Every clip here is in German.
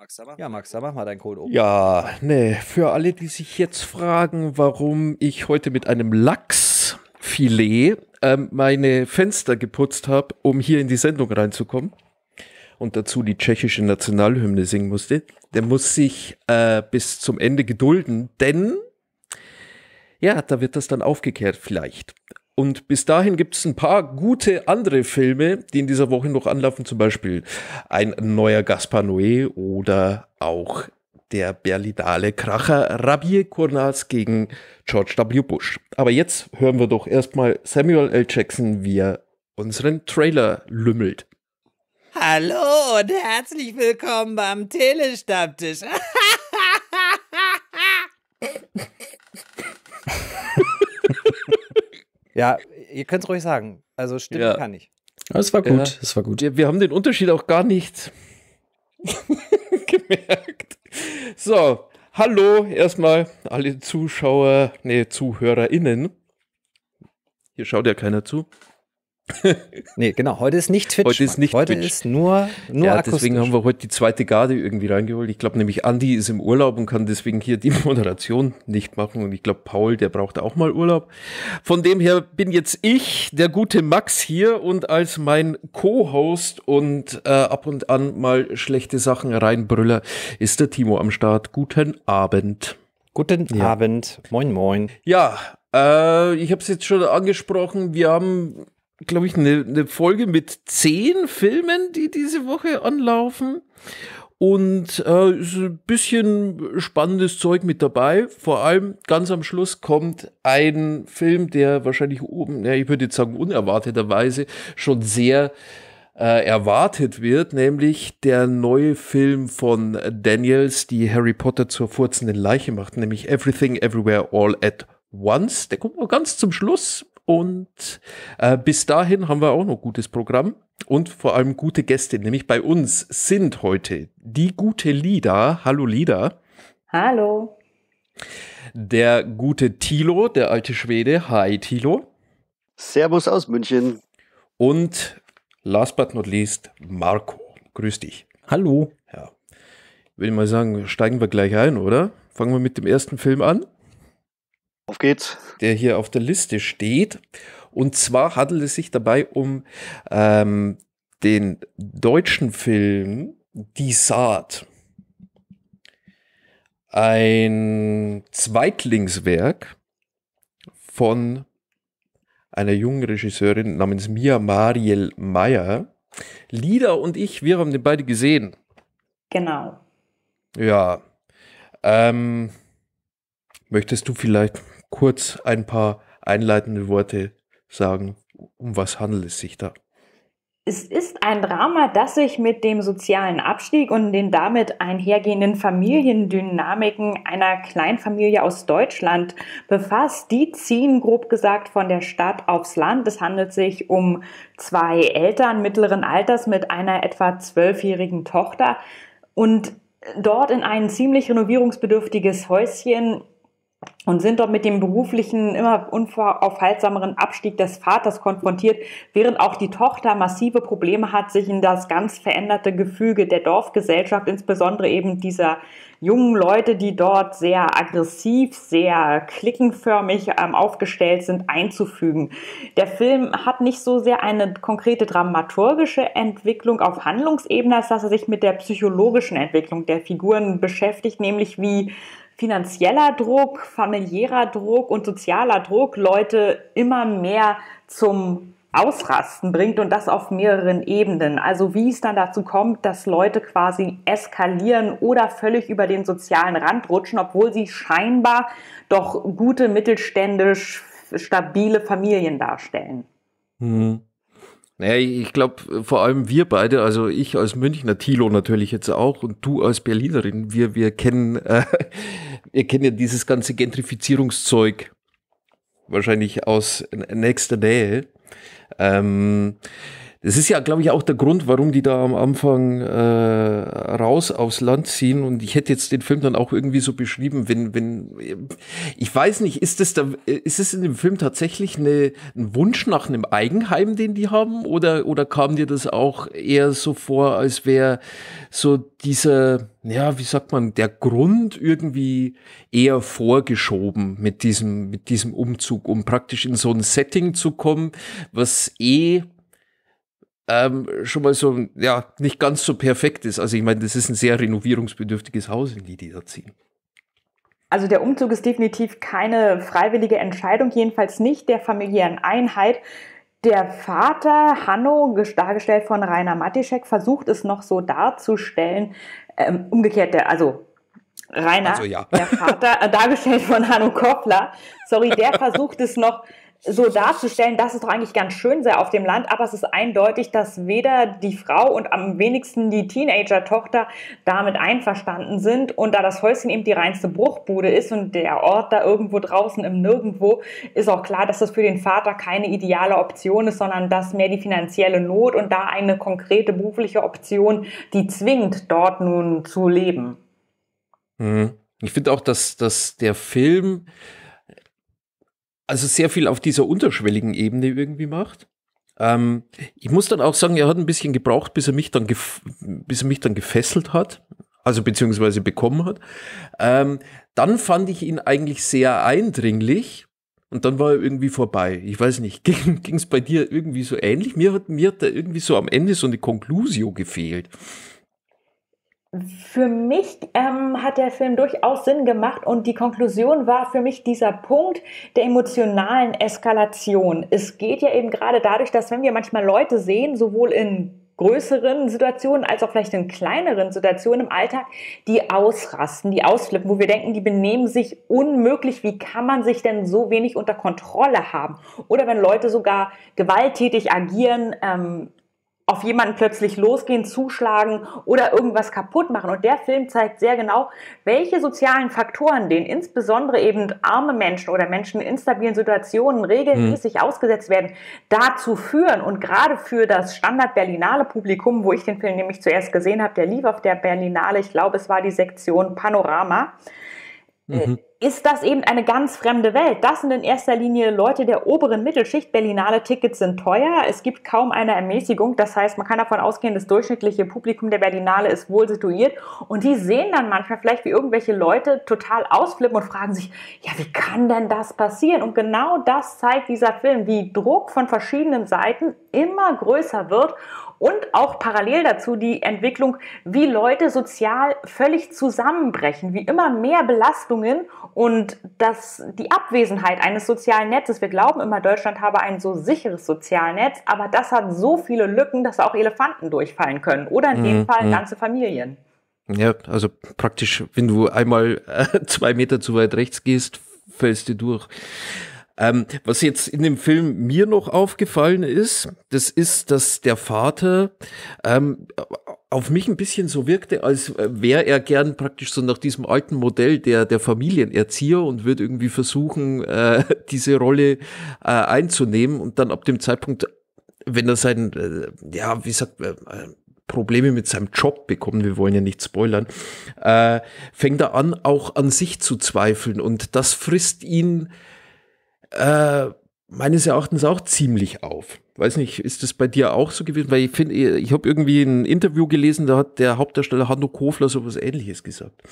Max, da mach mal deinen Code oben. Ja, nee, für alle, die sich jetzt fragen, warum ich heute mit einem Lachsfilet meine Fenster geputzt habe, um hier in die Sendung reinzukommen und dazu die tschechische Nationalhymne singen musste, der muss sich bis zum Ende gedulden, denn ja, da wird das dann aufgeklärt vielleicht. Und bis dahin gibt es ein paar gute andere Filme, die in dieser Woche noch anlaufen. Zum Beispiel ein neuer Gaspar Noé oder auch der Berlinale Kracher Rabiye Kurnaz gegen George W. Bush. Aber jetzt hören wir doch erstmal Samuel L. Jackson, wie er unseren Trailer lümmelt. Hallo und herzlich willkommen beim Tele-Stammtisch. Ja, ihr könnt es ruhig sagen. Also stimmt, ja. Kann ich. Es war gut, es war gut. Wir haben den Unterschied auch gar nicht gemerkt. So, hallo erstmal alle Zuschauer, nee, ZuhörerInnen. Hier schaut ja keiner zu. Nee, genau, heute ist nicht Twitch. Heute ist nicht heute Twitch. Ist nur ja, deswegen haben wir heute die zweite Garde irgendwie reingeholt. Ich glaube nämlich, Andi ist im Urlaub und kann deswegen hier die Moderation nicht machen. Und ich glaube, Paul, der braucht auch mal Urlaub. Von dem her bin jetzt ich, der gute Max, hier und als mein Co-Host und ab und an mal schlechte Sachen reinbrüller ist der Timo am Start. Guten Abend. Guten Abend. Moin, moin. Ja, ich habe es jetzt schon angesprochen. Wir haben, glaube ich, eine Folge mit 10 Filmen, die diese Woche anlaufen. Und ist ein bisschen spannendes Zeug mit dabei. Vor allem ganz am Schluss kommt ein Film, der wahrscheinlich oben, ja, ich würde jetzt sagen unerwarteterweise, schon sehr erwartet wird, nämlich der neue Film von Daniels, die Harry Potter zur furzenden Leiche macht, nämlich Everything, Everywhere, All at Once. Der kommt mal ganz zum Schluss. Und bis dahin haben wir auch noch gutes Programm und vor allem gute Gäste. Nämlich bei uns sind heute die gute Lida. Hallo Lida. Hallo. Der gute Thilo, der alte Schwede. Hi Thilo. Servus aus München. Und last but not least Marco. Grüß dich. Hallo. Ja. Ich will mal sagen, steigen wir gleich ein, oder? Fangen wir mit dem ersten Film an. Auf geht's. Der hier auf der Liste steht. Und zwar handelt es sich dabei um den deutschen Film Die Saat. Ein Zweitlingswerk von einer jungen Regisseurin namens Mia Mariel Mayer. Lida und ich, wir haben den beide gesehen. Genau. Ja. Möchtest du vielleicht kurz ein paar einleitende Worte sagen, um was handelt es sich da? Es ist ein Drama, das sich mit dem sozialen Abstieg und den damit einhergehenden Familiendynamiken einer Kleinfamilie aus Deutschland befasst. Die ziehen, grob gesagt, von der Stadt aufs Land. Es handelt sich um 2 Eltern mittleren Alters mit einer etwa 12-jährigen Tochter und dort in ein ziemlich renovierungsbedürftiges Häuschen und sind dort mit dem beruflichen, immer unaufhaltsameren Abstieg des Vaters konfrontiert, während auch die Tochter massive Probleme hat, sich in das ganz veränderte Gefüge der Dorfgesellschaft, insbesondere eben dieser jungen Leute, die dort sehr aggressiv, sehr klickenförmig aufgestellt sind, einzufügen. Der Film hat nicht so sehr eine konkrete dramaturgische Entwicklung auf Handlungsebene, als dass er sich mit der psychologischen Entwicklung der Figuren beschäftigt, nämlich wie finanzieller Druck, familiärer Druck und sozialer Druck Leute immer mehr zum Ausrasten bringt und das auf mehreren Ebenen. Also wie es dann dazu kommt, dass Leute quasi eskalieren oder völlig über den sozialen Rand rutschen, obwohl sie scheinbar doch gute, mittelständisch stabile Familien darstellen. Mhm. Naja, ich glaube, vor allem wir beide, also ich als Münchner, Thilo natürlich jetzt auch und du als Berlinerin, wir kennen ja dieses ganze Gentrifizierungszeug wahrscheinlich aus nächster Nähe. Das ist ja, glaube ich, auch der Grund, warum die da am Anfang raus aufs Land ziehen. Und ich hätte jetzt den Film dann auch irgendwie so beschrieben, wenn ich weiß nicht, ist es in dem Film tatsächlich ein Wunsch nach einem Eigenheim, den die haben, oder kam dir das auch eher so vor, als wäre so dieser, ja, wie sagt man, der Grund irgendwie eher vorgeschoben mit diesem Umzug, um praktisch in so ein Setting zu kommen, was schon mal so, ja, nicht ganz so perfekt ist. Also ich meine, das ist ein sehr renovierungsbedürftiges Haus, in die da ziehen. Also der Umzug ist definitiv keine freiwillige Entscheidung, jedenfalls nicht der familiären Einheit. Der Vater, Hanno, dargestellt von Rainer Matischek, versucht es noch so darzustellen, umgekehrt, der Vater, dargestellt von Hanno Koffler, sorry, der versucht es noch so darzustellen, das ist doch eigentlich ganz schön sehr auf dem Land, aber es ist eindeutig, dass weder die Frau und am wenigsten die Teenager-Tochter damit einverstanden sind, und da das Häuschen eben die reinste Bruchbude ist und der Ort da irgendwo draußen im Nirgendwo, ist auch klar, dass das für den Vater keine ideale Option ist, sondern dass mehr die finanzielle Not und da eine konkrete berufliche Option, die zwingt, dort nun zu leben. Ich finde auch, dass der Film also sehr viel auf dieser unterschwelligen Ebene irgendwie macht. Ich muss dann auch sagen, er hat ein bisschen gebraucht, bis er mich dann gefesselt hat, also beziehungsweise bekommen hat. Dann fand ich ihn eigentlich sehr eindringlich und dann war er irgendwie vorbei. Ich weiß nicht, ging es bei dir irgendwie so ähnlich? Mir hat da irgendwie so am Ende so eine Conclusio gefehlt. Für mich hat der Film durchaus Sinn gemacht, und die Konklusion war für mich dieser Punkt der emotionalen Eskalation. Es geht ja eben gerade dadurch, dass wenn wir manchmal Leute sehen, sowohl in größeren Situationen als auch vielleicht in kleineren Situationen im Alltag, die ausrasten, die ausflippen, wo wir denken, die benehmen sich unmöglich, wie kann man sich denn so wenig unter Kontrolle haben? Oder wenn Leute sogar gewalttätig agieren, auf jemanden plötzlich losgehen, zuschlagen oder irgendwas kaputt machen. Und der Film zeigt sehr genau, welche sozialen Faktoren, denen insbesondere eben arme Menschen oder Menschen in instabilen Situationen regelmäßig ausgesetzt werden, dazu führen. Und gerade für das Standard-Berlinale Publikum, wo ich den Film nämlich zuerst gesehen habe, der lief auf der Berlinale, ich glaube, es war die Sektion Panorama, ist das eben eine ganz fremde Welt. Das sind in erster Linie Leute der oberen Mittelschicht. Berlinale Tickets sind teuer, es gibt kaum eine Ermäßigung. Das heißt, man kann davon ausgehen, das durchschnittliche Publikum der Berlinale ist wohl situiert. Und die sehen dann manchmal vielleicht, wie irgendwelche Leute total ausflippen und fragen sich, ja, wie kann denn das passieren? Und genau das zeigt dieser Film, wie Druck von verschiedenen Seiten immer größer wird. Und auch parallel dazu die Entwicklung, wie Leute sozial völlig zusammenbrechen, wie immer mehr Belastungen und dass die Abwesenheit eines sozialen Netzes, wir glauben immer, Deutschland habe ein so sicheres Sozialnetz, aber das hat so viele Lücken, dass auch Elefanten durchfallen können oder in dem Fall ganze Familien. Ja, also praktisch, wenn du einmal 2 Meter zu weit rechts gehst, fällst du durch. Was jetzt in dem Film mir noch aufgefallen ist, dass der Vater auf mich ein bisschen so wirkte, als wäre er gern praktisch so nach diesem alten Modell der Familienerzieher und würde irgendwie versuchen, diese Rolle einzunehmen, und dann ab dem Zeitpunkt, wenn er seinen, ja, wie sagt man, Probleme mit seinem Job bekommen, wir wollen ja nicht spoilern, fängt er an, auch an sich zu zweifeln, und das frisst ihn meines Erachtens auch ziemlich auf. Weiß nicht, ist das bei dir auch so gewesen? Weil ich finde, ich habe irgendwie ein Interview gelesen, da hat der Hauptdarsteller Hanno Koffler sowas Ähnliches gesagt.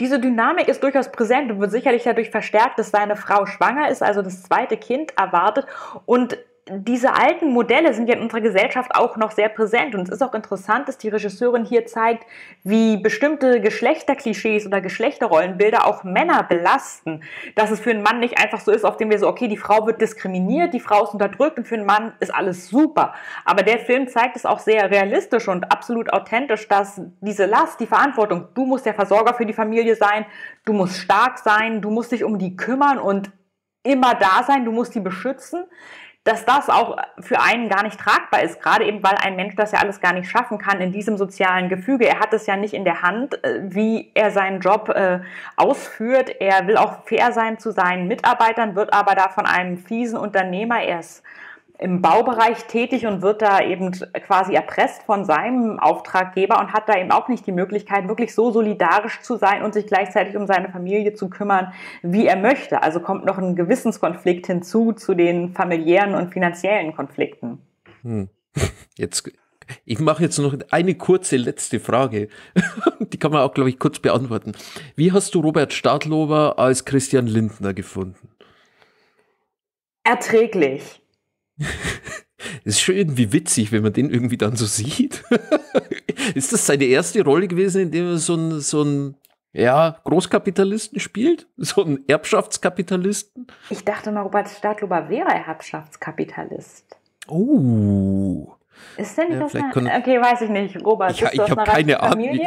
Diese Dynamik ist durchaus präsent und wird sicherlich dadurch verstärkt, dass seine Frau schwanger ist, also das 2. Kind erwartet, und diese alten Modelle sind ja in unserer Gesellschaft auch noch sehr präsent, und es ist auch interessant, dass die Regisseurin hier zeigt, wie bestimmte Geschlechterklischees oder Geschlechterrollenbilder auch Männer belasten. Dass es für einen Mann nicht einfach so ist, auf dem wir so, okay, die Frau wird diskriminiert, die Frau ist unterdrückt und für einen Mann ist alles super. Aber der Film zeigt es auch sehr realistisch und absolut authentisch, dass diese Last, die Verantwortung, du musst der Versorger für die Familie sein, du musst stark sein, du musst dich um die kümmern und immer da sein, du musst die beschützen, dass das auch für einen gar nicht tragbar ist, gerade eben, weil ein Mensch das ja alles gar nicht schaffen kann in diesem sozialen Gefüge. Er hat es ja nicht in der Hand, wie er seinen Job ausführt. Er will auch fair sein zu seinen Mitarbeitern, wird aber da von einem fiesen Unternehmer erst im Baubereich tätig und wird da eben quasi erpresst von seinem Auftraggeber und hat da eben auch nicht die Möglichkeit, wirklich so solidarisch zu sein und sich gleichzeitig um seine Familie zu kümmern, wie er möchte. Also kommt noch ein Gewissenskonflikt hinzu zu den familiären und finanziellen Konflikten. Hm. Ich mache jetzt noch eine kurze letzte Frage. Die kann man auch, glaube ich, kurz beantworten. Wie hast du Robert Stadlober als Christian Lindner gefunden? Erträglich. Das ist schon irgendwie witzig, wenn man den irgendwie dann so sieht. Ist das seine erste Rolle gewesen, in der er so einen Großkapitalisten spielt? So einen Erbschaftskapitalisten? Ich dachte mal, Robert Stadlober wäre Erbschaftskapitalist. Oh. Ist denn nicht das eine... Okay, weiß ich nicht. Robert, ja, ich habe keine Ahnung.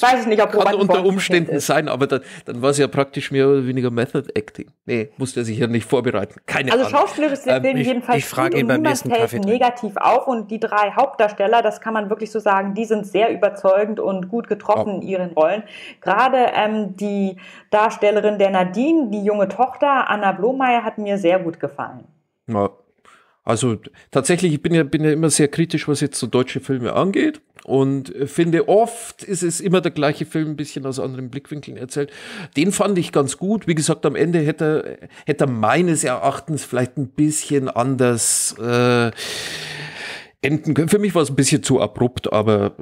Weiß ich nicht, ob Robert kann unter Umständen sein, aber dann war es ja praktisch mehr oder weniger Method Acting. Nee, musste er sich ja nicht vorbereiten. Keine Ahnung. Also schauspielerisch sind denen jedenfalls frage ihn beim nächsten Kaffee negativ auf und die drei Hauptdarsteller, das kann man wirklich so sagen, die sind sehr überzeugend und gut getroffen in ihren Rollen. Gerade die Darstellerin der Nadine, die junge Tochter, Anna Blomeyer, hat mir sehr gut gefallen. Ja. Also tatsächlich, ich bin ja immer sehr kritisch, was jetzt so deutsche Filme angeht und finde, oft ist es immer der gleiche Film, ein bisschen aus anderen Blickwinkeln erzählt. Den fand ich ganz gut. Wie gesagt, am Ende hätte er meines Erachtens vielleicht ein bisschen anders enden können. Für mich war es ein bisschen zu abrupt, aber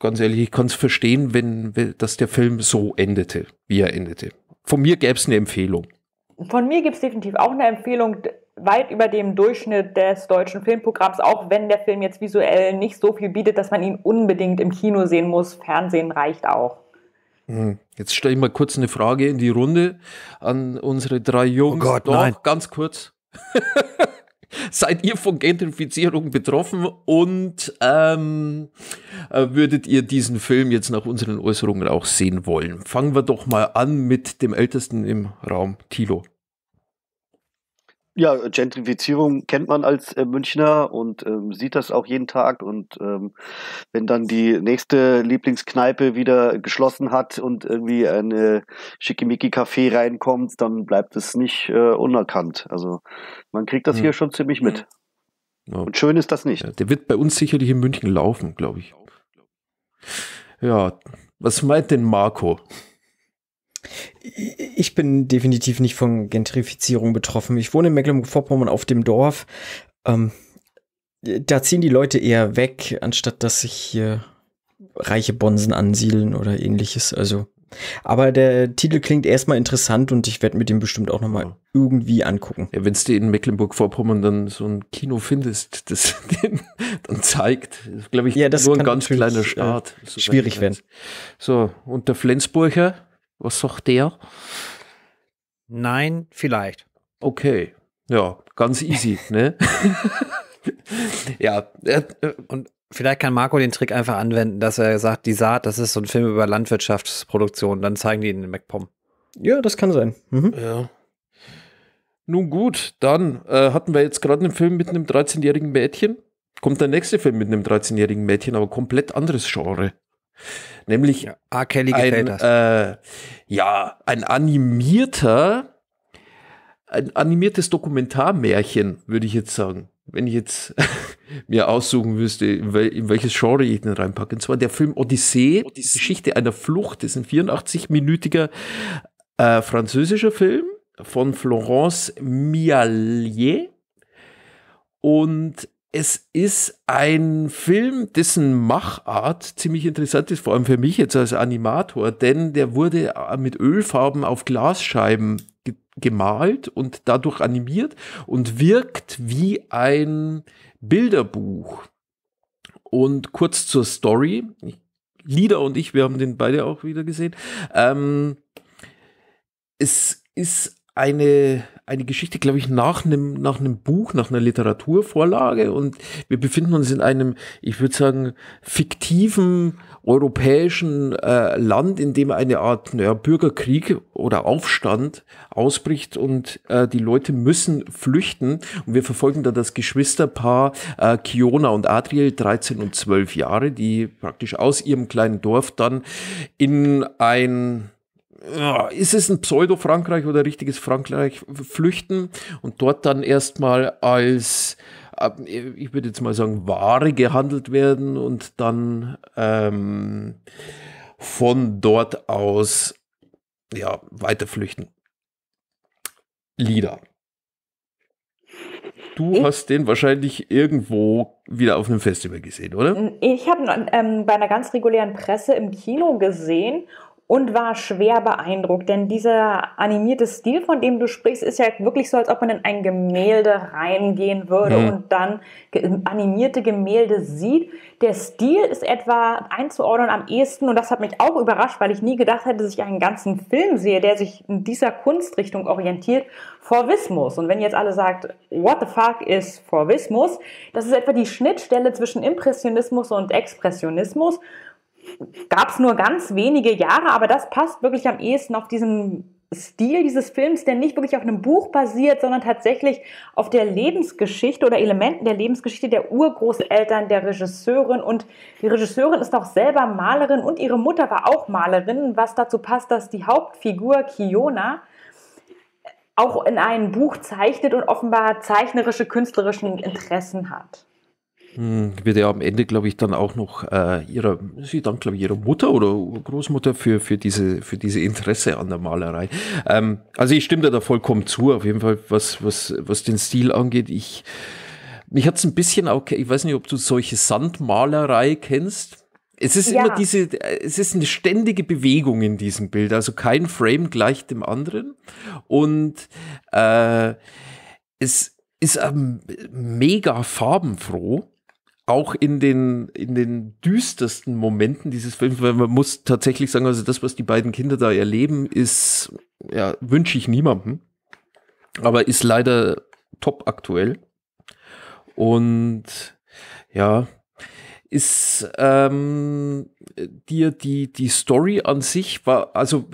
ganz ehrlich, ich kann es verstehen, dass der Film so endete, wie er endete. Von mir gäbe es eine Empfehlung. Von mir gibt es definitiv auch eine Empfehlung, weit über dem Durchschnitt des deutschen Filmprogramms, auch wenn der Film jetzt visuell nicht so viel bietet, dass man ihn unbedingt im Kino sehen muss. Fernsehen reicht auch. Jetzt stelle ich mal kurz eine Frage in die Runde an unsere drei Jungs. Oh Gott, nein. Ganz kurz. Seid ihr von Gentrifizierung betroffen und würdet ihr diesen Film jetzt nach unseren Äußerungen auch sehen wollen? Fangen wir doch mal an mit dem Ältesten im Raum, Thilo. Ja, Gentrifizierung kennt man als Münchner und sieht das auch jeden Tag. Und wenn dann die nächste Lieblingskneipe wieder geschlossen hat und irgendwie eine Schickimicki-Café reinkommt, dann bleibt es nicht unerkannt. Also man kriegt das hier schon ziemlich mit. Ja. Und schön ist das nicht. Ja, der wird bei uns sicherlich in München laufen, glaube ich. Ja, was meint denn Marco? Ich bin definitiv nicht von Gentrifizierung betroffen. Ich wohne in Mecklenburg-Vorpommern auf dem Dorf. Da ziehen die Leute eher weg, anstatt dass sich hier reiche Bonsen ansiedeln oder ähnliches. Also, aber der Titel klingt erstmal interessant und ich werde mir den bestimmt auch nochmal irgendwie angucken. Ja, wenn du in Mecklenburg-Vorpommern dann so ein Kino findest, das den dann zeigt, glaube ich, ja, das nur ein ganz kleiner Staat. Schwierig werden. So, und der Flensburger? Was sagt der? Nein, vielleicht. Okay, ja, ganz easy, ne? Ja. Und vielleicht kann Marco den Trick einfach anwenden, dass er sagt, Die Saat, das ist so ein Film über Landwirtschaftsproduktion. Dann zeigen die ihn in MacPom. Ja, das kann sein. Mhm. Ja. Nun gut, dann hatten wir jetzt gerade einen Film mit einem 13-jährigen Mädchen. Kommt der nächste Film mit einem 13-jährigen Mädchen, aber komplett anderes Genre. Nämlich R. Kelly gefällt das. Ein animiertes Dokumentarmärchen, würde ich jetzt sagen. Wenn ich jetzt mir aussuchen müsste, in welches Genre ich den reinpacke. Und zwar der Film Odyssee. Geschichte einer Flucht. Das ist ein 84-minütiger französischer Film von Florence Mialier. Und es ist ein Film, dessen Machart ziemlich interessant ist, vor allem für mich jetzt als Animator, denn der wurde mit Ölfarben auf Glasscheiben gemalt und dadurch animiert und wirkt wie ein Bilderbuch. Und kurz zur Story, Lida und ich, wir haben den beide auch wieder gesehen, es ist eine Geschichte, glaube ich, nach einem Buch, nach einer Literaturvorlage, und wir befinden uns in einem, ich würde sagen, fiktiven europäischen Land, in dem eine Art Bürgerkrieg oder Aufstand ausbricht und die Leute müssen flüchten, und wir verfolgen da das Geschwisterpaar Kiona und Adriel, 13 und 12 Jahre, die praktisch aus ihrem kleinen Dorf dann in ein ist es ein Pseudo-Frankreich oder richtiges Frankreich flüchten und dort dann erstmal als, ich würde jetzt mal sagen, Ware gehandelt werden und dann von dort aus ja, weiter flüchten. Lieder. Du hast den wahrscheinlich irgendwo wieder auf einem Festival gesehen, oder? Ich habe ihn bei einer ganz regulären Presse im Kino gesehen und war schwer beeindruckt, denn dieser animierte Stil, von dem du sprichst, ist ja wirklich so, als ob man in ein Gemälde reingehen würde und dann animierte Gemälde sieht. Der Stil ist etwa einzuordnen am ehesten, und das hat mich auch überrascht, weil ich nie gedacht hätte, dass ich einen ganzen Film sehe, der sich in dieser Kunstrichtung orientiert, Fauvismus. Und wenn jetzt alle sagt, what the fuck ist Fauvismus? Das ist etwa die Schnittstelle zwischen Impressionismus und Expressionismus. Gab es nur ganz wenige Jahre, aber das passt wirklich am ehesten auf diesen Stil dieses Films, der nicht wirklich auf einem Buch basiert, sondern tatsächlich auf der Lebensgeschichte oder Elementen der Lebensgeschichte der Urgroßeltern, der Regisseurin. Und die Regisseurin ist auch selber Malerin und ihre Mutter war auch Malerin, was dazu passt, dass die Hauptfigur Kiona auch in einem Buch zeichnet und offenbar zeichnerische, künstlerische Interessen hat. Wird ja am Ende, glaube ich, dann auch noch ihrer Mutter oder Großmutter für diese Interesse an der Malerei. Also ich stimme da vollkommen zu, auf jeden Fall, was den Stil angeht. Mich hat es ein bisschen auch, ich weiß nicht, ob du solche Sandmalerei kennst. Es ist ja immer es ist eine ständige Bewegung in diesem Bild, also kein Frame gleich dem anderen. Und es ist mega farbenfroh. Auch in den düstersten Momenten dieses Films, weil man muss tatsächlich sagen, also das, was die beiden Kinder da erleben, ist, ja, wünsche ich niemandem, aber ist leider top aktuell und ja, ist die Story an sich war, also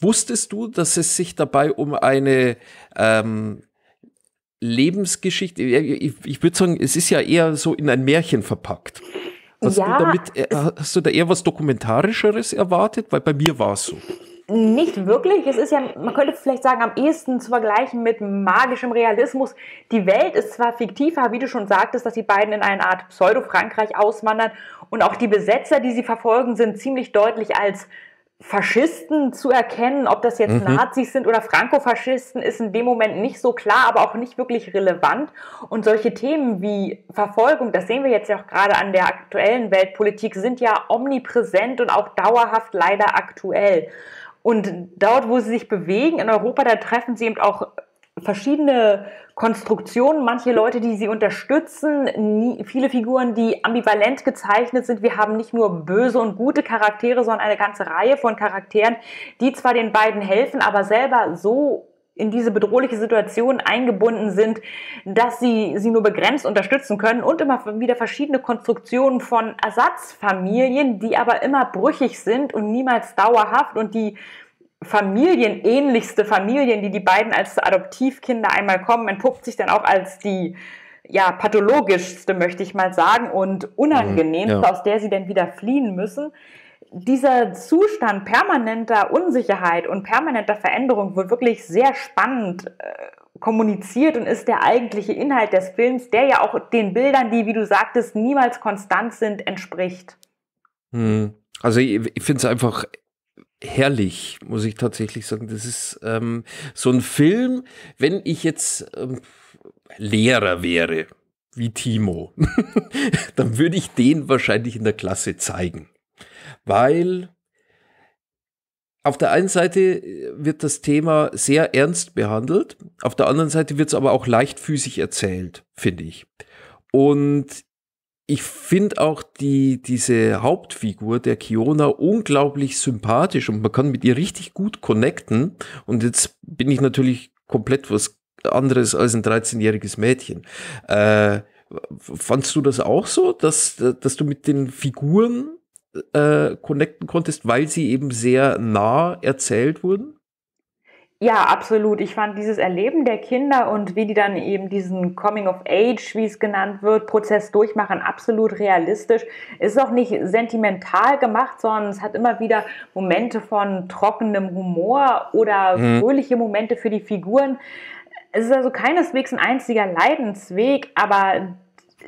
wusstest du, dass es sich dabei um eine Lebensgeschichte, ich würde sagen, es ist ja eher so in ein Märchen verpackt. Hast du da eher was Dokumentarischeres erwartet? Weil bei mir war es so. Nicht wirklich. Es ist ja, man könnte vielleicht sagen, am ehesten zu vergleichen mit magischem Realismus. Die Welt ist zwar fiktiv, aber wie du schon sagtest, dass die beiden in eine Art Pseudo-Frankreich auswandern und auch die Besetzer, die sie verfolgen, sind ziemlich deutlich als Faschisten zu erkennen. Ob das jetzt Nazis sind oder Frankofaschisten, ist in dem Moment nicht so klar, aber auch nicht wirklich relevant. Und solche Themen wie Verfolgung, das sehen wir jetzt ja auch gerade an der aktuellen Weltpolitik, sind ja omnipräsent und auch dauerhaft leider aktuell. Und dort, wo sie sich bewegen in Europa, da treffen sie eben auch verschiedene Konstruktionen, manche Leute, die sie unterstützen, viele Figuren, die ambivalent gezeichnet sind. Wir haben nicht nur böse und gute Charaktere, sondern eine ganze Reihe von Charakteren, die zwar den beiden helfen, aber selber so in diese bedrohliche Situation eingebunden sind, dass sie nur begrenzt unterstützen können, und immer wieder verschiedene Konstruktionen von Ersatzfamilien, die aber immer brüchig sind und niemals dauerhaft, und die familienähnlichste Familien, die beiden als Adoptivkinder einmal kommen, entpuppt sich dann auch als die, ja, pathologischste, möchte ich mal sagen, und unangenehmste, aus der sie dann wieder fliehen müssen. Dieser Zustand permanenter Unsicherheit und permanenter Veränderung wird wirklich sehr spannend kommuniziert und ist der eigentliche Inhalt des Films, der ja auch den Bildern, die, wie du sagtest, niemals konstant sind, entspricht. Also ich finde es einfach herrlich, muss ich tatsächlich sagen. Das ist so ein Film, wenn ich jetzt Lehrer wäre, wie Timo, dann würde ich den wahrscheinlich in der Klasse zeigen. Weil auf der einen Seite wird das Thema sehr ernst behandelt, auf der anderen Seite wird es aber auch leichtfüßig erzählt, finde ich. Und ich finde auch diese Hauptfigur der Kiona unglaublich sympathisch und man kann mit ihr richtig gut connecten. Und jetzt bin ich natürlich komplett was anderes als ein 13-jähriges Mädchen. Fandst du das auch so, dass du mit den Figuren connecten konntest, weil sie eben sehr nah erzählt wurden? Ja, absolut. Ich fand dieses Erleben der Kinder und wie die dann eben diesen Coming of Age, wie es genannt wird, Prozess durchmachen, absolut realistisch. Ist auch nicht sentimental gemacht, sondern es hat immer wieder Momente von trockenem Humor oder fröhliche Momente für die Figuren. Es ist also keineswegs ein einziger Leidensweg, aber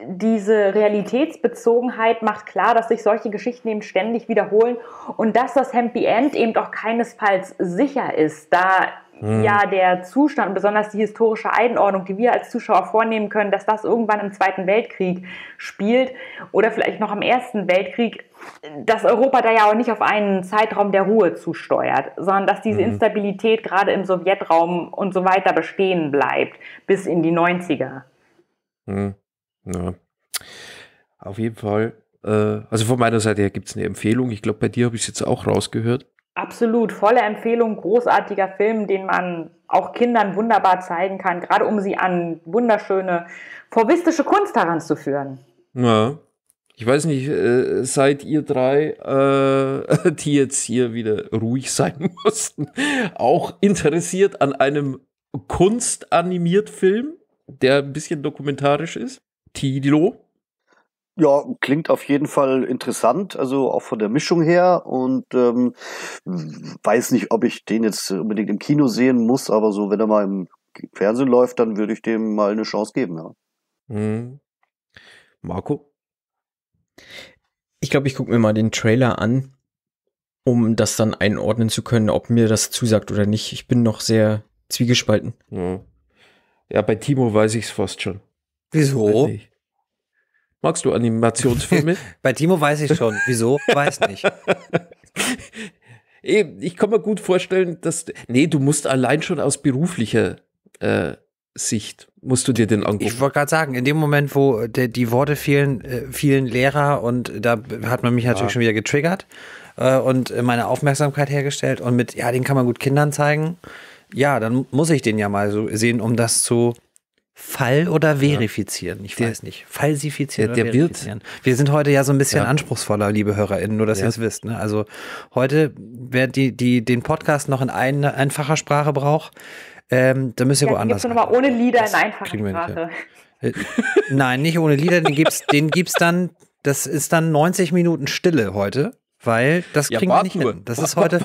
diese Realitätsbezogenheit macht klar, dass sich solche Geschichten eben ständig wiederholen und dass das Happy End eben auch keinesfalls sicher ist, da ja der Zustand, besonders die historische Einordnung, die wir als Zuschauer vornehmen können, dass das irgendwann im Zweiten Weltkrieg spielt oder vielleicht noch im Ersten Weltkrieg, dass Europa da ja auch nicht auf einen Zeitraum der Ruhe zusteuert, sondern dass diese Instabilität gerade im Sowjetraum und so weiter bestehen bleibt, bis in die 90er. Ja, auf jeden Fall. Also von meiner Seite her gibt es eine Empfehlung. Ich glaube, bei dir habe ich es jetzt auch rausgehört. Absolut, volle Empfehlung, großartiger Film, den man auch Kindern wunderbar zeigen kann, gerade um sie an wunderschöne, fauvistische Kunst heranzuführen. Ja, ich weiß nicht, seid ihr drei, die jetzt hier wieder ruhig sein mussten, auch interessiert an einem kunstanimiert Film, der ein bisschen dokumentarisch ist? Tilo? Ja, klingt auf jeden Fall interessant, also auch von der Mischung her, und weiß nicht, ob ich den jetzt unbedingt im Kino sehen muss, aber so, wenn er mal im Fernsehen läuft, dann würde ich dem mal eine Chance geben, ja. Marco? Ich glaube, ich gucke mir mal den Trailer an, um das dann einordnen zu können, ob mir das zusagt oder nicht. Ich bin noch sehr zwiegespalten. Ja, bei Timo weiß ich es fast schon. Wieso? Magst du Animationsfilme? Bei Timo weiß ich schon. Wieso? Weiß nicht. Ich kann mir gut vorstellen, dass... Nee, du musst allein schon aus beruflicher Sicht, musst du dir den angucken. Ich wollte gerade sagen, in dem Moment, wo die Worte fehlen, vielen Lehrer, und da hat man mich natürlich schon wieder getriggert und meine Aufmerksamkeit hergestellt, und mit, ja, den kann man gut Kindern zeigen. Ja, dann muss ich den ja mal so sehen, um das zu... Fall oder verifizieren, ich weiß nicht. Falsifizieren oder verifizieren. Wir sind heute ja so ein bisschen anspruchsvoller, liebe HörerInnen, nur dass ihr es wisst. Ne? Also heute, wer den Podcast noch in einfacher Sprache braucht, dann müsst ihr woanders. Den gibt's nochmal ohne Lieder in einfacher Sprache. Nein, nicht ohne Lieder, den gibt's dann, das ist dann 90 Minuten Stille heute, weil das kriegen wir nicht hin. Das ist heute...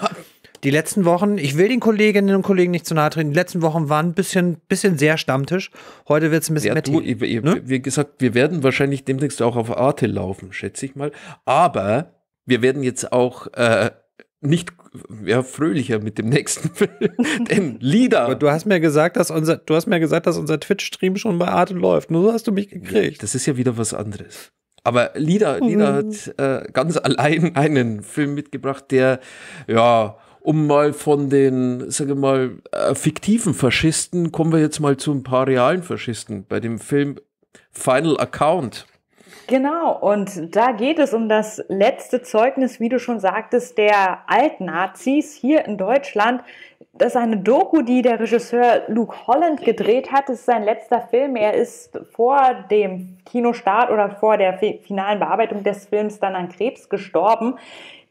Die letzten Wochen, ich will den Kolleginnen und Kollegen nicht zu nahe treten, die letzten Wochen waren ein bisschen sehr Stammtisch. Heute wird es ein bisschen mehr Themen, ne? Wie gesagt, wir werden wahrscheinlich demnächst auch auf Arte laufen, schätze ich mal. Aber wir werden jetzt auch nicht fröhlicher mit dem nächsten Film, denn Lieder. Aber du hast mir gesagt, dass unser Twitch-Stream schon bei Arte läuft. Nur so hast du mich gekriegt. Ja, das ist ja wieder was anderes. Aber Lieder hat ganz allein einen Film mitgebracht, der, ja, um mal von den, sage mal, fiktiven Faschisten, kommen wir jetzt mal zu ein paar realen Faschisten bei dem Film Final Account. Genau, und da geht es um das letzte Zeugnis, wie du schon sagtest, der Altnazis hier in Deutschland. Das ist eine Doku, die der Regisseur Luke Holland gedreht hat. Das ist sein letzter Film. Er ist vor dem Kinostart oder vor der finalen Bearbeitung des Films dann an Krebs gestorben.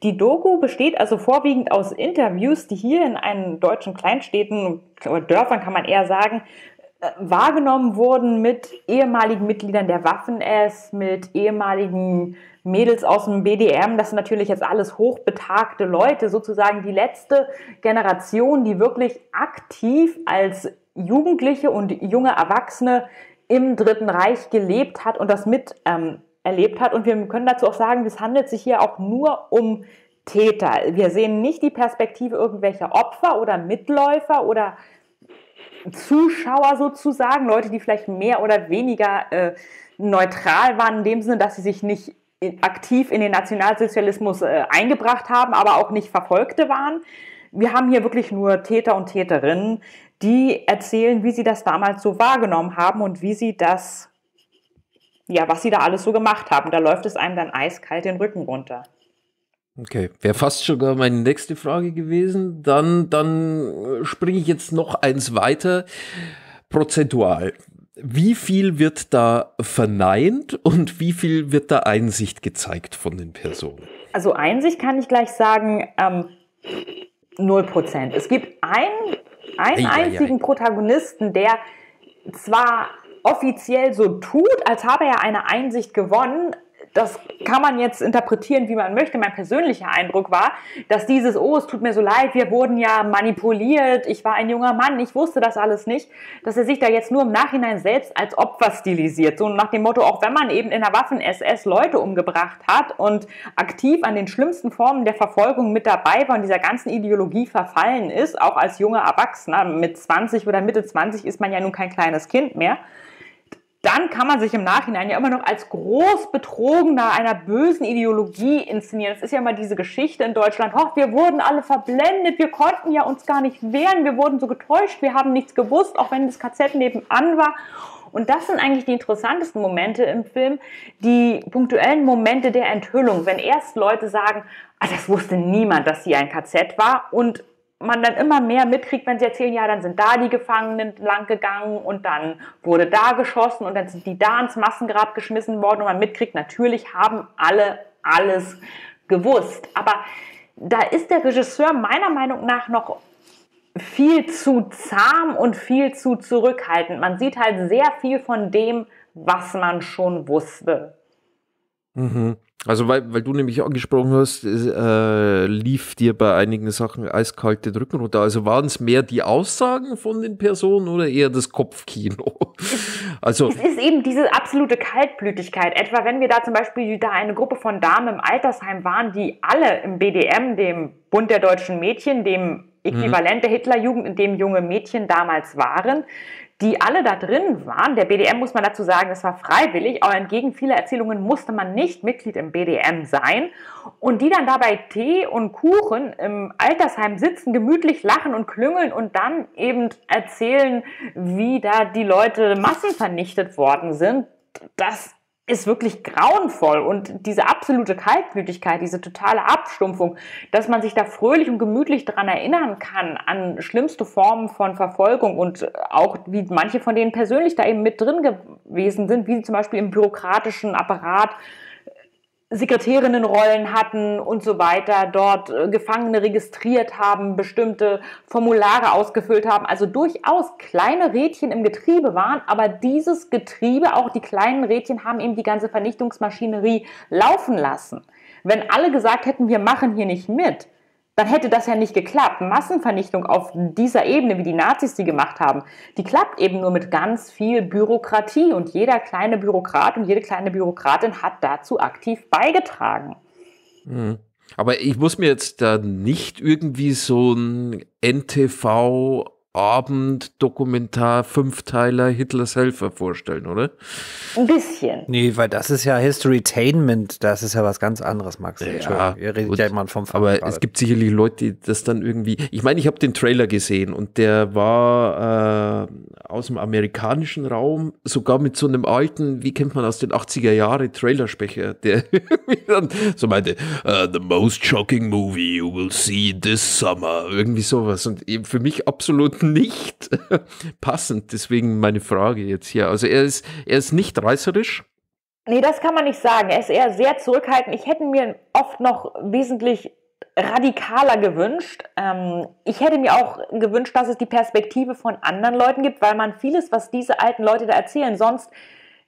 Die Doku besteht also vorwiegend aus Interviews, die hier in einen deutschen Kleinstädten oder Dörfern, kann man eher sagen, wahrgenommen wurden mit ehemaligen Mitgliedern der Waffen-SS, mit ehemaligen Mädels aus dem BDM. Das sind natürlich jetzt alles hochbetagte Leute, sozusagen die letzte Generation, die wirklich aktiv als Jugendliche und junge Erwachsene im Dritten Reich gelebt hat und das mit erlebt hat. Und wir können dazu auch sagen, es handelt sich hier auch nur um Täter. Wir sehen nicht die Perspektive irgendwelcher Opfer oder Mitläufer oder Zuschauer sozusagen, Leute, die vielleicht mehr oder weniger neutral waren, in dem Sinne, dass sie sich nicht aktiv in den Nationalsozialismus eingebracht haben, aber auch nicht Verfolgte waren. Wir haben hier wirklich nur Täter und Täterinnen, die erzählen, wie sie das damals so wahrgenommen haben und wie sie das, ja, was sie da alles so gemacht haben. Da läuft es einem dann eiskalt den Rücken runter. Okay, wäre fast sogar meine nächste Frage gewesen. Dann springe ich jetzt noch eins weiter. Prozentual. Wie viel wird da verneint und wie viel wird da Einsicht gezeigt von den Personen? Also Einsicht kann ich gleich sagen, 0%. Es gibt einen einen einzigen Protagonisten, der zwar offiziell so tut, als habe er eine Einsicht gewonnen. Das kann man jetzt interpretieren, wie man möchte. Mein persönlicher Eindruck war, dass dieses, oh, es tut mir so leid, wir wurden ja manipuliert, ich war ein junger Mann, ich wusste das alles nicht, dass er sich da jetzt nur im Nachhinein selbst als Opfer stilisiert. So nach dem Motto, auch wenn man eben in der Waffen-SS Leute umgebracht hat und aktiv an den schlimmsten Formen der Verfolgung mit dabei war und dieser ganzen Ideologie verfallen ist, auch als junger Erwachsener, mit 20 oder Mitte 20 ist man ja nun kein kleines Kind mehr, dann kann man sich im Nachhinein ja immer noch als Großbetrogener einer bösen Ideologie inszenieren. Es ist ja immer diese Geschichte in Deutschland, oh, wir wurden alle verblendet, wir konnten ja uns gar nicht wehren, wir wurden so getäuscht, wir haben nichts gewusst, auch wenn das KZ nebenan war. Und das sind eigentlich die interessantesten Momente im Film, die punktuellen Momente der Enthüllung, wenn erst Leute sagen, ah, das wusste niemand, dass hier ein KZ war, und man dann immer mehr mitkriegt, wenn sie erzählen, ja, dann sind da die Gefangenen lang gegangen und dann wurde da geschossen und dann sind die da ins Massengrab geschmissen worden und man mitkriegt, natürlich haben alle alles gewusst. Aber da ist der Regisseur meiner Meinung nach noch viel zu zahm und viel zu zurückhaltend. Man sieht halt sehr viel von dem, was man schon wusste. Mhm. Also weil du nämlich angesprochen hast, lief dir bei einigen Sachen eiskalt den Rücken runter. Also waren es mehr die Aussagen von den Personen oder eher das Kopfkino? Also es ist eben diese absolute Kaltblütigkeit. Etwa wenn wir da zum Beispiel eine Gruppe von Damen im Altersheim waren, die alle im BDM, dem Bund der deutschen Mädchen, dem Äquivalent der Hitlerjugend, in dem junge Mädchen damals waren, die alle da drin waren. Der BDM, muss man dazu sagen, das war freiwillig, aber entgegen vieler Erzählungen musste man nicht Mitglied im BDM sein. Und die dann da bei Tee und Kuchen im Altersheim sitzen, gemütlich lachen und klüngeln und dann eben erzählen, wie da die Leute massenvernichtet worden sind, das ist wirklich grauenvoll. Und diese absolute Kaltblütigkeit, diese totale Abstumpfung, dass man sich da fröhlich und gemütlich daran erinnern kann, an schlimmste Formen von Verfolgung und auch wie manche von denen persönlich da eben mit drin gewesen sind, wie sie zum Beispiel im bürokratischen Apparat Sekretärinnenrollen hatten und so weiter, dort Gefangene registriert haben, bestimmte Formulare ausgefüllt haben, also durchaus kleine Rädchen im Getriebe waren, aber dieses Getriebe, auch die kleinen Rädchen, haben eben die ganze Vernichtungsmaschinerie laufen lassen. Wenn alle gesagt hätten, wir machen hier nicht mit, dann hätte das ja nicht geklappt. Massenvernichtung auf dieser Ebene, wie die Nazis die gemacht haben, die klappt eben nur mit ganz viel Bürokratie. Und jeder kleine Bürokrat und jede kleine Bürokratin hat dazu aktiv beigetragen. Mhm. Aber ich muss mir jetzt da nicht irgendwie so ein NTV-Abend-Dokumentar, Fünfteiler Hitlers Helfer vorstellen, oder? Ein bisschen. Nee, weil das ist ja Historytainment, das ist ja was ganz anderes, Max. Ja, ihr redet ja jemand vom Film. Aber gerade. Es gibt sicherlich Leute, die das dann irgendwie, ich meine, ich habe den Trailer gesehen und der war aus dem amerikanischen Raum, sogar mit so einem alten, wie kennt man aus den 80er Jahre, Trailersprecher, der dann so meinte, the most shocking movie you will see this summer, irgendwie sowas, und eben für mich absolut nicht passend, deswegen meine Frage jetzt hier. Also er ist nicht reißerisch. Nee, das kann man nicht sagen. Er ist eher sehr zurückhaltend. Ich hätte mir oft noch wesentlich radikaler gewünscht. Ich hätte mir auch gewünscht, dass es die Perspektive von anderen Leuten gibt, weil man vieles, was diese alten Leute da erzählen, sonst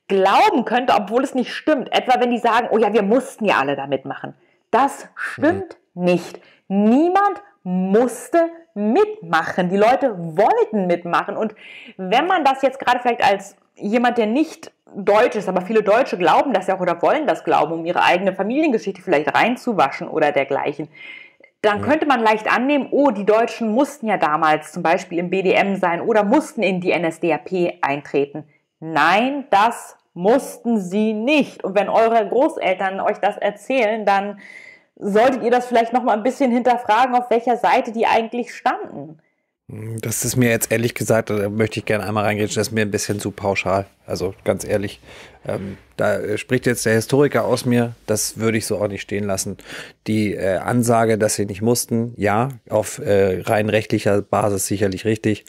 glauben könnte, obwohl es nicht stimmt. Etwa wenn die sagen, oh ja, wir mussten ja alle da mitmachen. Das stimmt nicht. Niemand musste mitmachen. Die Leute wollten mitmachen. Und wenn man das jetzt gerade vielleicht als jemand, der nicht deutsch ist, aber viele Deutsche glauben das ja auch oder wollen das glauben, um ihre eigene Familiengeschichte vielleicht reinzuwaschen oder dergleichen, dann könnte man leicht annehmen, oh, die Deutschen mussten ja damals zum Beispiel im BDM sein oder mussten in die NSDAP eintreten. Nein, das mussten sie nicht. Und wenn eure Großeltern euch das erzählen, dann solltet ihr das vielleicht noch mal ein bisschen hinterfragen, auf welcher Seite die eigentlich standen. Das ist mir jetzt ehrlich gesagt, da möchte ich gerne einmal reingehen, das ist mir ein bisschen zu pauschal, also ganz ehrlich. Da spricht jetzt der Historiker aus mir, das würde ich so auch nicht stehen lassen. Die Ansage, dass sie nicht mussten, ja, auf rein rechtlicher Basis sicherlich richtig.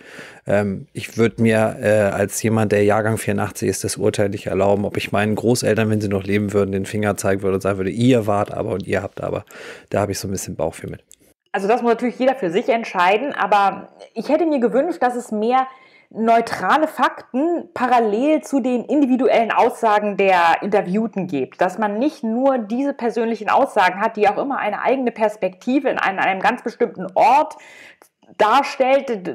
Ich würde mir als jemand, der Jahrgang 84 ist, das Urteil nicht erlauben, ob ich meinen Großeltern, wenn sie noch leben würden, den Finger zeigen würde und sagen würde, ihr wart aber und ihr habt aber. Da habe ich so ein bisschen Bauchweh mit. Also das muss natürlich jeder für sich entscheiden, aber ich hätte mir gewünscht, dass es mehr neutrale Fakten parallel zu den individuellen Aussagen der Interviewten gibt. Dass man nicht nur diese persönlichen Aussagen hat, die auch immer eine eigene Perspektive in einem ganz bestimmten Ort darstellt.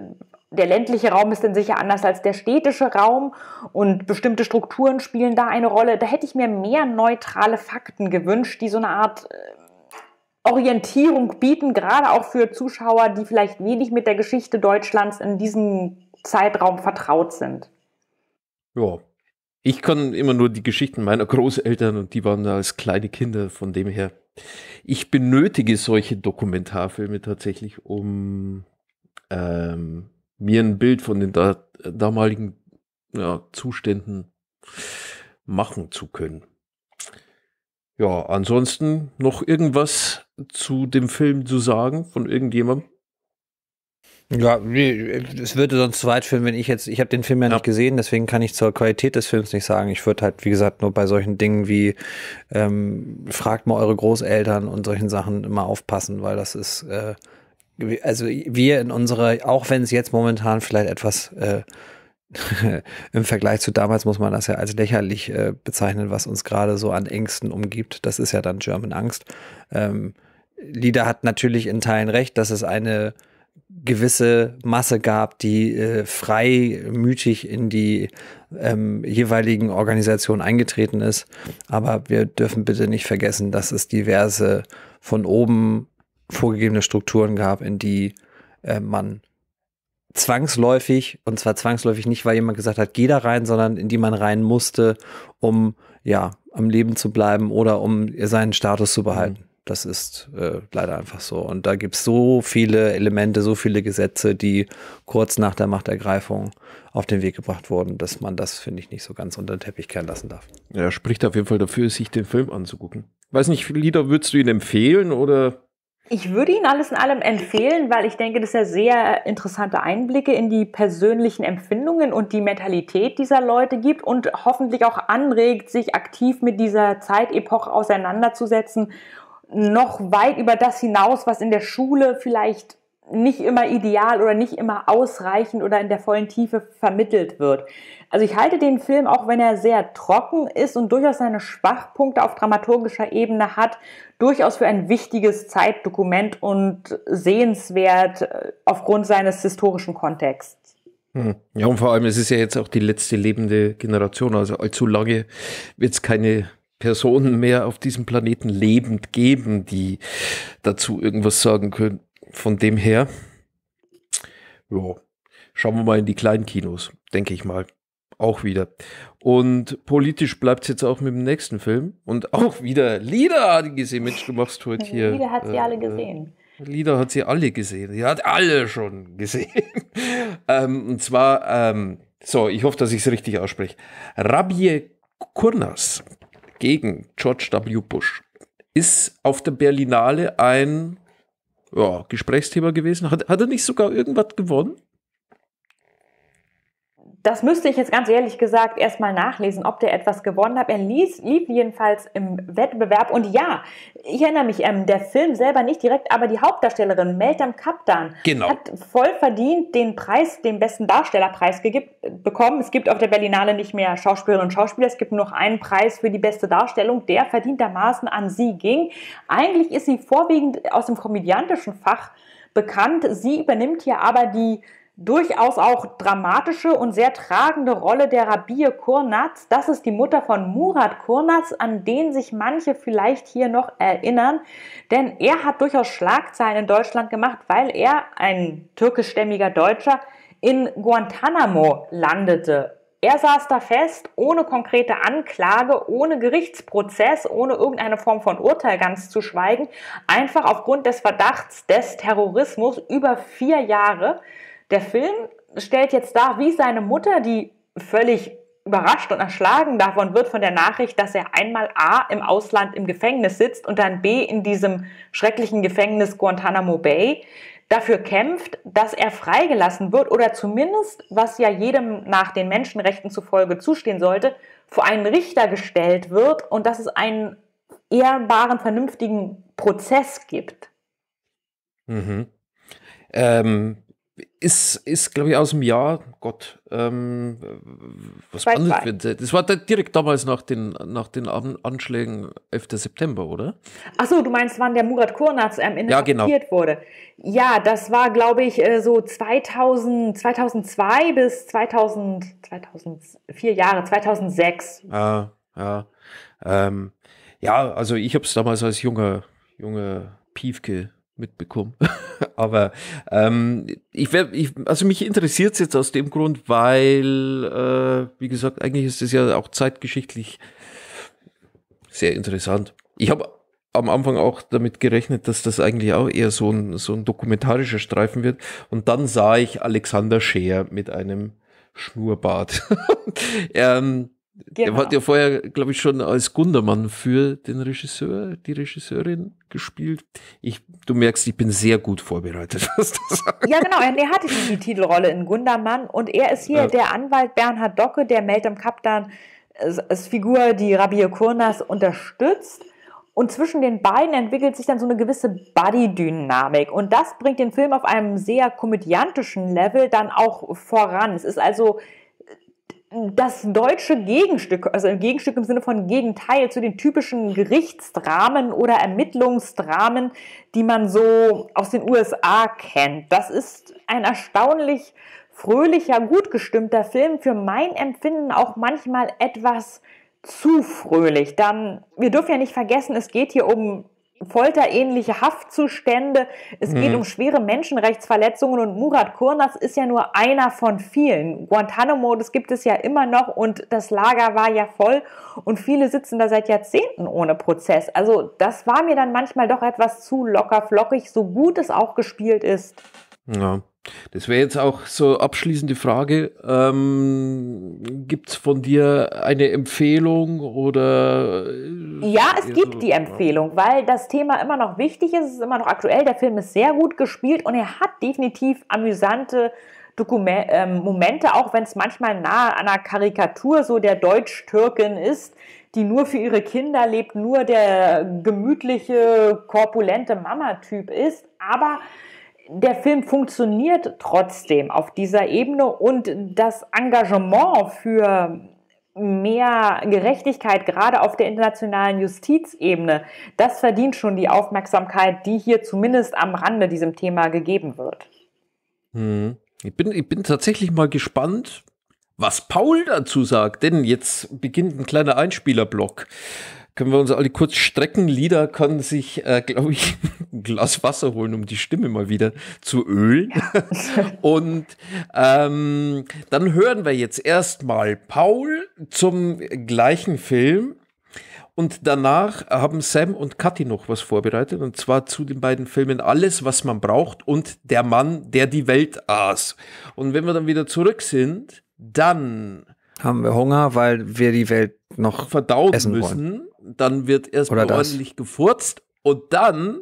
Der ländliche Raum ist dann sicher anders als der städtische Raum und bestimmte Strukturen spielen da eine Rolle. Da hätte ich mir mehr neutrale Fakten gewünscht, die so eine Art Orientierung bieten, gerade auch für Zuschauer, die vielleicht wenig mit der Geschichte Deutschlands in diesem Zeitraum vertraut sind. Ja, ich kann immer nur die Geschichten meiner Großeltern und die waren als kleine Kinder, von dem her. Ich benötige solche Dokumentarfilme tatsächlich, um mir ein Bild von den damaligen Zuständen machen zu können. Ja, ansonsten noch irgendwas zu dem Film zu sagen von irgendjemandem? Ja, es würde sonst zu weit führen, wenn ich habe den Film ja nicht gesehen, deswegen kann ich zur Qualität des Films nicht sagen. Ich würde halt, wie gesagt, nur bei solchen Dingen wie fragt mal eure Großeltern und solchen Sachen immer aufpassen, weil das ist, also wir in unserer, auch wenn es jetzt momentan vielleicht etwas im Vergleich zu damals muss man das ja als lächerlich bezeichnen, was uns gerade so an Ängsten umgibt. Das ist ja dann German Angst. Lieder hat natürlich in Teilen recht, dass es eine gewisse Masse gab, die freimütig in die jeweiligen Organisationen eingetreten ist. Aber wir dürfen bitte nicht vergessen, dass es diverse von oben vorgegebene Strukturen gab, in die man zwangsläufig, und zwar zwangsläufig nicht, weil jemand gesagt hat, geh da rein, sondern in die man rein musste, um ja am Leben zu bleiben oder um seinen Status zu behalten. Das ist leider einfach so. Und da gibt es so viele Elemente, so viele Gesetze, die kurz nach der Machtergreifung auf den Weg gebracht wurden, dass man das, finde ich, nicht so ganz unter den Teppich kehren lassen darf. Ja, spricht auf jeden Fall dafür, sich den Film anzugucken. Weiß nicht, Lieder, würdest du ihn empfehlen oder? Ich würde ihn alles in allem empfehlen, weil ich denke, dass er sehr interessante Einblicke in die persönlichen Empfindungen und die Mentalität dieser Leute gibt und hoffentlich auch anregt, sich aktiv mit dieser Zeitepoche auseinanderzusetzen, noch weit über das hinaus, was in der Schule vielleicht nicht immer ideal oder nicht immer ausreichend oder in der vollen Tiefe vermittelt wird. Also ich halte den Film, auch wenn er sehr trocken ist und durchaus seine Schwachpunkte auf dramaturgischer Ebene hat, durchaus für ein wichtiges Zeitdokument und sehenswert aufgrund seines historischen Kontexts. Ja, und vor allem, es ist ja jetzt auch die letzte lebende Generation, also allzu lange wird es keine Personen mehr auf diesem Planeten lebend geben, die dazu irgendwas sagen können. Von dem her, ja, schauen wir mal in die kleinen Kinos, denke ich mal, auch wieder. Und politisch bleibt es jetzt auch mit dem nächsten Film und auch wieder. Lieder hat gesehen, Mensch, du machst heute hier. Lieder hat sie alle gesehen. Lieder hat sie alle gesehen. Sie hat alle schon gesehen. Und zwar, so, ich hoffe, dass ich es richtig ausspreche. Rabiye Kurnaz gegen George W. Bush ist auf der Berlinale ein Gesprächsthema gewesen. Hat er nicht sogar irgendwas gewonnen? Das müsste ich jetzt ganz ehrlich gesagt erstmal nachlesen, ob der etwas gewonnen hat. Er lief jedenfalls im Wettbewerb. Und ja, ich erinnere mich, der Film selber nicht direkt, aber die Hauptdarstellerin Meltem Kaptan hat voll verdient den Preis, den besten Darstellerpreis bekommen. Es gibt auf der Berlinale nicht mehr Schauspielerinnen und Schauspieler, es gibt nur noch einen Preis für die beste Darstellung, der verdientermaßen an sie ging. Eigentlich ist sie vorwiegend aus dem komödiantischen Fach bekannt. Sie übernimmt hier aber die durchaus auch dramatische und sehr tragende Rolle der Rabiye Kurnaz. Das ist die Mutter von Murat Kurnaz, an den sich manche vielleicht hier noch erinnern. Denn er hat durchaus Schlagzeilen in Deutschland gemacht, weil er, ein türkischstämmiger Deutscher, in Guantanamo landete. Er saß da fest, ohne konkrete Anklage, ohne Gerichtsprozess, ohne irgendeine Form von Urteil ganz zu schweigen, einfach aufgrund des Verdachts des Terrorismus über 4 Jahre. Der Film stellt jetzt dar, wie seine Mutter, die völlig überrascht und erschlagen davon wird, von der Nachricht, dass er einmal A im Ausland im Gefängnis sitzt und dann B in diesem schrecklichen Gefängnis Guantanamo Bay, dafür kämpft, dass er freigelassen wird oder zumindest, was ja jedem nach den Menschenrechten zufolge zustehen sollte, vor einen Richter gestellt wird und dass es einen ehrbaren, vernünftigen Prozess gibt. Mhm. Ist glaube ich, aus dem Jahr, Gott, was war das? Das war direkt damals nach den Anschlägen 11. September, oder? Ach so, du meinst, wann der Murat Kurnaz am Ende inhaftiert wurde. Ja, das war, glaube ich, so 2002 bis 2006. Ah, ja. Ja, also ich habe es damals als junger Piefke mitbekommen. Aber also mich interessiert es jetzt aus dem Grund, weil, wie gesagt, eigentlich ist es ja auch zeitgeschichtlich sehr interessant. Ich habe am Anfang auch damit gerechnet, dass das eigentlich auch eher so ein dokumentarischer Streifen wird. Und dann sah ich Alexander Scheer mit einem Schnurrbart. Genau. Er hat ja vorher, glaube ich, schon als Gundermann für den Regisseur, die Regisseurin gespielt. Du merkst, ich bin sehr gut vorbereitet, was du sagst. Ja, genau. Er hatte die Titelrolle in Gundermann und er ist hier der Anwalt Bernhard Docke, der Meltem Kaptan als Figur, die Rabiye Kurnaz unterstützt. Und zwischen den beiden entwickelt sich dann so eine gewisse Buddy-Dynamik. Und das bringt den Film auf einem sehr komödiantischen Level dann auch voran. Es ist also das deutsche Gegenstück, also ein Gegenstück im Sinne von Gegenteil zu den typischen Gerichtsdramen oder Ermittlungsdramen, die man so aus den USA kennt. Das ist ein erstaunlich fröhlicher, gut gestimmter Film, für mein Empfinden auch manchmal etwas zu fröhlich. Dann, wir dürfen ja nicht vergessen, es geht hier um folterähnliche Haftzustände, es geht um schwere Menschenrechtsverletzungen und Murat Kurnaz ist ja nur einer von vielen. Guantanamo, das gibt es ja immer noch und das Lager war ja voll und viele sitzen da seit Jahrzehnten ohne Prozess. Also das war mir dann manchmal doch etwas zu locker flockig, so gut es auch gespielt ist. Ja, das wäre jetzt auch so abschließende Frage. Gibt es von dir eine Empfehlung oder? Ja, es gibt die Empfehlung, weil das Thema immer noch wichtig ist, es ist immer noch aktuell, der Film ist sehr gut gespielt und er hat definitiv amüsante Momente, auch wenn es manchmal nahe an einer Karikatur so der Deutsch-Türkin ist, die nur für ihre Kinder lebt, nur der gemütliche, korpulente Mama-Typ ist, aber der Film funktioniert trotzdem auf dieser Ebene und das Engagement für mehr Gerechtigkeit, gerade auf der internationalen Justizebene, das verdient schon die Aufmerksamkeit, die hier zumindest am Rande diesem Thema gegeben wird. Hm. Ich bin tatsächlich mal gespannt, was Paul dazu sagt, denn jetzt beginnt ein kleiner Einspielerblock. Können wir uns alle kurz strecken. Lieder kann sich, glaube ich, ein Glas Wasser holen, um die Stimme mal wieder zu ölen. Und dann hören wir jetzt erstmal Paul zum gleichen Film. Und danach haben Sam und Kathi noch was vorbereitet. Und zwar zu den beiden Filmen Alles, was man braucht und Der Mann, der die Welt aß. Und wenn wir dann wieder zurück sind, dann haben wir Hunger, weil wir die Welt noch verdauen müssen. Dann wird erstmal ordentlich gefurzt und dann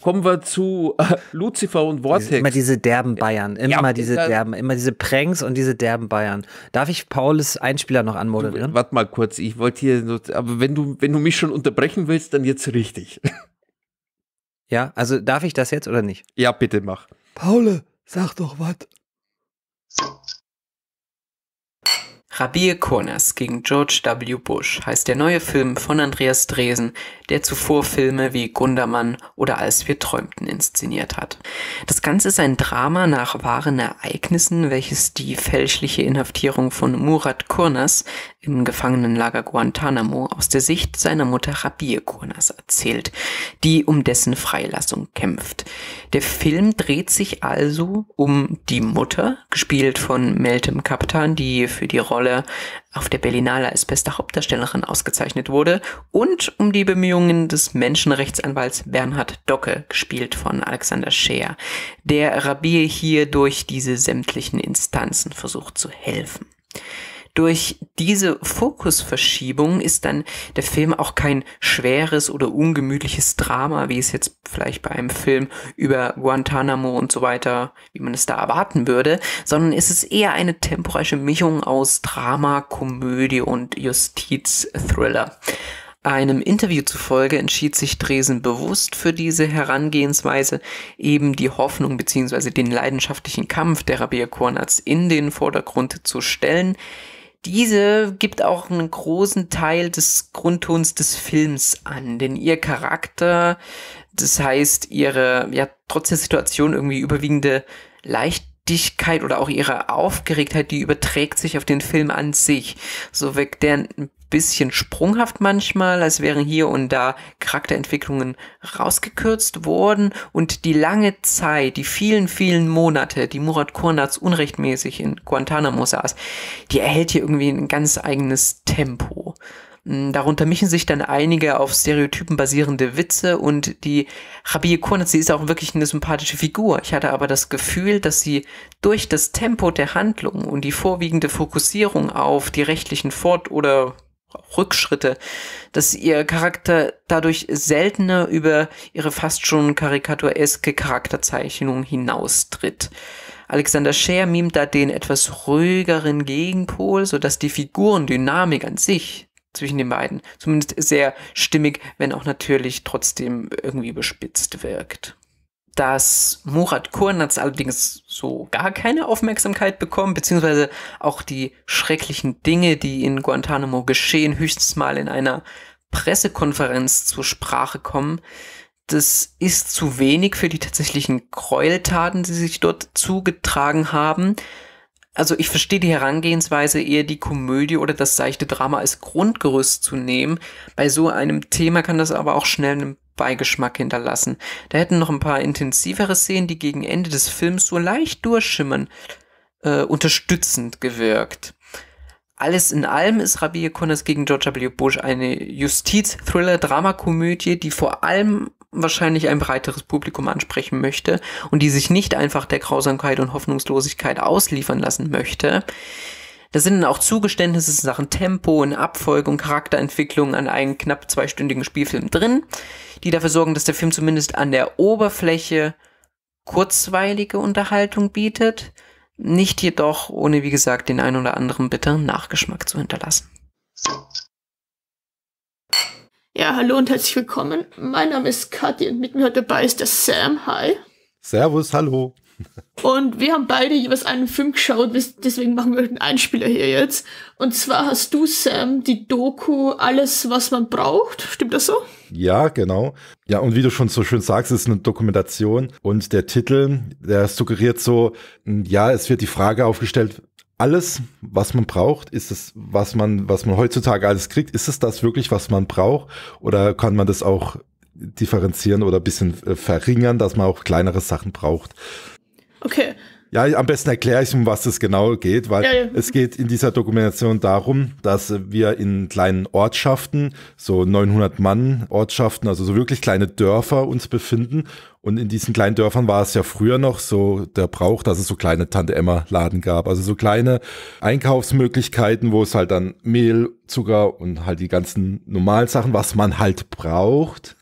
kommen wir zu Luzifer und Vortex. Immer diese derben Bayern, immer ja, diese derben, immer diese Pranks und diese derben Bayern. Darf ich Pauls Einspieler noch anmoderieren? Warte mal kurz, ich wollte hier, aber wenn du mich schon unterbrechen willst, dann jetzt richtig. Ja, also darf ich das jetzt oder nicht? Ja, bitte mach. Paul, sag doch was. Rabiye Kurnaz gegen George W. Bush heißt der neue Film von Andreas Dresen, der zuvor Filme wie Gundermann oder Als wir träumten inszeniert hat. Das Ganze ist ein Drama nach wahren Ereignissen, welches die fälschliche Inhaftierung von Murat Kurnaz im Gefangenenlager Guantanamo aus der Sicht seiner Mutter Rabiye Kurnaz erzählt, die um dessen Freilassung kämpft. Der Film dreht sich also um die Mutter, gespielt von Meltem Kaptan, die für die Rolle auf der Berlinale als beste Hauptdarstellerin ausgezeichnet wurde, und um die Bemühungen des Menschenrechtsanwalts Bernhard Docke, gespielt von Alexander Scheer, der Rabiye hier durch diese sämtlichen Instanzen versucht zu helfen. Durch diese Fokusverschiebung ist dann der Film auch kein schweres oder ungemütliches Drama, wie es jetzt vielleicht bei einem Film über Guantanamo und so weiter, wie man es da erwarten würde, sondern es ist eher eine temporäre Mischung aus Drama, Komödie und Justizthriller. Einem Interview zufolge entschied sich Dresen bewusst für diese Herangehensweise, eben die Hoffnung bzw. den leidenschaftlichen Kampf der Rabiye Kurnaz in den Vordergrund zu stellen. Diese gibt auch einen großen Teil des Grundtons des Films an, denn ihr Charakter, das heißt ihre, ja, trotz der Situation irgendwie überwiegende Leichtigkeit, oder auch ihre Aufgeregtheit, die überträgt sich auf den Film an sich. So wirkt der ein bisschen sprunghaft manchmal, als wären hier und da Charakterentwicklungen rausgekürzt worden, und die lange Zeit, die vielen, vielen Monate, die Murat Kurnaz unrechtmäßig in Guantanamo saß, die erhält hier irgendwie ein ganz eigenes Tempo. Darunter mischen sich dann einige auf Stereotypen basierende Witze, und die Rabiye Kurnaz, sie ist auch wirklich eine sympathische Figur. Ich hatte aber das Gefühl, dass sie durch das Tempo der Handlung und die vorwiegende Fokussierung auf die rechtlichen Fort- oder Rückschritte, dass ihr Charakter dadurch seltener über ihre fast schon karikatureske Charakterzeichnung hinaustritt. Alexander Scheer mimt da den etwas ruhigeren Gegenpol, sodass die Figurendynamik an sich zwischen den beiden zumindest sehr stimmig, wenn auch natürlich trotzdem irgendwie bespitzt wirkt. Dass Murat Kurnaz allerdings so gar keine Aufmerksamkeit bekommt, beziehungsweise auch die schrecklichen Dinge, die in Guantanamo geschehen, höchstens mal in einer Pressekonferenz zur Sprache kommen, das ist zu wenig für die tatsächlichen Gräueltaten, die sich dort zugetragen haben. Also ich verstehe die Herangehensweise, eher die Komödie oder das seichte Drama als Grundgerüst zu nehmen. Bei so einem Thema kann das aber auch schnell einen Beigeschmack hinterlassen. Da hätten noch ein paar intensivere Szenen, die gegen Ende des Films so leicht durchschimmern, unterstützend gewirkt. Alles in allem ist Rabiye Kurnaz gegen George W. Bush eine Justiz-Thriller-Dramakomödie, die vor allem wahrscheinlich ein breiteres Publikum ansprechen möchte und die sich nicht einfach der Grausamkeit und Hoffnungslosigkeit ausliefern lassen möchte. Da sind auch Zugeständnisse in Sachen Tempo, in Abfolge und Charakterentwicklung an einen knapp zweistündigen Spielfilm drin, die dafür sorgen, dass der Film zumindest an der Oberfläche kurzweilige Unterhaltung bietet, nicht jedoch ohne, wie gesagt, den ein oder anderen bitteren Nachgeschmack zu hinterlassen. Ja, hallo und herzlich willkommen. Mein Name ist Kathi und mit mir heute dabei ist der Sam. Hi. Servus, hallo. Und wir haben beide jeweils einen Film geschaut, deswegen machen wir den Einspieler hier jetzt. Und zwar hast du, Sam, die Doku Alles, was man braucht. Stimmt das so? Ja, genau. Ja, und wie du schon so schön sagst, ist eine Dokumentation. Und der Titel, der suggeriert so, ja, es wird die Frage aufgestellt, alles, was man braucht, ist es, was man heutzutage alles kriegt, ist es das wirklich, was man braucht? Oder kann man das auch differenzieren oder ein bisschen verringern, dass man auch kleinere Sachen braucht? Okay. Ja, am besten erkläre ich, um was es genau geht, weil ja. Es geht in dieser Dokumentation darum, dass wir in kleinen Ortschaften, so 900-Mann-Ortschaften, also so wirklich kleine Dörfer uns befinden. Und in diesen kleinen Dörfern war es ja früher noch so der Brauch, dass es so kleine Tante-Emma-Laden gab. Also so kleine Einkaufsmöglichkeiten, wo es halt dann Mehl, Zucker und halt die ganzen normalen Sachen, was man halt braucht,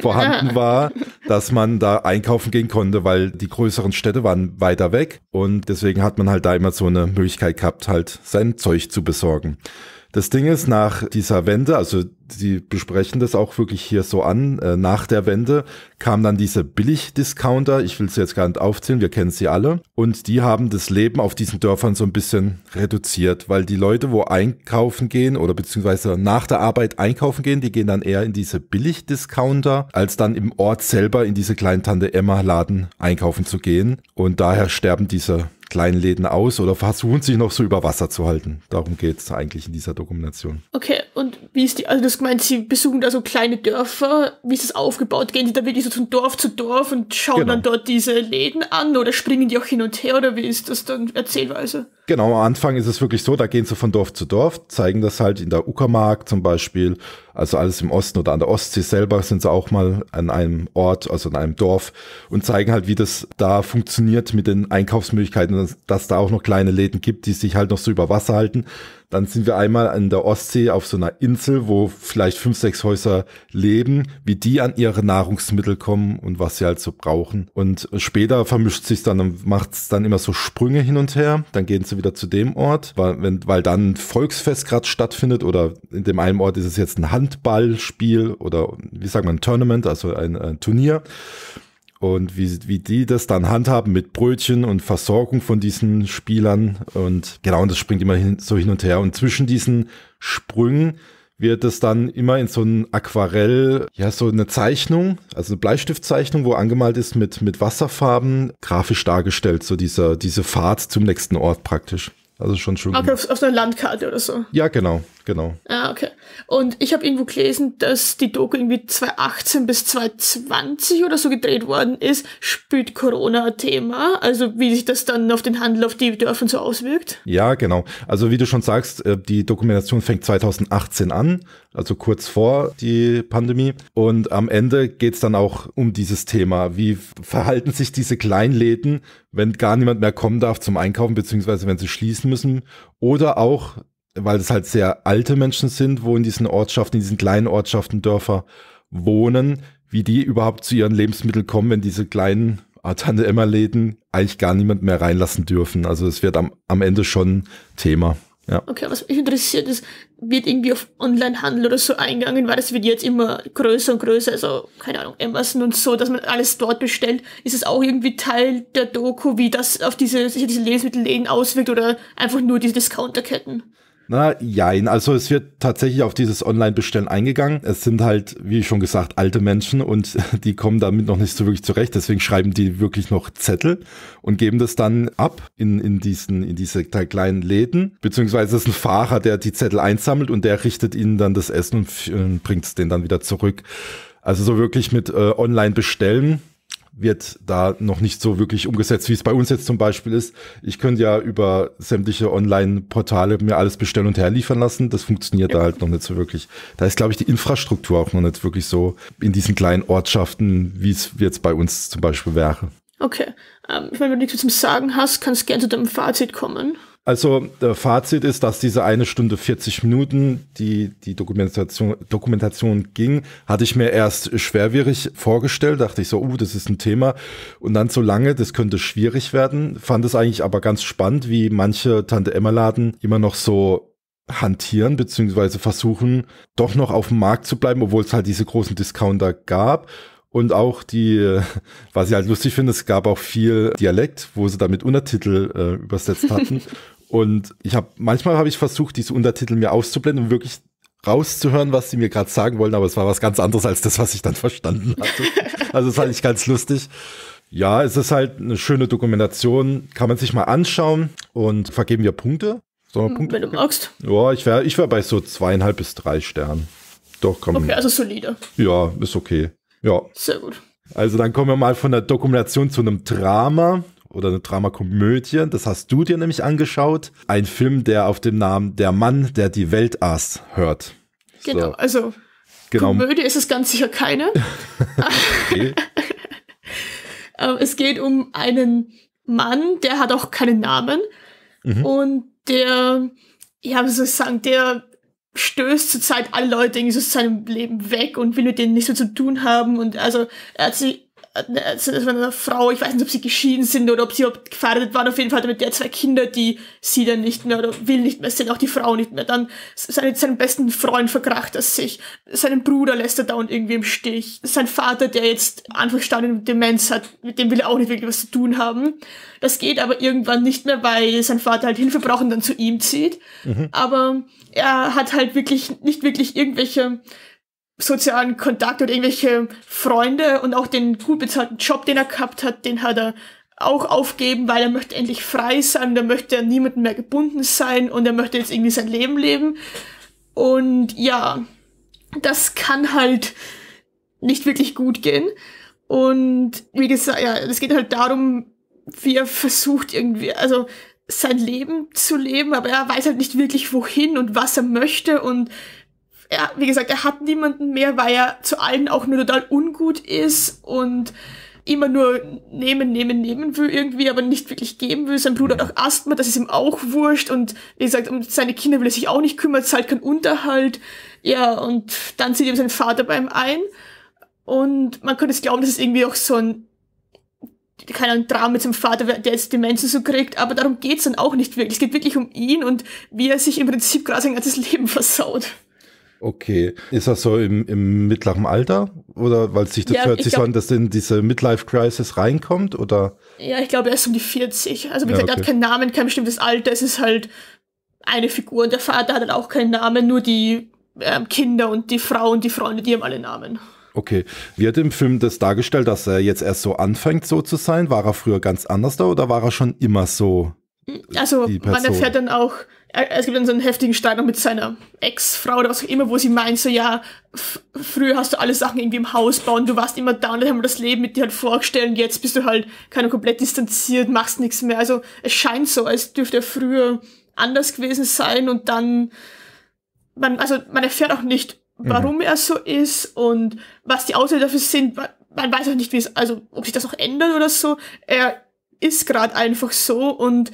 vorhanden war, dass man da einkaufen gehen konnte, weil die größeren Städte waren weiter weg. Und deswegen hat man halt da immer so eine Möglichkeit gehabt, halt sein Zeug zu besorgen. Das Ding ist, nach dieser Wende, also sie besprechen das auch wirklich hier so an, nach der Wende kam dann diese Billig-Discounter, ich will sie jetzt gar nicht aufzählen, wir kennen sie alle, und die haben das Leben auf diesen Dörfern so ein bisschen reduziert, weil die Leute, wo einkaufen gehen oder beziehungsweise nach der Arbeit einkaufen gehen, die gehen dann eher in diese Billig-Discounter, als dann im Ort selber in diese kleinen Tante-Emma-Laden einkaufen zu gehen, und daher sterben diese kleinen Läden aus oder versuchen sich noch so über Wasser zu halten. Darum geht es eigentlich in dieser Dokumentation. Okay, und wie ist die, also das meint, sie besuchen da so kleine Dörfer, wie ist das aufgebaut? Gehen die da wirklich so von Dorf zu Dorf und schauen dann dort diese Läden an oder springen die auch hin und her oder wie ist das dann erzählweise? Genau, am Anfang ist es wirklich so, da gehen sie von Dorf zu Dorf, zeigen das halt in der Uckermark zum Beispiel, also alles im Osten oder an der Ostsee selber sind sie auch mal an einem Ort, also in einem Dorf, und zeigen halt, wie das da funktioniert mit den Einkaufsmöglichkeiten, dass da auch noch kleine Läden gibt, die sich halt noch so über Wasser halten. Dann sind wir einmal an der Ostsee auf so einer Insel, wo vielleicht 5, 6 Häuser leben, wie die an ihre Nahrungsmittel kommen und was sie halt so brauchen. Und später vermischt sich dann, macht es dann immer so Sprünge hin und her, dann gehen sie wieder zu dem Ort, weil dann ein Volksfest gerade stattfindet oder in dem einen Ort ist es jetzt ein Handballspiel oder wie sagt man, Tournament, also ein Turnier. Und wie die das dann handhaben mit Brötchen und Versorgung von diesen Spielern. Und genau, und das springt immer so hin und her. Und zwischen diesen Sprüngen wird es dann immer in so ein Aquarell, ja, so eine Zeichnung, also eine Bleistiftzeichnung, wo angemalt ist mit Wasserfarben, grafisch dargestellt, so diese Fahrt zum nächsten Ort praktisch. Also schon schön. Okay, auf einer Landkarte oder so. Ja, genau. Ah, okay. Und ich habe irgendwo gelesen, dass die Doku irgendwie 2018 bis 2020 oder so gedreht worden ist, spielt Corona ein Thema, also wie sich das dann auf den Handel, auf die Dörfer so auswirkt. Ja, genau. Also wie du schon sagst, die Dokumentation fängt 2018 an, also kurz vor die Pandemie. Und am Ende geht es dann auch um dieses Thema. Wie verhalten sich diese Kleinläden, wenn gar niemand mehr kommen darf zum Einkaufen, beziehungsweise wenn sie schließen müssen, oder auch, weil es halt sehr alte Menschen sind, wo in diesen Ortschaften, in diesen kleinen Ortschaften, Dörfer wohnen, wie die überhaupt zu ihren Lebensmitteln kommen, wenn diese kleinen Tante-Emma-Läden eigentlich gar niemand mehr reinlassen dürfen. Also es wird am Ende schon Thema. Ja. Okay, was mich interessiert ist, wird irgendwie auf Onlinehandel oder so eingegangen, weil das wird jetzt immer größer und größer, also keine Ahnung, Amazon und so, dass man alles dort bestellt. Ist es auch irgendwie Teil der Doku, wie das auf diese Lebensmittelläden auswirkt oder einfach nur diese Discounterketten? Na, jein. Also es wird tatsächlich auf dieses Online-Bestellen eingegangen. Es sind halt, wie schon gesagt, alte Menschen und die kommen damit noch nicht so wirklich zurecht. Deswegen schreiben die wirklich noch Zettel und geben das dann ab in diese kleinen Läden. Beziehungsweise es ist ein Fahrer, der die Zettel einsammelt und der richtet ihnen dann das Essen und bringt es denen dann wieder zurück. Also so wirklich mit Online-Bestellen wird da noch nicht so wirklich umgesetzt, wie es bei uns jetzt zum Beispiel ist. Ich könnte ja über sämtliche Online-Portale mir alles bestellen und herliefern lassen. Das funktioniert da halt noch nicht so wirklich. Da ist, glaube ich, die Infrastruktur auch noch nicht wirklich so in diesen kleinen Ortschaften, wie es jetzt bei uns zum Beispiel wäre. Okay. Ich meine, wenn du nichts zum Sagen hast, kannst du gerne zu deinem Fazit kommen. Also, Fazit ist, dass diese 1 Stunde 40 Minuten, die Dokumentation ging, hatte ich mir erst schwerwierig vorgestellt, dachte ich so, das ist ein Thema und dann so lange, das könnte schwierig werden, fand es eigentlich aber ganz spannend, wie manche Tante-Emma-Laden immer noch so hantieren, beziehungsweise versuchen, doch noch auf dem Markt zu bleiben, obwohl es halt diese großen Discounter gab. Und auch was ich halt lustig finde, es gab auch viel Dialekt, wo sie damit Untertitel übersetzt hatten. Und manchmal habe ich versucht, diese Untertitel mir auszublenden, um wirklich rauszuhören, was sie mir gerade sagen wollen. Aber es war was ganz anderes als das, was ich dann verstanden hatte. Also das fand ich ganz lustig. Ja, es ist halt eine schöne Dokumentation. Kann man sich mal anschauen und vergeben wir Punkte. Sollen wir Punkte? Wenn du magst. Ja, ich wär bei so 2,5 bis 3 Sternen. Doch, komm. Okay, also solide. Ja, ist okay. Ja. Sehr gut. Also dann kommen wir mal von der Dokumentation zu einem Drama oder eine Dramakomödie. Das hast du dir nämlich angeschaut. Ein Film, der auf dem Namen Der Mann, der die Welt aß, hört. Genau, so. Also genau. Komödie ist es ganz sicher keine. Okay. Es geht um einen Mann, der hat auch keinen Namen. Mhm. Und der, ja, wie soll ich sagen, der stößt zurzeit alle Leute irgendwie so aus seinem Leben weg und will mit denen nichts mehr zu tun haben. Und also er hat mit einer Frau, ich weiß nicht, ob sie geschieden sind oder ob sie verheiratet waren, auf jeden Fall hat er mit der 2 Kinder, die sie dann nicht mehr oder will nicht mehr sehen, auch die Frau nicht mehr. Dann seinen besten Freund verkracht er sich, seinen Bruder lässt er dauernd irgendwie im Stich, sein Vater, der jetzt anfangsstadium Demenz hat, mit dem will er auch nicht wirklich was zu tun haben. Das geht aber irgendwann nicht mehr, weil sein Vater halt Hilfe braucht und dann zu ihm zieht. Mhm. Aber er hat halt wirklich nicht wirklich irgendwelche sozialen Kontakt oder irgendwelche Freunde und auch den gut bezahlten Job, den er gehabt hat, den hat er auch aufgeben, weil er möchte endlich frei sein, er möchte an niemanden mehr gebunden sein und er möchte jetzt irgendwie sein Leben leben. Und ja, das kann halt nicht wirklich gut gehen. Und wie gesagt, ja, es geht halt darum, wie er versucht irgendwie, also sein Leben zu leben, aber er weiß halt nicht wirklich wohin und was er möchte und er, wie gesagt, er hat niemanden mehr, weil er zu allen auch nur total ungut ist und immer nur nehmen will irgendwie, aber nicht wirklich geben will. Sein Bruder hat auch Asthma, das ist ihm auch wurscht und wie gesagt, um seine Kinder will er sich auch nicht kümmern, zahlt keinen Unterhalt. Ja, und dann zieht ihm sein Vater bei ihm ein und man könnte es glauben, das ist irgendwie auch so ein, keine Ahnung, Drama mit seinem Vater, der jetzt Demenz so kriegt, aber darum geht's dann auch nicht wirklich. Es geht wirklich um ihn und wie er sich im Prinzip gerade sein ganzes Leben versaut. Okay. Ist das so im mittleren Alter? Oder weil es sich das ja, hört sich so an, dass in diese Midlife-Crisis reinkommt? Oder? Ja, ich glaube, er ist um die 40. Also wie gesagt, er hat keinen Namen, kein bestimmtes Alter. Es ist halt eine Figur. Und der Vater hat dann auch keinen Namen, nur die Kinder und die Frau und die Freunde, die haben alle Namen. Okay. Wie hat im Film das dargestellt, dass er jetzt erst so anfängt, so zu sein? War er früher ganz anders da oder war er schon immer so? Also man erfährt dann auch, es gibt dann so einen heftigen Streit noch mit seiner Ex-Frau oder was auch immer, wo sie meint so, ja, früher hast du alle Sachen irgendwie im Haus bauen, du warst immer da und dann haben wir das Leben mit dir halt vorgestellt und jetzt bist du halt komplett distanziert, machst nichts mehr. Also es scheint so, als dürfte er früher anders gewesen sein und dann, man erfährt auch nicht, warum er so ist und was die Auslöser dafür sind. Man weiß auch nicht, wie es, also ob sich das auch ändert oder so. Er ist gerade einfach so und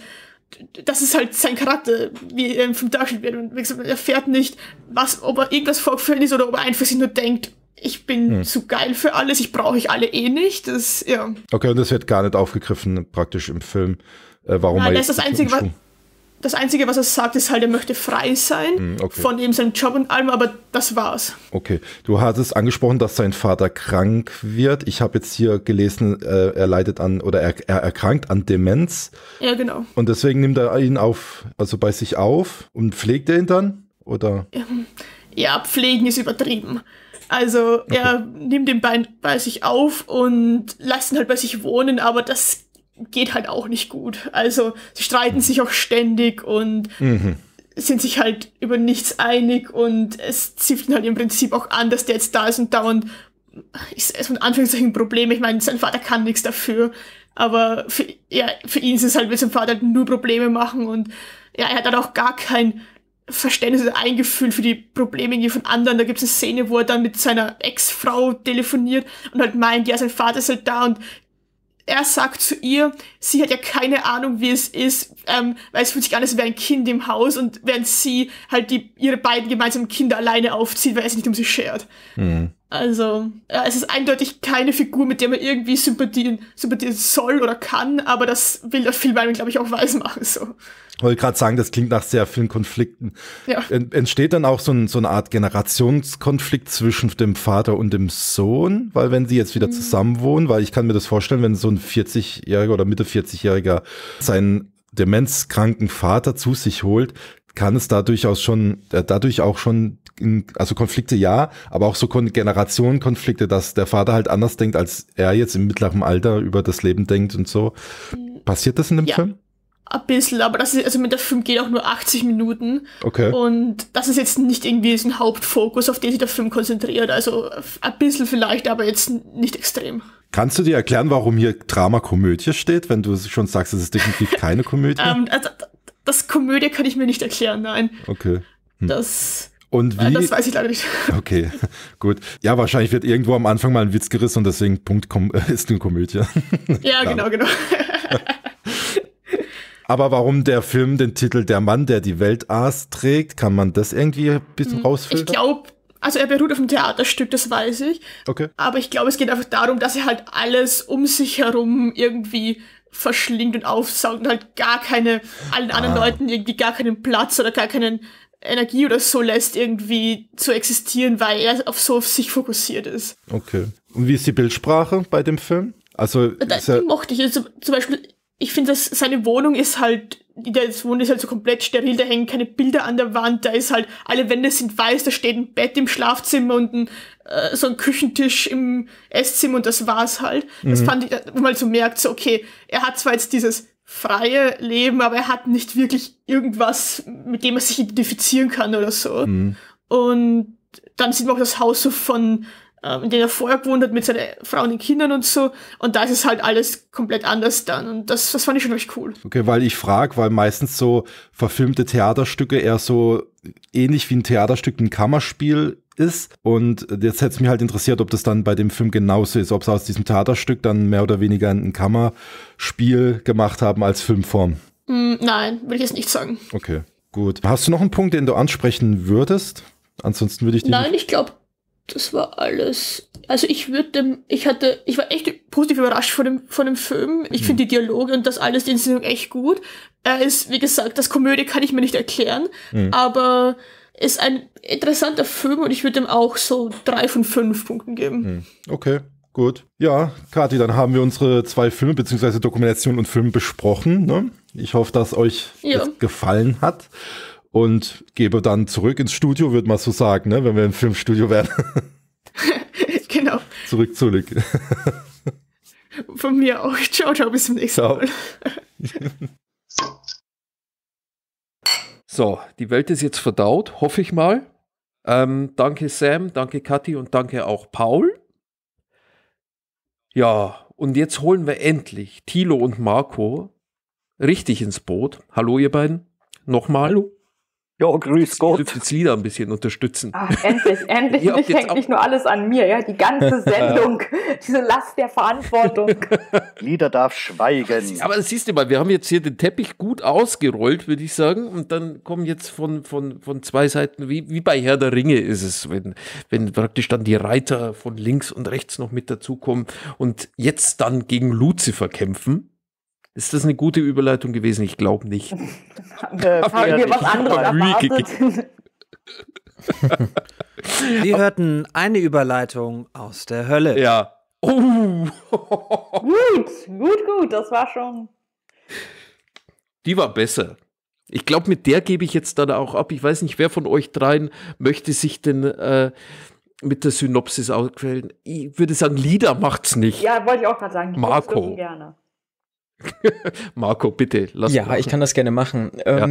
das ist halt sein Charakter, wie er im Film dargestellt wird. Und wie gesagt, man erfährt nicht, ob er irgendwas vorgefallen ist oder ob er einfach sich nur denkt, ich bin zu geil für alles, ich brauche euch alle eh nicht. Das, ja. Okay, und das wird gar nicht aufgegriffen praktisch im Film. Warum Nein, er das ist das Einzige, das Einzige, was er sagt, ist halt, er möchte frei sein von eben seinem Job und allem, aber das war's. Okay, du hattest angesprochen, dass sein Vater krank wird. Ich habe jetzt hier gelesen, er leidet an, oder er erkrankt an Demenz. Ja, genau. Und deswegen nimmt er ihn bei sich auf und pflegt er ihn dann, oder? Ja, pflegen ist übertrieben. Also er nimmt den bei sich auf und lässt ihn halt bei sich wohnen, aber das geht halt auch nicht gut. Also sie streiten sich auch ständig und sind sich halt über nichts einig und es zieht ihn halt im Prinzip auch an, dass der jetzt da ist und dauernd ist es von Anführungszeichen ein Problem. Ich meine, sein Vater kann nichts dafür, aber für ihn ist es halt, will sein Vater halt nur Probleme machen und ja, er hat dann auch gar kein Verständnis oder ein Gefühl für die Probleme von anderen. Da gibt es eine Szene, wo er dann mit seiner Ex-Frau telefoniert und halt meint, ja, sein Vater ist halt da und er sagt zu ihr, sie hat ja keine Ahnung, wie es ist, weil es fühlt sich an, als wäre ein Kind im Haus und während sie halt ihre beiden gemeinsamen Kinder alleine aufzieht, weil er sich nicht um sie schert. Also, es ist eindeutig keine Figur, mit der man irgendwie sympathisieren soll oder kann, aber das will der Film, glaube ich, auch weismachen. So. Ich wollte gerade sagen, das klingt nach sehr vielen Konflikten. Ja. Entsteht dann auch so eine Art Generationskonflikt zwischen dem Vater und dem Sohn, weil wenn sie jetzt wieder zusammenwohnen, weil ich kann mir das vorstellen, wenn so ein 40-Jähriger oder Mitte 40-Jähriger seinen demenzkranken Vater zu sich holt, kann es dadurch auch schon also Konflikte ja, aber auch so Generationenkonflikte, dass der Vater halt anders denkt, als er jetzt im mittleren Alter über das Leben denkt und so. Passiert das in dem Film? Ein bisschen, aber das ist, also mit der Film geht auch nur 80 Minuten. Okay. Und das ist jetzt nicht irgendwie so ein Hauptfokus, auf den sich der Film konzentriert. Also ein bisschen vielleicht, aber jetzt nicht extrem. Kannst du dir erklären, warum hier Drama-Komödie steht, wenn du schon sagst, es ist definitiv keine Komödie? Das Komödie kann ich mir nicht erklären, nein. Okay. Das weiß ich leider nicht. Okay, gut. Ja, wahrscheinlich wird irgendwo am Anfang mal ein Witz gerissen und deswegen ist eine Komödie. Ja, genau. Aber warum der Film den Titel Der Mann, der die Welt aß trägt, kann man das irgendwie ein bisschen rausfiltern? Ich glaube, also er beruht auf einem Theaterstück, das weiß ich. Okay. Aber ich glaube, es geht einfach darum, dass er halt alles um sich herum irgendwie verschlingt und aufsaugt und halt allen anderen Leuten irgendwie gar keinen Platz oder gar keine Energie oder so lässt, irgendwie zu existieren, weil er auf sich fokussiert ist. Okay. Und wie ist die Bildsprache bei dem Film? Also, die mochte ich. Also, zum Beispiel, ich finde, dass seine Wohnung ist halt, so komplett steril, da hängen keine Bilder an der Wand, da ist halt, alle Wände sind weiß, da steht ein Bett im Schlafzimmer und so ein Küchentisch im Esszimmer und das war's halt. Das fand ich, wo man so merkt, so okay, er hat zwar jetzt dieses freie Leben, aber er hat nicht wirklich irgendwas, mit dem er sich identifizieren kann oder so. Und dann sieht man auch das Haus so in dem er vorher gewohnt hat, mit seiner Frau und den Kindern und so. Und da ist es halt alles komplett anders dann. Und das fand ich schon echt cool. Okay, weil ich frage, weil meistens so verfilmte Theaterstücke eher so ähnlich wie ein Theaterstück, ein Kammerspiel ist. Und jetzt hätte es mich halt interessiert, ob das dann bei dem Film genauso ist, ob sie aus diesem Theaterstück dann mehr oder weniger ein Kammerspiel gemacht haben als Filmform. Nein, würde ich jetzt nicht sagen. Okay, gut. Hast du noch einen Punkt, den du ansprechen würdest? Ansonsten würde ich dir... Nein, ich glaube... Das war alles. Also ich war echt positiv überrascht von dem Film. Ich finde die Dialoge und das alles, die Inszenierung echt gut. Wie gesagt, das Komödie kann ich mir nicht erklären, aber Ist ein interessanter Film und ich würde ihm auch so 3 von 5 Punkten geben. Okay, gut. Ja, Kathi, dann haben wir unsere 2 Filme bzw. Dokumentation und Film besprochen. Ne? Ich hoffe, dass euch das gefallen hat. Und gebe dann zurück ins Studio, würde man so sagen, ne? Wenn wir im Filmstudio wären. Genau. Zurück. Von mir auch. Ciao, ciao, bis zum nächsten Mal. So, die Welt ist jetzt verdaut, hoffe ich mal. Danke Sam, danke Kathi und danke auch Paul. Ja, und jetzt holen wir endlich Thilo und Marco richtig ins Boot. Hallo ihr beiden, nochmal. Hallo. Ja, grüß Gott. Ich würde das Lieder ein bisschen unterstützen. Ach, endlich. Nicht hängt nicht nur alles an mir, ja, die ganze Sendung. Diese Last der Verantwortung. Lieder darf schweigen. Aber siehst du mal, wir haben jetzt hier den Teppich gut ausgerollt, würde ich sagen. Und dann kommen jetzt von zwei Seiten, wie bei Herr der Ringe ist es, wenn praktisch dann die Reiter von links und rechts noch mit dazukommen und jetzt dann gegen Luzifer kämpfen. Ist das eine gute Überleitung gewesen? Ich glaube nicht. Haben wir was anderes erwartet? Wir hörten eine Überleitung aus der Hölle. Ja. Oh. Gut. Das war schon... Die war besser. Ich glaube, mit der gebe ich jetzt dann auch ab. Ich weiß nicht, wer von euch dreien möchte sich denn... mit der Synopsis ausquälen. Ich würde sagen, Lieder macht's nicht. Ja, wollte ich auch gerade sagen. Marco. Gerne. Marco, bitte. Ja, ich kann das gerne machen. Ja.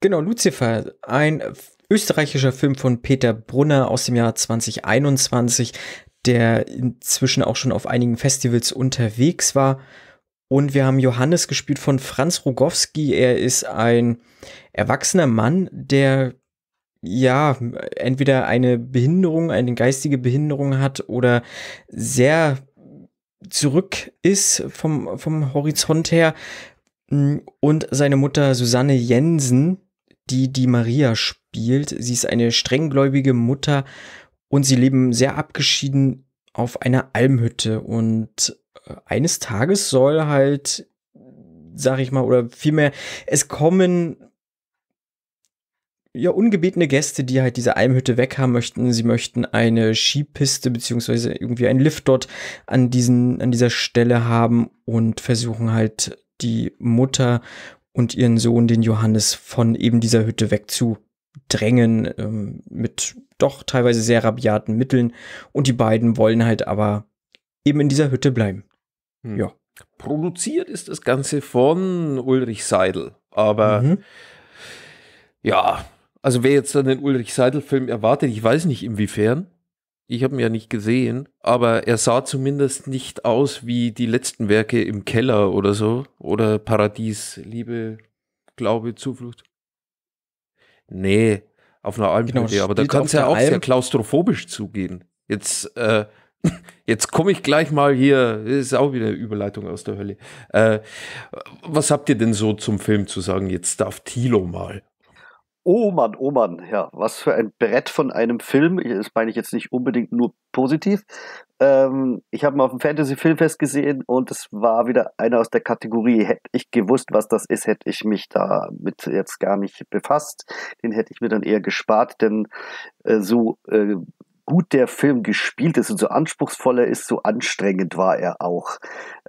Genau, Luzifer, ein österreichischer Film von Peter Brunner aus dem Jahr 2021, der inzwischen auch schon auf einigen Festivals unterwegs war. Und wir haben Johannes gespielt von Franz Rogowski. Er ist ein erwachsener Mann, der ja entweder eine Behinderung, eine geistige Behinderung hat oder sehr zurück ist vom Horizont her, und seine Mutter Susanne Jensen, die Maria spielt. Sie ist eine strenggläubige Mutter und sie leben sehr abgeschieden auf einer Almhütte, und eines Tages soll halt, sag ich mal, oder vielmehr, es kommen ja ungebetene Gäste, die halt diese Almhütte weg haben möchten. Sie möchten eine Skipiste beziehungsweise irgendwie einen Lift dort an dieser Stelle haben und versuchen halt, die Mutter und ihren Sohn, den Johannes, von eben dieser Hütte wegzudrängen, mit doch teilweise sehr rabiaten Mitteln. Und die beiden wollen halt aber eben in dieser Hütte bleiben. Ja. Produziert ist das Ganze von Ulrich Seidl, aber ja, also wer jetzt dann den Ulrich Seidl-Film erwartet, ich weiß nicht inwiefern, ich habe ihn ja nicht gesehen, aber er sah zumindest nicht aus wie die letzten Werke im Keller oder so, oder Paradies, Liebe, Glaube, Zuflucht. Nee, auf einer Almhütte, genau, aber da kann es ja auch sehr klaustrophobisch zugehen. Jetzt komme ich gleich mal hier, das ist auch wieder eine Überleitung aus der Hölle. Was habt ihr denn so zum Film zu sagen? Jetzt darf Thilo mal. Oh Mann, ja, was für ein Brett von einem Film. Das meine ich jetzt nicht unbedingt nur positiv. Ich habe ihn auf dem Fantasy-Filmfest gesehen und es war wieder einer aus der Kategorie, hätte ich gewusst, was das ist, hätte ich mich damit jetzt gar nicht befasst. Den hätte ich mir dann eher gespart, denn so gut der Film gespielt ist und so anspruchsvoll er ist, so anstrengend war er auch.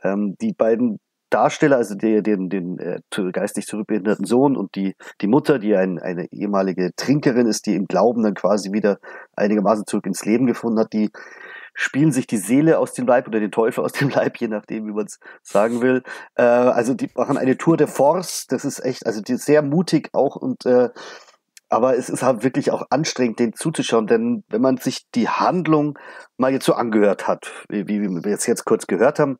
Die beiden Darsteller, also den geistig zurückbehinderten Sohn und die Mutter, die eine ehemalige Trinkerin ist, die im Glauben dann quasi wieder einigermaßen zurück ins Leben gefunden hat, die spielen sich die Seele aus dem Leib oder den Teufel aus dem Leib, je nachdem, wie man es sagen will. Also die machen eine Tour de Force, das ist echt, also die ist sehr mutig auch, und aber es ist halt wirklich auch anstrengend, denen zuzuschauen, denn wenn man sich die Handlung mal jetzt so angehört hat, wie wir jetzt kurz gehört haben,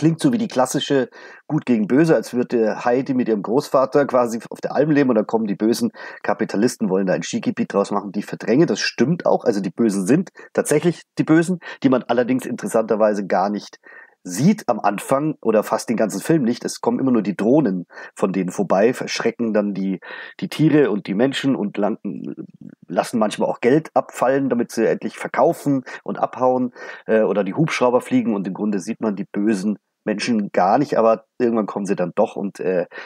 klingt so wie die klassische Gut gegen Böse, als würde Heidi mit ihrem Großvater quasi auf der Alm leben und dann kommen die bösen Kapitalisten, wollen da ein Skigebiet draus machen, die verdrängen. Das stimmt auch, also die Bösen sind tatsächlich die Bösen, die man allerdings interessanterweise gar nicht sieht am Anfang oder fast den ganzen Film nicht. Es kommen immer nur die Drohnen von denen vorbei, verschrecken dann die Tiere und die Menschen und lassen manchmal auch Geld abfallen, damit sie endlich verkaufen und abhauen, oder die Hubschrauber fliegen, und im Grunde sieht man die bösen Menschen gar nicht, aber irgendwann kommen sie dann doch, und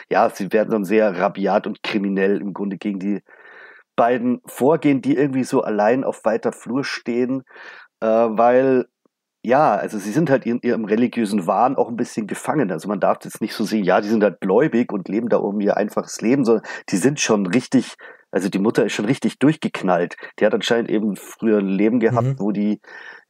ja, sie werden dann sehr rabiat und kriminell im Grunde gegen die beiden Vorgehen, die irgendwie so allein auf weiter Flur stehen, weil, ja, also sie sind halt in ihrem religiösen Wahn auch ein bisschen gefangen. Also man darf jetzt nicht so sehen, ja, die sind halt gläubig und leben da oben ihr einfaches Leben, sondern die sind schon richtig, also die Mutter ist schon richtig durchgeknallt. Die hat anscheinend eben früher ein Leben gehabt, wo die,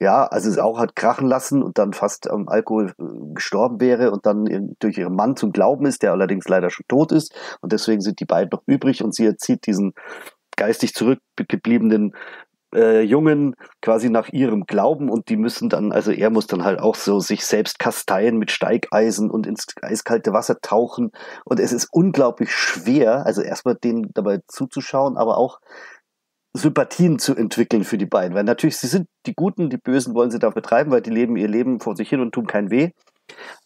ja, also es auch hat krachen lassen und dann fast am Alkohol gestorben wäre und dann durch ihren Mann zum Glauben ist, der allerdings leider schon tot ist. Und deswegen sind die beiden noch übrig und sie erzieht diesen geistig zurückgebliebenen Jungen quasi nach ihrem Glauben und die müssen dann, also er muss dann halt auch so sich selbst kasteien mit Steigeisen und ins eiskalte Wasser tauchen und es ist unglaublich schwer, also erstmal denen dabei zuzuschauen, aber auch Sympathien zu entwickeln für die beiden, weil natürlich sie sind die Guten, die Bösen wollen sie da betreiben, weil die leben ihr Leben vor sich hin und tun kein Weh,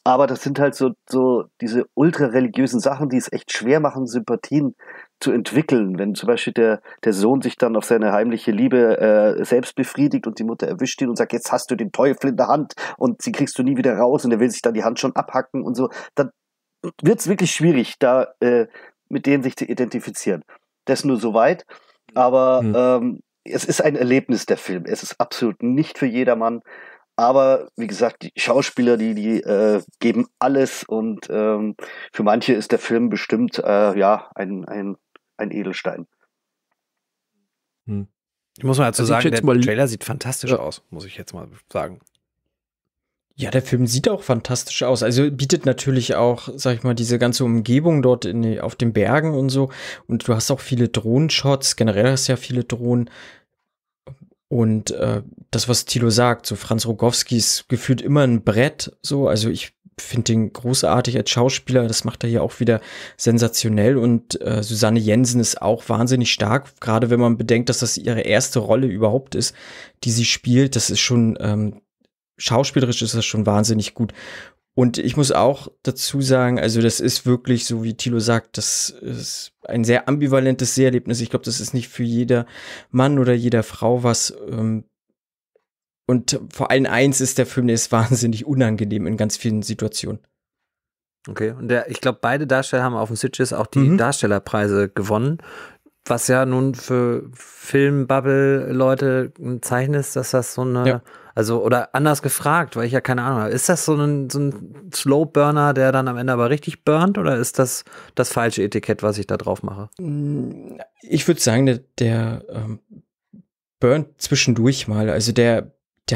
aber das sind halt so diese ultrareligiösen Sachen, die es echt schwer machen, Sympathien zu entwickeln, wenn zum Beispiel der Sohn sich dann auf seine heimliche Liebe selbst befriedigt und die Mutter erwischt ihn und sagt, jetzt hast du den Teufel in der Hand und sie kriegst du nie wieder raus und er will sich dann die Hand schon abhacken und so, dann wird es wirklich schwierig, da mit denen sich zu identifizieren. Das nur soweit, aber es ist ein Erlebnis, der Film. Es ist absolut nicht für jedermann, aber wie gesagt, die Schauspieler, die geben alles und für manche ist der Film bestimmt ein Edelstein. Ich muss mal dazu sagen, der Trailer sieht fantastisch aus, muss ich jetzt mal sagen. Ja, der Film sieht auch fantastisch aus. Also bietet natürlich auch, sag ich mal, diese ganze Umgebung dort auf den Bergen und so. Und du hast auch viele Drohnenshots. Generell hast du ja viele Drohnen. Und das, was Thilo sagt, so Franz Rogowski ist gefühlt immer ein Brett. So, also ich finde den großartig als Schauspieler, das macht er hier auch wieder sensationell und Susanne Jensen ist auch wahnsinnig stark, gerade wenn man bedenkt, dass das ihre erste Rolle überhaupt ist, die sie spielt, das ist schon, schauspielerisch ist das schon wahnsinnig gut und ich muss auch dazu sagen, also das ist wirklich, so wie Thilo sagt, das ist ein sehr ambivalentes Seherlebnis, ich glaube, das ist nicht für jeder Mann oder jeder Frau was, und vor allem eins ist, der Film, der ist wahnsinnig unangenehm in ganz vielen Situationen. Okay, und ich glaube, beide Darsteller haben auf dem Sitges auch die Darstellerpreise gewonnen, was ja nun für Filmbubble-Leute ein Zeichen ist, dass das so eine, also, oder anders gefragt, weil ich ja keine Ahnung habe, ist das so ein Slow-Burner, der dann am Ende aber richtig burnt, oder ist das das falsche Etikett, was ich da drauf mache? Ich würde sagen, der burnt zwischendurch mal, also der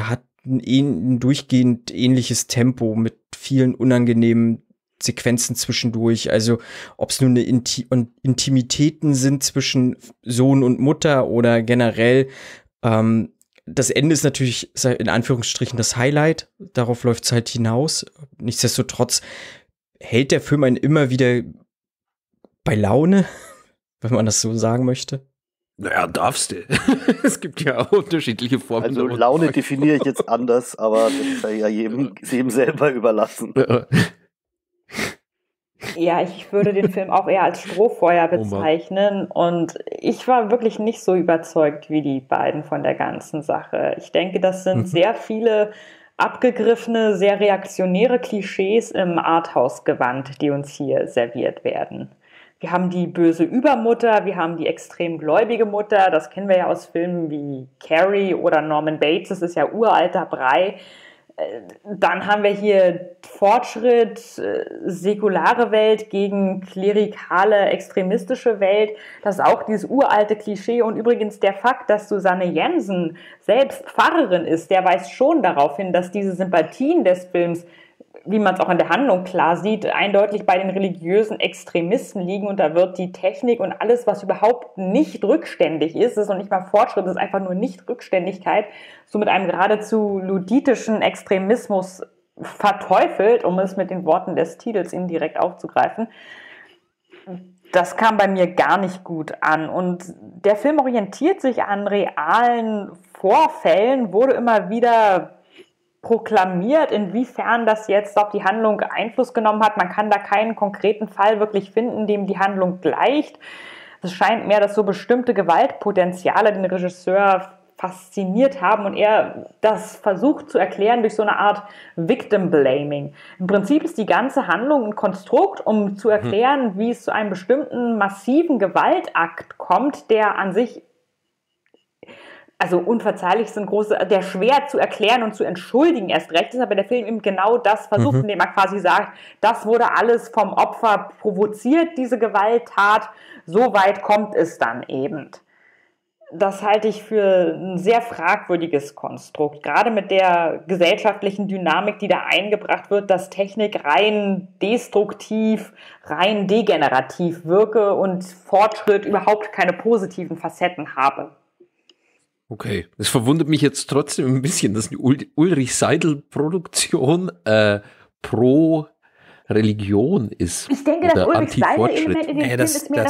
hat ein durchgehend ähnliches Tempo mit vielen unangenehmen Sequenzen zwischendurch. Also ob es nun eine Intimitäten sind zwischen Sohn und Mutter oder generell. Das Ende ist natürlich in Anführungsstrichen das Highlight. Darauf läuft es halt hinaus. Nichtsdestotrotz hält der Film einen immer wieder bei Laune, wenn man das so sagen möchte. Naja, darfst du. Es gibt ja auch unterschiedliche Formen. Also Laune definiere ich jetzt anders, aber das ist ja jedem selber überlassen. Ja, ich würde den Film auch eher als Strohfeuer bezeichnen und ich war wirklich nicht so überzeugt wie die beiden von der ganzen Sache. Ich denke, das sind sehr viele abgegriffene, sehr reaktionäre Klischees im Arthouse-Gewand, die uns hier serviert werden. Wir haben die böse Übermutter, wir haben die extrem gläubige Mutter, das kennen wir ja aus Filmen wie Carrie oder Norman Bates, das ist ja uralter Brei. Dann haben wir hier Fortschritt, säkulare Welt gegen klerikale, extremistische Welt. Das ist auch dieses uralte Klischee. Und übrigens der Fakt, dass Susanne Jensen selbst Pfarrerin ist, der weist schon darauf hin, dass diese Sympathien des Films, wie man es auch in der Handlung klar sieht, eindeutig bei den religiösen Extremisten liegen und da wird die Technik und alles, was überhaupt nicht rückständig ist, ist noch nicht mal Fortschritt, ist einfach nur Nicht-Rückständigkeit, so mit einem geradezu luditischen Extremismus verteufelt, um es mit den Worten des Titels indirekt aufzugreifen. Das kam bei mir gar nicht gut an und der Film orientiert sich an realen Vorfällen, wurde immer wieder proklamiert, inwiefern das jetzt auf die Handlung Einfluss genommen hat. Man kann da keinen konkreten Fall wirklich finden, dem die Handlung gleicht. Es scheint mehr, dass so bestimmte Gewaltpotenziale den Regisseur fasziniert haben und er das versucht zu erklären durch so eine Art Victim Blaming. Im Prinzip ist die ganze Handlung ein Konstrukt, um zu erklären, wie es zu einem bestimmten massiven Gewaltakt kommt, der an sich, also unverzeihlich sind große, der schwer zu erklären und zu entschuldigen erst recht ist, aber der Film eben genau das versucht, indem er quasi sagt, das wurde alles vom Opfer provoziert, diese Gewalttat, so weit kommt es dann eben. Das halte ich für ein sehr fragwürdiges Konstrukt, gerade mit der gesellschaftlichen Dynamik, die da eingebracht wird, dass Technik rein destruktiv, rein degenerativ wirke und Fortschritt überhaupt keine positiven Facetten habe. Okay, es verwundert mich jetzt trotzdem ein bisschen, dass die Ulrich Seidl-Produktion pro Religion ist. Ich denke, das Ulrich Seidl-Element in den Film ist mir,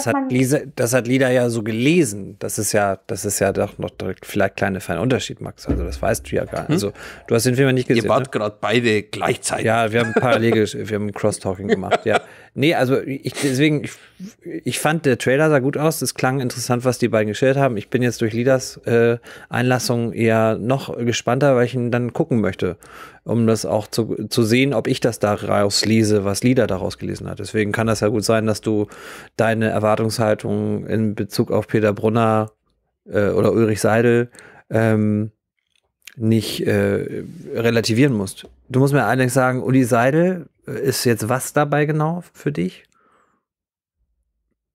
das hat Lida ja so gelesen. Das ist ja doch noch vielleicht kleine feiner Unterschied, Max. Also das weißt du ja gar nicht. Also du hast den Film ja nicht gesehen. Ihr wart gerade beide gleichzeitig. Ja, wir haben parallel, wir haben Cross-Talking gemacht. Ja. Nee, also ich fand, der Trailer sah gut aus. Es klang interessant, was die beiden gestellt haben. Ich bin jetzt durch Lidas Einlassung eher noch gespannter, weil ich ihn dann gucken möchte, um das auch zu sehen, ob ich das daraus lese, was Lida daraus gelesen hat. Deswegen kann das ja gut sein, dass du deine Erwartungshaltung in Bezug auf Peter Brunner oder Ulrich Seidl nicht relativieren musst. Du musst mir allerdings sagen, Uli Seidl ist jetzt was dabei genau für dich?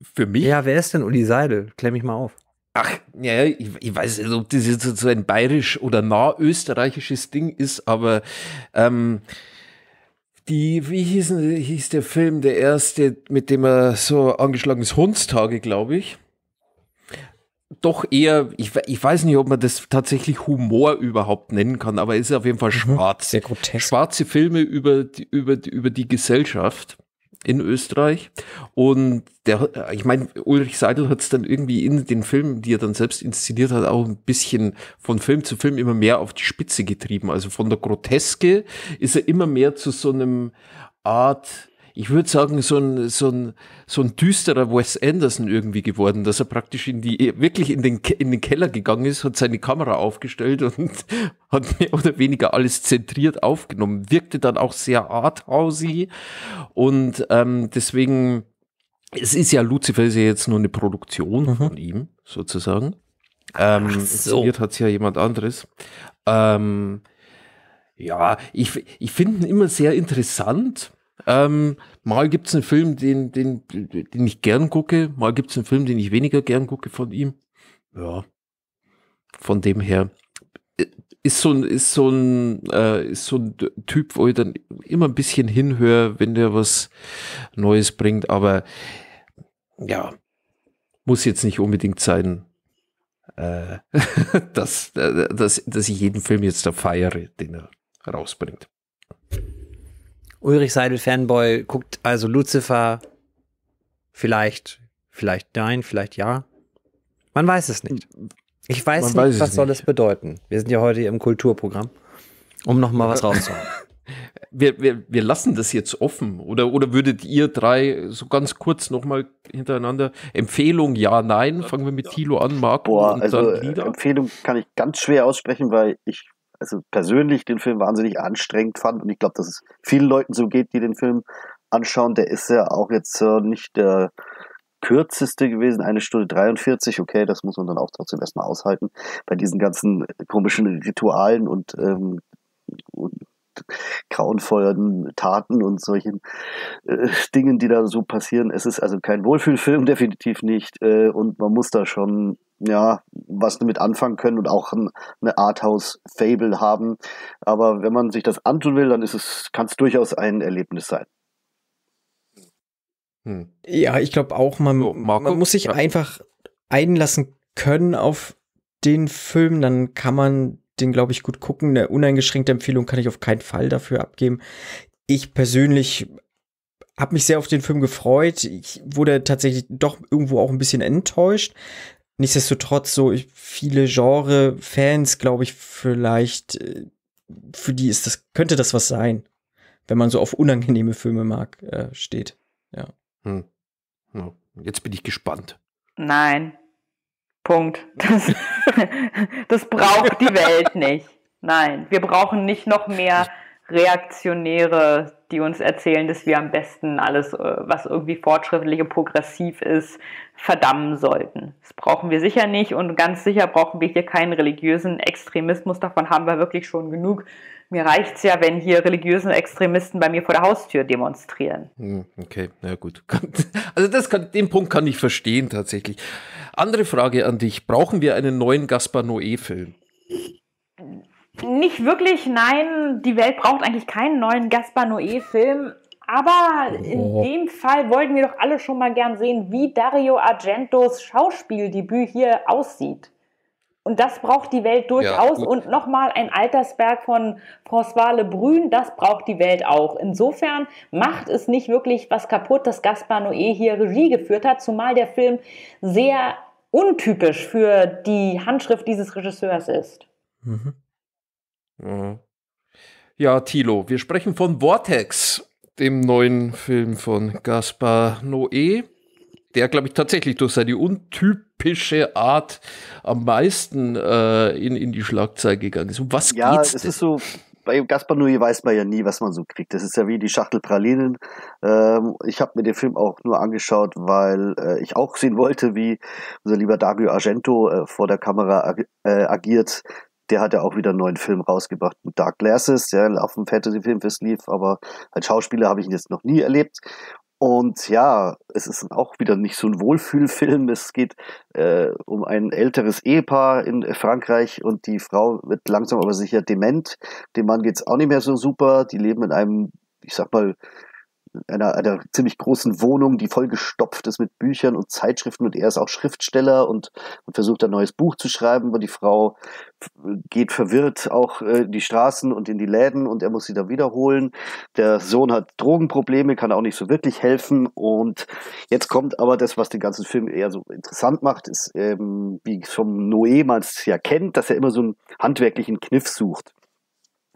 Für mich? Ja, wer ist denn Uli Seidl? Klär mich mal auf. Ach, ja, ich weiß nicht, ob das jetzt so ein bayerisch oder nahösterreichisches Ding ist, aber wie hieß der Film, der erste, mit dem er so angeschlagen ist, Hundstage, glaube ich. Doch eher, ich weiß nicht, ob man das tatsächlich Humor überhaupt nennen kann, aber es ist auf jeden Fall schwarz. Sehr grotesk. Schwarze Filme über die Gesellschaft in Österreich. Und ich meine, Ulrich Seidl hat es dann irgendwie in den Filmen, die er dann selbst inszeniert hat, auch ein bisschen von Film zu Film immer mehr auf die Spitze getrieben. Also von der Groteske ist er immer mehr zu so einem Art, ich würde sagen, so ein düsterer Wes Anderson irgendwie geworden, dass er praktisch wirklich in den Keller gegangen ist, hat seine Kamera aufgestellt und hat mehr oder weniger alles zentriert aufgenommen. Wirkte dann auch sehr arthousey und deswegen, es ist ja, Luzifer ist ja jetzt nur eine Produktion von ihm, sozusagen. Inszeniert hat es ja jemand anderes. Ja, ich finde ihn immer sehr interessant. Mal gibt es einen Film, den ich gern gucke, mal gibt es einen Film, den ich weniger gern gucke von ihm. Ja, von dem her ist so ein Typ, wo ich dann immer ein bisschen hinhöre, wenn der was Neues bringt, aber ja, muss jetzt nicht unbedingt sein, dass ich jeden Film jetzt da feiere, den er rausbringt. Ulrich Seidl-Fanboy guckt also Luzifer, vielleicht nein, vielleicht ja. Man weiß es nicht. Ich weiß nicht, was soll das bedeuten. Wir sind ja heute im Kulturprogramm, um nochmal was rauszuholen. Wir lassen das jetzt offen. Oder würdet ihr drei so ganz kurz nochmal hintereinander Empfehlung, ja, nein? Fangen wir mit Thilo an, Marco. Boah, und also dann Lida. Empfehlung kann ich ganz schwer aussprechen, weil ich also persönlich den Film wahnsinnig anstrengend fand und ich glaube, dass es vielen Leuten so geht, die den Film anschauen. Der ist ja auch jetzt nicht der kürzeste gewesen, 1 Stunde 43, okay, das muss man dann auch trotzdem erstmal aushalten, bei diesen ganzen komischen Ritualen und grauenvollen Taten und solchen Dingen, die da so passieren. Es ist also kein Wohlfühlfilm, definitiv nicht, und man muss da schon ja was damit anfangen können und auch eine Arthouse-Fable haben. Aber wenn man sich das antun will, dann kann es durchaus ein Erlebnis sein. Ja, ich glaube auch, man muss sich einfach einlassen können auf den Film, dann kann man den, glaube ich, gut gucken. Eine uneingeschränkte Empfehlung kann ich auf keinen Fall dafür abgeben. Ich persönlich habe mich sehr auf den Film gefreut. Ich wurde tatsächlich doch irgendwo auch ein bisschen enttäuscht. Nichtsdestotrotz, so viele Genre-Fans, glaube ich, vielleicht, für die ist das, könnte das was sein, wenn man so auf unangenehme Filme mag, steht. Ja. Jetzt bin ich gespannt. Nein. Punkt. Das braucht die Welt nicht. Nein, wir brauchen nicht noch mehr Reaktionäre, die uns erzählen, dass wir am besten alles, was irgendwie fortschrittlich und progressiv ist, verdammen sollten. Das brauchen wir sicher nicht und ganz sicher brauchen wir hier keinen religiösen Extremismus. Davon haben wir wirklich schon genug. Mir reicht es ja, wenn hier religiöse Extremisten bei mir vor der Haustür demonstrieren. Okay, na gut. Also den Punkt kann ich verstehen tatsächlich. Andere Frage an dich. Brauchen wir einen neuen Gaspar Noé-Film? Nicht wirklich, nein. Die Welt braucht eigentlich keinen neuen Gaspar Noé-Film. Aber in dem Fall wollten wir doch alle schon mal gern sehen, wie Dario Argentos Schauspieldebüt hier aussieht. Und das braucht die Welt durchaus. Ja, und nochmal ein Alterswerk von Françoise Lebrun, das braucht die Welt auch. Insofern macht es nicht wirklich was kaputt, dass Gaspar Noé hier Regie geführt hat, zumal der Film sehr untypisch für die Handschrift dieses Regisseurs ist. Mhm. Ja, Thilo, wir sprechen von Vortex, dem neuen Film von Gaspar Noé, der, glaube ich, tatsächlich durch seine untypische Art am meisten in die Schlagzeile gegangen ist. Um was geht's denn? Ja, es ist so, bei Gaspar Noé weiß man ja nie, was man so kriegt. Das ist ja wie die Schachtel Pralinen. Ich habe mir den Film auch nur angeschaut, weil ich auch sehen wollte, wie unser lieber Dario Argento vor der Kamera agiert. Der hat ja auch wieder einen neuen Film rausgebracht mit Dark Glasses, der auf dem Fantasy-Filmfest lief, aber als Schauspieler habe ich ihn jetzt noch nie erlebt. Und ja, es ist auch wieder nicht so ein Wohlfühlfilm. Es geht um ein älteres Ehepaar in Frankreich und die Frau wird langsam aber sicher dement. Dem Mann geht's auch nicht mehr so super. Die leben in einem, ich sag mal, einer ziemlich großen Wohnung, die vollgestopft ist mit Büchern und Zeitschriften und er ist auch Schriftsteller und versucht ein neues Buch zu schreiben, aber die Frau geht verwirrt auch in die Straßen und in die Läden und er muss sie da wiederholen. Der Sohn hat Drogenprobleme, kann auch nicht so wirklich helfen und jetzt kommt aber das, was den ganzen Film eher so interessant macht, ist, wie vom Noé man es ja kennt, dass er immer so einen handwerklichen Kniff sucht.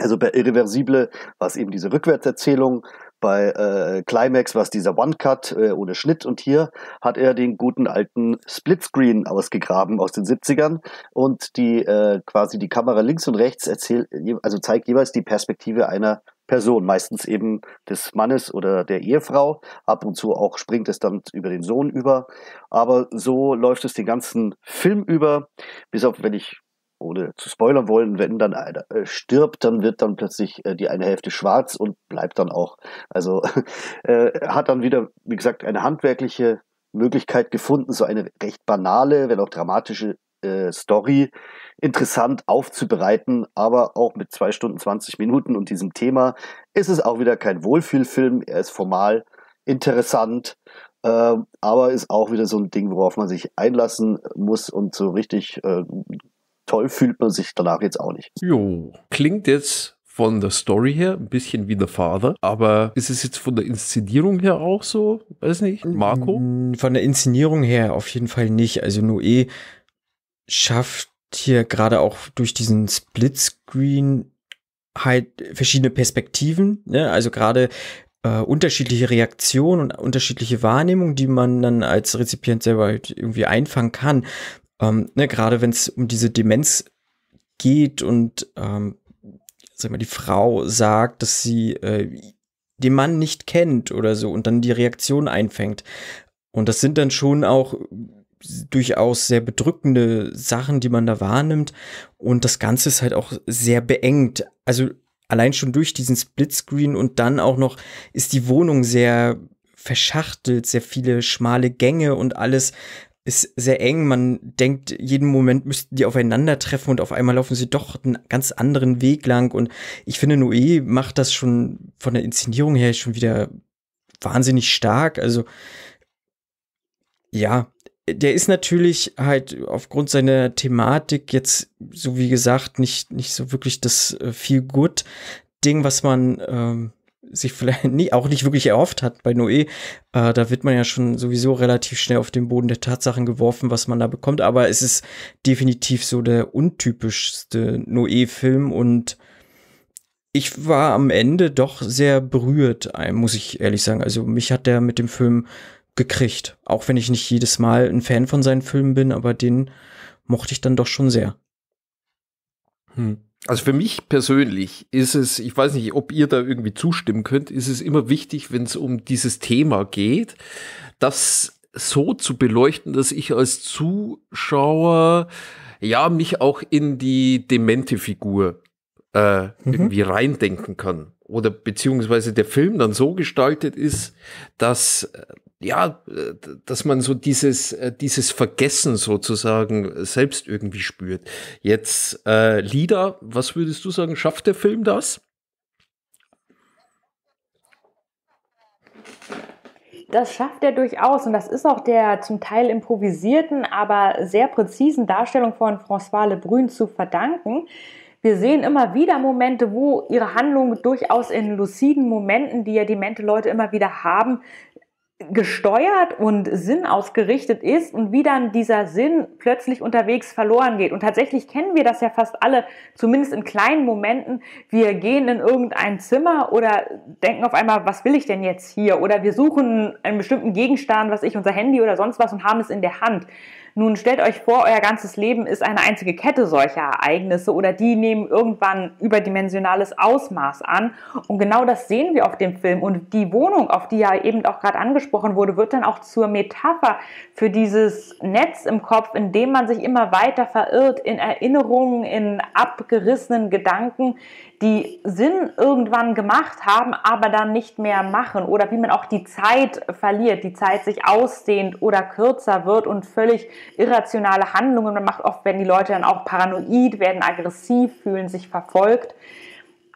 Also bei Irreversible war es eben diese Rückwärtserzählung, bei Climax war es dieser One-Cut ohne Schnitt und hier hat er den guten alten Splitscreen ausgegraben aus den 70ern und die quasi die Kamera links und rechts zeigt jeweils die Perspektive einer Person, meistens eben des Mannes oder der Ehefrau, ab und zu auch springt es dann über den Sohn über, aber so läuft es den ganzen Film über, bis auf, wenn ich ohne zu spoilern wollen, wenn dann einer stirbt, dann wird dann plötzlich die eine Hälfte schwarz und bleibt dann auch. Also hat dann wieder, wie gesagt, eine handwerkliche Möglichkeit gefunden, so eine recht banale, wenn auch dramatische Story interessant aufzubereiten, aber auch mit 2 Stunden 20 Minuten und diesem Thema ist es auch wieder kein Wohlfühlfilm, er ist formal interessant, aber ist auch wieder so ein Ding, worauf man sich einlassen muss und so richtig toll fühlt man sich danach jetzt auch nicht. Jo, klingt jetzt von der Story her ein bisschen wie The Father, aber ist es jetzt von der Inszenierung her auch so? Weiß nicht, Marco? Von der Inszenierung her auf jeden Fall nicht. Also Noé schafft hier gerade auch durch diesen Splitscreen halt verschiedene Perspektiven, ne? Also gerade unterschiedliche Reaktionen und unterschiedliche Wahrnehmungen, die man dann als Rezipient selber halt irgendwie einfangen kann. Gerade wenn es um diese Demenz geht und sag mal, die Frau sagt, dass sie den Mann nicht kennt oder so und dann die Reaktion einfängt. Und das sind dann schon auch durchaus sehr bedrückende Sachen, die man da wahrnimmt. Und das Ganze ist halt auch sehr beengt. Also allein schon durch diesen Splitscreen und dann auch noch ist die Wohnung sehr verschachtelt, sehr viele schmale Gänge und alles ist sehr eng, man denkt, jeden Moment müssten die aufeinandertreffen und auf einmal laufen sie doch einen ganz anderen Weg lang und ich finde, Noé macht das schon von der Inszenierung her schon wieder wahnsinnig stark, also ja, der ist natürlich halt aufgrund seiner Thematik jetzt, so wie gesagt, nicht so wirklich das Feel-Good-Ding, was man sich vielleicht auch nicht wirklich erhofft hat bei Noé. Da wird man ja schon sowieso relativ schnell auf den Boden der Tatsachen geworfen, was man da bekommt. Aber es ist definitiv so der untypischste Noé-Film. Und ich war am Ende doch sehr berührt, muss ich ehrlich sagen. Also mich hat der mit dem Film gekriegt. Auch wenn ich nicht jedes Mal ein Fan von seinen Filmen bin, aber den mochte ich dann doch schon sehr. Also für mich persönlich ist es, ich weiß nicht, ob ihr da irgendwie zustimmen könnt, ist es immer wichtig, wenn es um dieses Thema geht, das so zu beleuchten, dass ich als Zuschauer ja mich auch in die demente Figur irgendwie reindenken kann. Oder beziehungsweise der Film dann so gestaltet ist, dass ja, dass man so dieses Vergessen sozusagen selbst irgendwie spürt. Jetzt Lida, was würdest du sagen, schafft der Film das? Das schafft er durchaus und das ist auch der zum Teil improvisierten, aber sehr präzisen Darstellung von Françoise Lebrun zu verdanken. Wir sehen immer wieder Momente, wo ihre Handlung durchaus in luziden Momenten, die ja demente Leute immer wieder haben, gesteuert und sinnausgerichtet ist und wie dann dieser Sinn plötzlich unterwegs verloren geht. Und tatsächlich kennen wir das ja fast alle, zumindest in kleinen Momenten. Wir gehen in irgendein Zimmer oder denken auf einmal, was will ich denn jetzt hier? Oder wir suchen einen bestimmten Gegenstand, was ich, unser Handy oder sonst was und haben es in der Hand. Nun stellt euch vor, euer ganzes Leben ist eine einzige Kette solcher Ereignisse oder die nehmen irgendwann überdimensionales Ausmaß an. Und genau das sehen wir auf dem Film. Und die Wohnung, auf die ja eben auch gerade angesprochen wurde, wird dann auch zur Metapher für dieses Netz im Kopf, in dem man sich immer weiter verirrt, in Erinnerungen, in abgerissenen Gedanken, die Sinn irgendwann gemacht haben, aber dann nicht mehr machen. Oder wie man auch die Zeit verliert, die Zeit sich ausdehnt oder kürzer wird und völlig irrationale Handlungen man macht. Oft werden die Leute dann auch paranoid, werden aggressiv, fühlen sich verfolgt.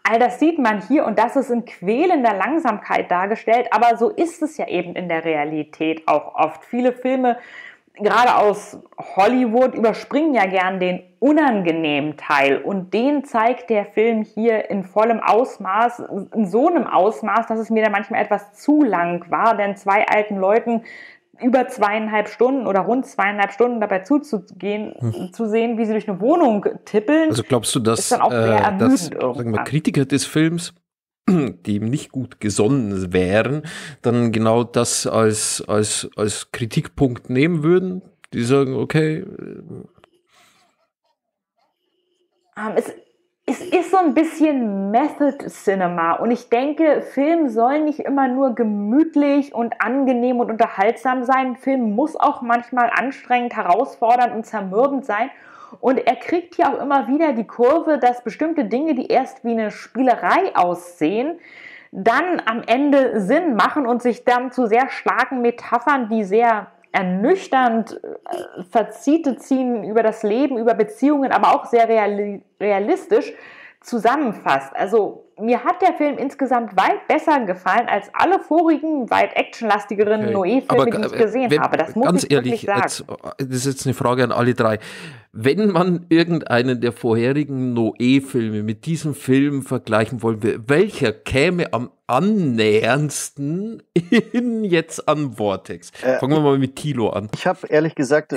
All das sieht man hier und das ist in quälender Langsamkeit dargestellt, aber so ist es ja eben in der Realität auch oft. Viele Filme, gerade aus Hollywood, überspringen ja gern den unangenehmen Teil und den zeigt der Film hier in vollem Ausmaß, in so einem Ausmaß, dass es mir dann manchmal etwas zu lang war, denn zwei alten Leuten über 2,5 Stunden oder rund 2,5 Stunden dabei zu sehen, wie sie durch eine Wohnung tippeln. Also glaubst du, dass sagen wir, Kritiker des Films, die ihm nicht gut gesonnen wären, dann genau das als Kritikpunkt nehmen würden? Die sagen, okay. Es ist so ein bisschen Method Cinema und ich denke, Film soll nicht immer nur gemütlich und angenehm und unterhaltsam sein. Film muss auch manchmal anstrengend, herausfordernd und zermürbend sein. Und er kriegt hier auch immer wieder die Kurve, dass bestimmte Dinge, die erst wie eine Spielerei aussehen, dann am Ende Sinn machen und sich dann zu sehr starken Metaphern, die sehr ernüchternd Fazite ziehen über das Leben, über Beziehungen, aber auch sehr realistisch zusammenfasst. Also mir hat der Film insgesamt weit besser gefallen als alle vorigen, weit actionlastigeren Noé-Filme, die ich gesehen habe. Das muss ich wirklich sagen. Ganz ehrlich, das ist jetzt eine Frage an alle drei. Wenn man irgendeinen der vorherigen Noé-Filme mit diesem Film vergleichen wollen will, welcher käme am annäherndsten jetzt an Vortex? Fangen wir mal mit Thilo an. Ich habe ehrlich gesagt...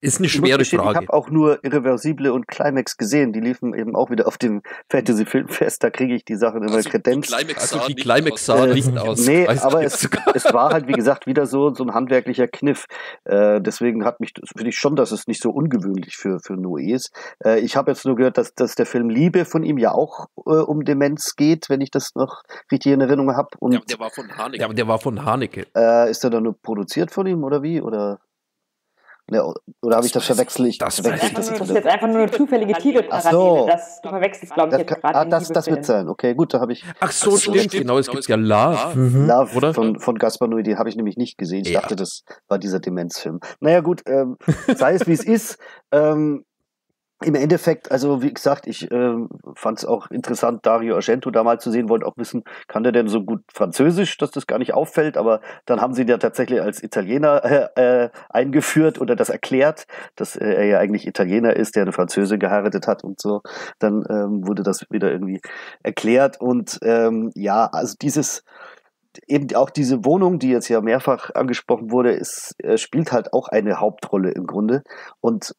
Ist eine schwere Frage. Ich habe auch nur Irreversible und Climax gesehen. Die liefen eben auch wieder auf dem Fantasy-Filmfest. Da kriege ich die Sachen immer Kredenz. Die Climax sah nicht aus. Nee, aber es war halt, wie gesagt, wieder so ein handwerklicher Kniff. Deswegen finde ich schon, dass es nicht so ungewöhnlich für Noé ist. Ich habe jetzt nur gehört, dass der Film Liebe von ihm ja auch um Demenz geht, wenn ich das noch richtig in Erinnerung habe. Ja, der war von Haneke. Ja, der war von Haneke. Ist der dann nur produziert von ihm oder wie? Oder habe ich das verwechselt? Das ist jetzt einfach nur eine zufällige Titelparallele. Du verwechselst, glaube ich, jetzt gerade. Das wird sein. Okay, gut, da habe ich... Ach so, stimmt. Genau, es gibt ja Love. Love oder? Von Gaspar Noé, den habe ich nämlich nicht gesehen. Ich dachte, das war dieser Demenzfilm. Naja, gut, sei es, wie es ist. Im Endeffekt, also wie gesagt, ich fand es auch interessant, Dario Argento da mal zu sehen, wollte auch wissen, kann der denn so gut Französisch, dass das gar nicht auffällt, aber dann haben sie ihn ja tatsächlich als Italiener eingeführt oder das erklärt, dass er ja eigentlich Italiener ist, der eine Französin geheiratet hat und so, dann wurde das wieder irgendwie erklärt und ja, also eben auch diese Wohnung, die jetzt ja mehrfach angesprochen wurde, spielt halt auch eine Hauptrolle im Grunde und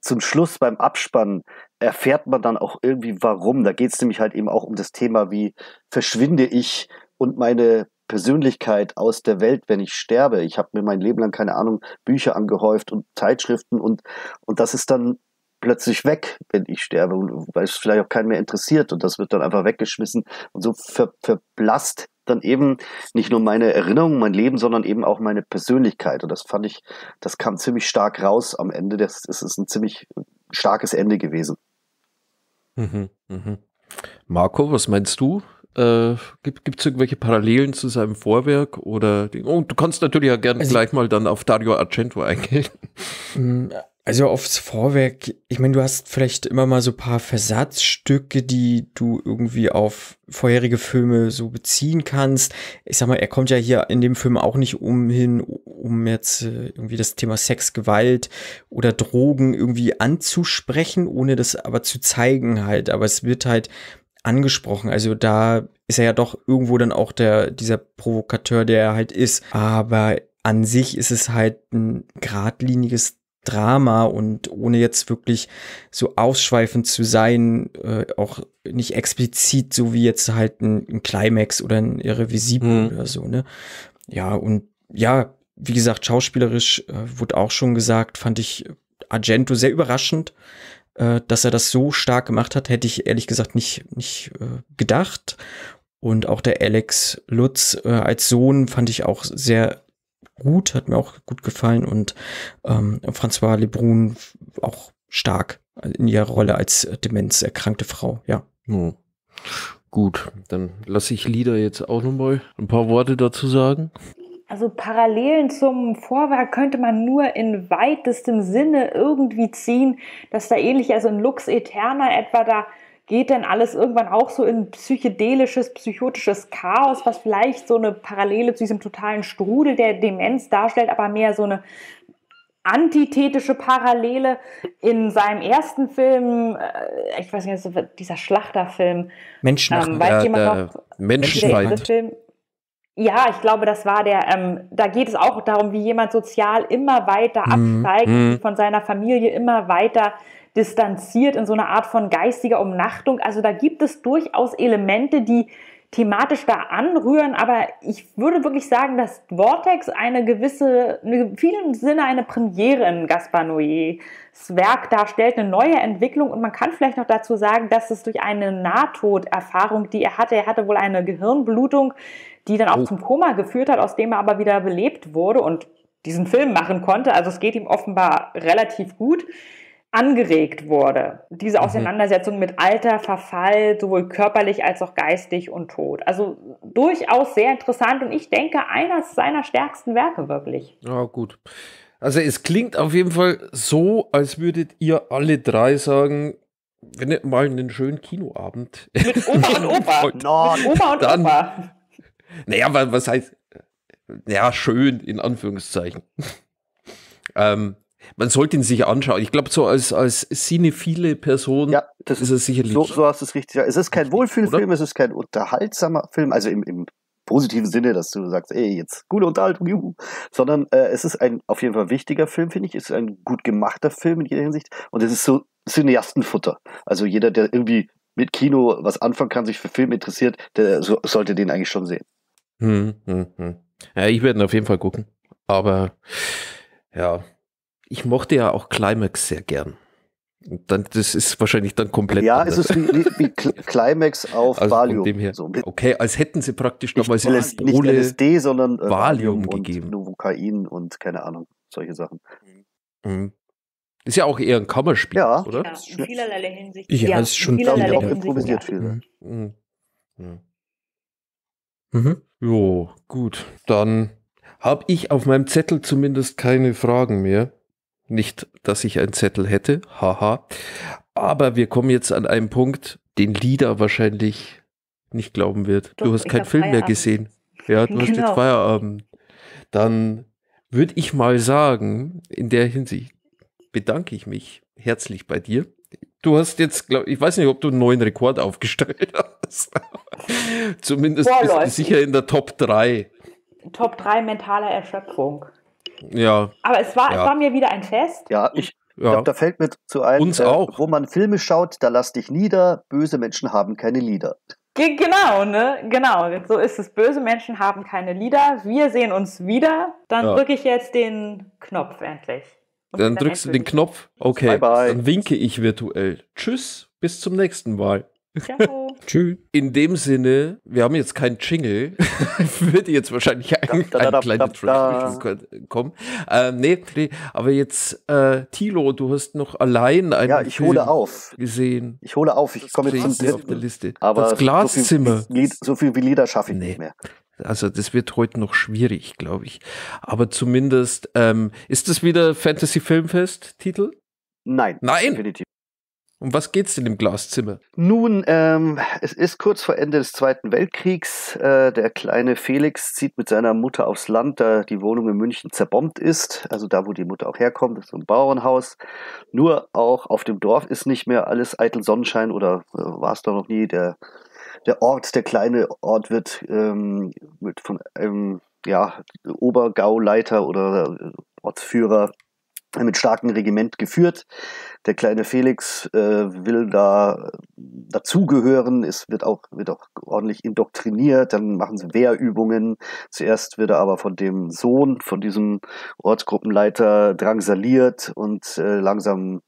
zum Schluss beim Abspann erfährt man dann auch irgendwie warum. Da geht es nämlich halt eben auch um das Thema, wie verschwinde ich und meine Persönlichkeit aus der Welt, wenn ich sterbe. Ich habe mir mein Leben lang, keine Ahnung, Bücher angehäuft und Zeitschriften und das ist dann plötzlich weg, wenn ich sterbe, weil es vielleicht auch keinen mehr interessiert und das wird dann einfach weggeschmissen und so verblasst dann eben nicht nur meine Erinnerung, mein Leben, sondern eben auch meine Persönlichkeit und das fand ich, das kam ziemlich stark raus am Ende, das ist ein ziemlich starkes Ende gewesen. Mhm, mhm. Marco, was meinst du? Gibt es irgendwelche Parallelen zu seinem Vorwerk? Oder du kannst natürlich ja gerne gleich mal dann auf Dario Argento eingehen. Also aufs Vorwerk, ich meine, du hast vielleicht immer mal so ein paar Versatzstücke, die du irgendwie auf vorherige Filme so beziehen kannst. Ich sag mal, er kommt ja hier in dem Film auch nicht umhin, um jetzt irgendwie das Thema Sex, Gewalt oder Drogen irgendwie anzusprechen, ohne das aber zu zeigen halt. Aber es wird halt angesprochen, also da ist er ja doch irgendwo dann auch dieser Provokateur, der er halt ist, aber an sich ist es halt ein geradliniges Drama und ohne jetzt wirklich so ausschweifend zu sein, auch nicht explizit, so wie jetzt halt ein Climax oder ein Irrevisibel oder so, ne? Ja, und ja, wie gesagt, schauspielerisch wurde auch schon gesagt, fand ich Argento sehr überraschend, dass er das so stark gemacht hat, hätte ich ehrlich gesagt nicht gedacht. Und auch der Alex Lutz als Sohn fand ich auch sehr gut, hat mir auch gut gefallen. Und Françoise Lebrun auch stark in ihrer Rolle als demenzerkrankte Frau, ja. Hm. Gut, dann lasse ich Lida jetzt auch nochmal ein paar Worte dazu sagen. Also Parallelen zum Vorwerk könnte man nur in weitestem Sinne irgendwie ziehen, dass da ähnlich, also in Lux Aeterna etwa, da geht dann alles irgendwann auch so in psychedelisches, psychotisches Chaos, was vielleicht so eine Parallele zu diesem totalen Strudel der Demenz darstellt, aber mehr so eine antithetische Parallele. In seinem ersten Film, ich weiß nicht, dieser Schlachterfilm. Menschenfeind. Ja, ich glaube, das war der, da geht es auch darum, wie jemand sozial immer weiter absteigt, von seiner Familie immer weiter distanziert in so einer Art von geistiger Umnachtung. Also da gibt es durchaus Elemente, die thematisch da anrühren, aber ich würde wirklich sagen, dass Vortex in vielen Sinne eine Premiere in Gaspar Noé's Werk darstellt, eine neue Entwicklung und man kann vielleicht noch dazu sagen, dass es durch eine Nahtoderfahrung, die er hatte wohl eine Gehirnblutung, die dann auch zum Koma geführt hat, aus dem er aber wieder belebt wurde und diesen Film machen konnte. Also es geht ihm offenbar relativ gut, angeregt wurde. Diese Auseinandersetzung mit Alter, Verfall, sowohl körperlich als auch geistig und Tod. Also durchaus sehr interessant und ich denke, eines seiner stärksten Werke wirklich. Ja, gut. Also es klingt auf jeden Fall so, als würdet ihr alle drei sagen, wenn nicht mal einen schönen Kinoabend. Mit Oma und Opa. Opa. Naja, was heißt, ja, schön, in Anführungszeichen. Man sollte ihn sich anschauen. Ich glaube, so als cinephile Person, ja, das ist es sicherlich. So hast du es richtig. Es ist kein Wohlfühlfilm, es ist kein unterhaltsamer Film, also im positiven Sinne, dass du sagst, ey, jetzt coole Unterhaltung, juhu. Sondern es ist ein auf jeden Fall wichtiger Film, finde ich. Es ist ein gut gemachter Film in jeder Hinsicht und es ist so Cineastenfutter. Also jeder, der irgendwie mit Kino was anfangen kann, sich für Film interessiert, der sollte den eigentlich schon sehen. Ja, ich werde ihn auf jeden Fall gucken. Aber ja, ich mochte ja auch Climax sehr gern. Und dann, das ist wahrscheinlich dann komplett. Ja, anders. Es ist wie Climax auf also Valium. Dem her. So, okay, als hätten sie praktisch damals nicht LSD, sondern Valium gegeben. Novokain und keine Ahnung, solche Sachen. Ist ja auch eher ein Kammerspiel, ja, oder? Ja, in vielerlei Hinsicht. Ja, ist schon auch improvisiert viel. Jo, gut. Dann habe ich auf meinem Zettel zumindest keine Fragen mehr. Nicht, dass ich einen Zettel hätte, haha. Aber wir kommen jetzt an einen Punkt, den Lida wahrscheinlich nicht glauben wird. Doch, du hast keinen Film mehr gesehen. Ja, du hast jetzt Feierabend. Dann würde ich mal sagen, in der Hinsicht bedanke ich mich herzlich bei dir. Du hast jetzt, ich weiß nicht, ob du einen neuen Rekord aufgestellt hast. Zumindest bist du sicher in der Top 3. Top 3 mentaler Erschöpfung. Ja. Aber es war mir wieder ein Fest. Ja, ich glaube, da fällt mir zu ein, wo man Filme schaut, da lass dich nieder, böse Menschen haben keine Lieder. Genau, ne? Genau, so ist es. Böse Menschen haben keine Lieder. Wir sehen uns wieder. Dann drücke ich jetzt den Knopf endlich. Dann drückst du den Knopf. Okay, bye bye. Dann winke ich virtuell. Tschüss, bis zum nächsten Mal. Ciao. Tschüss. In dem Sinne, wir haben jetzt keinen Jingle. Würde jetzt wahrscheinlich ein kleiner Track kommen. Nee, aber jetzt, Thilo, du hast noch allein einen Film gesehen. Ich hole auf. Ich komme jetzt auf der Liste. Aber das Glaszimmer. So viel wie Lieder schaffe ich nicht mehr. Also das wird heute noch schwierig, glaube ich. Aber zumindest, ist das wieder Fantasy Filmfest-Titel? Nein. Nein? Definitiv. Um was geht's denn im Glaszimmer? Nun, es ist kurz vor Ende des Zweiten Weltkriegs. Der kleine Felix zieht mit seiner Mutter aufs Land, da die Wohnung in München zerbombt ist. Also da, wo die Mutter auch herkommt, ist so ein Bauernhaus. Nur auch auf dem Dorf ist nicht mehr alles eitel Sonnenschein oder war es doch noch nie. Der kleine Ort wird von einem Obergauleiter oder Ortsführer mit starkem Regiment geführt. Der kleine Felix will da dazugehören. Es wird auch ordentlich indoktriniert. Dann machen sie Wehrübungen. Zuerst wird er aber von dem Sohn, von diesem Ortsgruppenleiter drangsaliert und langsam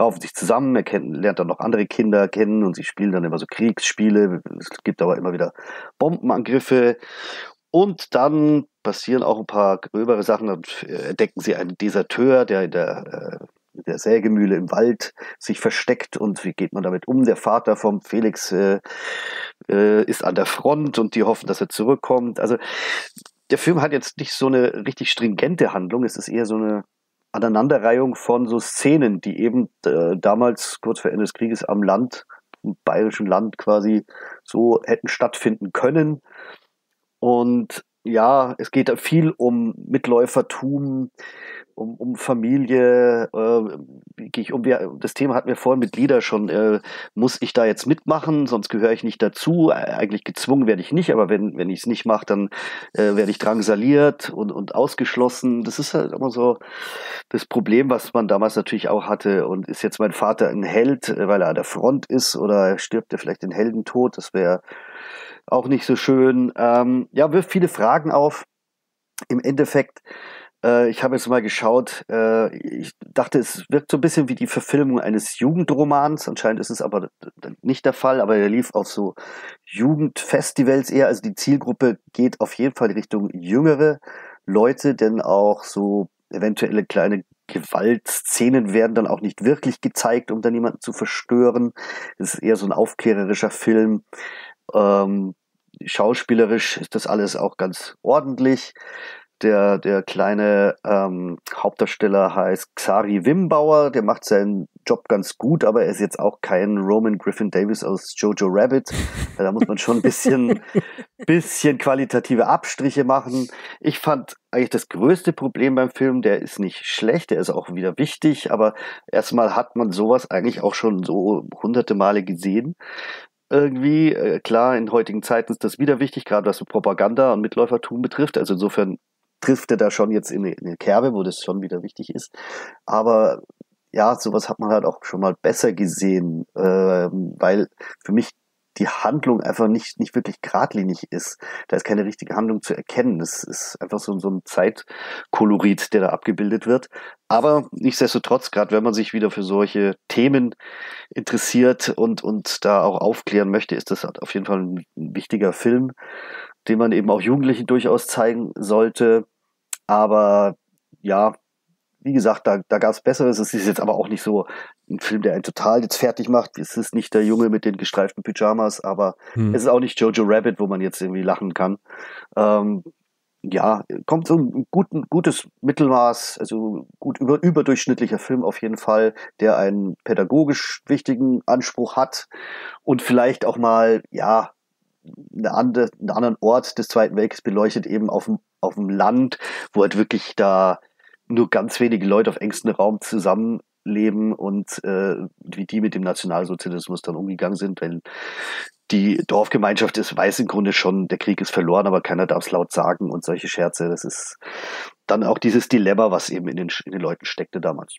raufen sich zusammen, lernt dann noch andere Kinder kennen und sie spielen dann immer so Kriegsspiele. Es gibt aber immer wieder Bombenangriffe und dann passieren auch ein paar gröbere Sachen. Dann entdecken sie einen Deserteur, der in der Sägemühle im Wald sich versteckt und wie geht man damit um? Der Vater vom Felix ist an der Front und die hoffen, dass er zurückkommt. Also der Film hat jetzt nicht so eine richtig stringente Handlung, es ist eher so eine Aneinanderreihung von so Szenen, die eben damals kurz vor Ende des Krieges am Land, im bayerischen Land quasi so hätten stattfinden können. Und ja, es geht viel um Mitläufertum, um Familie. Das Thema hatten wir vorhin mit Lieder schon. Muss ich da jetzt mitmachen? Sonst gehöre ich nicht dazu. Eigentlich gezwungen werde ich nicht, aber wenn ich es nicht mache, dann werde ich drangsaliert und ausgeschlossen. Das ist halt immer so das Problem, was man damals natürlich auch hatte. Und ist jetzt mein Vater ein Held, weil er an der Front ist, oder stirbt er vielleicht den Heldentod? Das wäre auch nicht so schön. Wirft viele Fragen auf. Im Endeffekt, ich habe jetzt mal geschaut, ich dachte, es wirkt so ein bisschen wie die Verfilmung eines Jugendromans. Anscheinend ist es aber nicht der Fall, aber er lief auf so Jugendfestivals eher. Also die Zielgruppe geht auf jeden Fall Richtung jüngere Leute, denn auch so eventuelle kleine Gewaltszenen werden dann auch nicht wirklich gezeigt, um dann jemanden zu verstören. Es ist eher so ein aufklärerischer Film. Schauspielerisch ist das alles auch ganz ordentlich. Der kleine Hauptdarsteller heißt Xari Wimbauer, der macht seinen Job ganz gut, aber er ist jetzt auch kein Roman Griffin Davis aus Jojo Rabbit. Da muss man schon ein bisschen qualitative Abstriche machen. Ich fand eigentlich das größte Problem beim Film, der ist nicht schlecht, der ist auch wieder wichtig, aber erstmal hat man sowas eigentlich auch schon so hunderte Male gesehen. Irgendwie, klar, in heutigen Zeiten ist das wieder wichtig, gerade was so Propaganda und Mitläufertum betrifft. Also insofern trifft er da schon jetzt in eine Kerbe, wo das schon wieder wichtig ist. Aber ja, sowas hat man halt auch schon mal besser gesehen, weil für mich die Handlung einfach nicht wirklich geradlinig ist. Da ist keine richtige Handlung zu erkennen. Das ist einfach so ein Zeitkolorit, der da abgebildet wird. Aber nichtsdestotrotz, gerade wenn man sich wieder für solche Themen interessiert und da auch aufklären möchte, ist das auf jeden Fall ein wichtiger Film, den man eben auch Jugendlichen durchaus zeigen sollte. Aber ja, wie gesagt, da gab es Besseres. Es ist jetzt aber auch nicht so ein Film, der einen total jetzt fertig macht. Es ist nicht der Junge mit den gestreiften Pyjamas, aber es ist auch nicht Jojo Rabbit, wo man jetzt irgendwie lachen kann. Kommt so ein gutes Mittelmaß, also gut überdurchschnittlicher Film auf jeden Fall, der einen pädagogisch wichtigen Anspruch hat und vielleicht auch mal, einen anderen Ort des Zweiten Weltkriegs beleuchtet, eben auf dem Land, wo halt wirklich da nur ganz wenige Leute auf engstem Raum zusammenleben und wie die mit dem Nationalsozialismus dann umgegangen sind, wenn die Dorfgemeinschaft weiß im Grunde schon, der Krieg ist verloren, aber keiner darf es laut sagen und solche Scherze. Das ist dann auch dieses Dilemma, was eben in den Leuten steckte damals.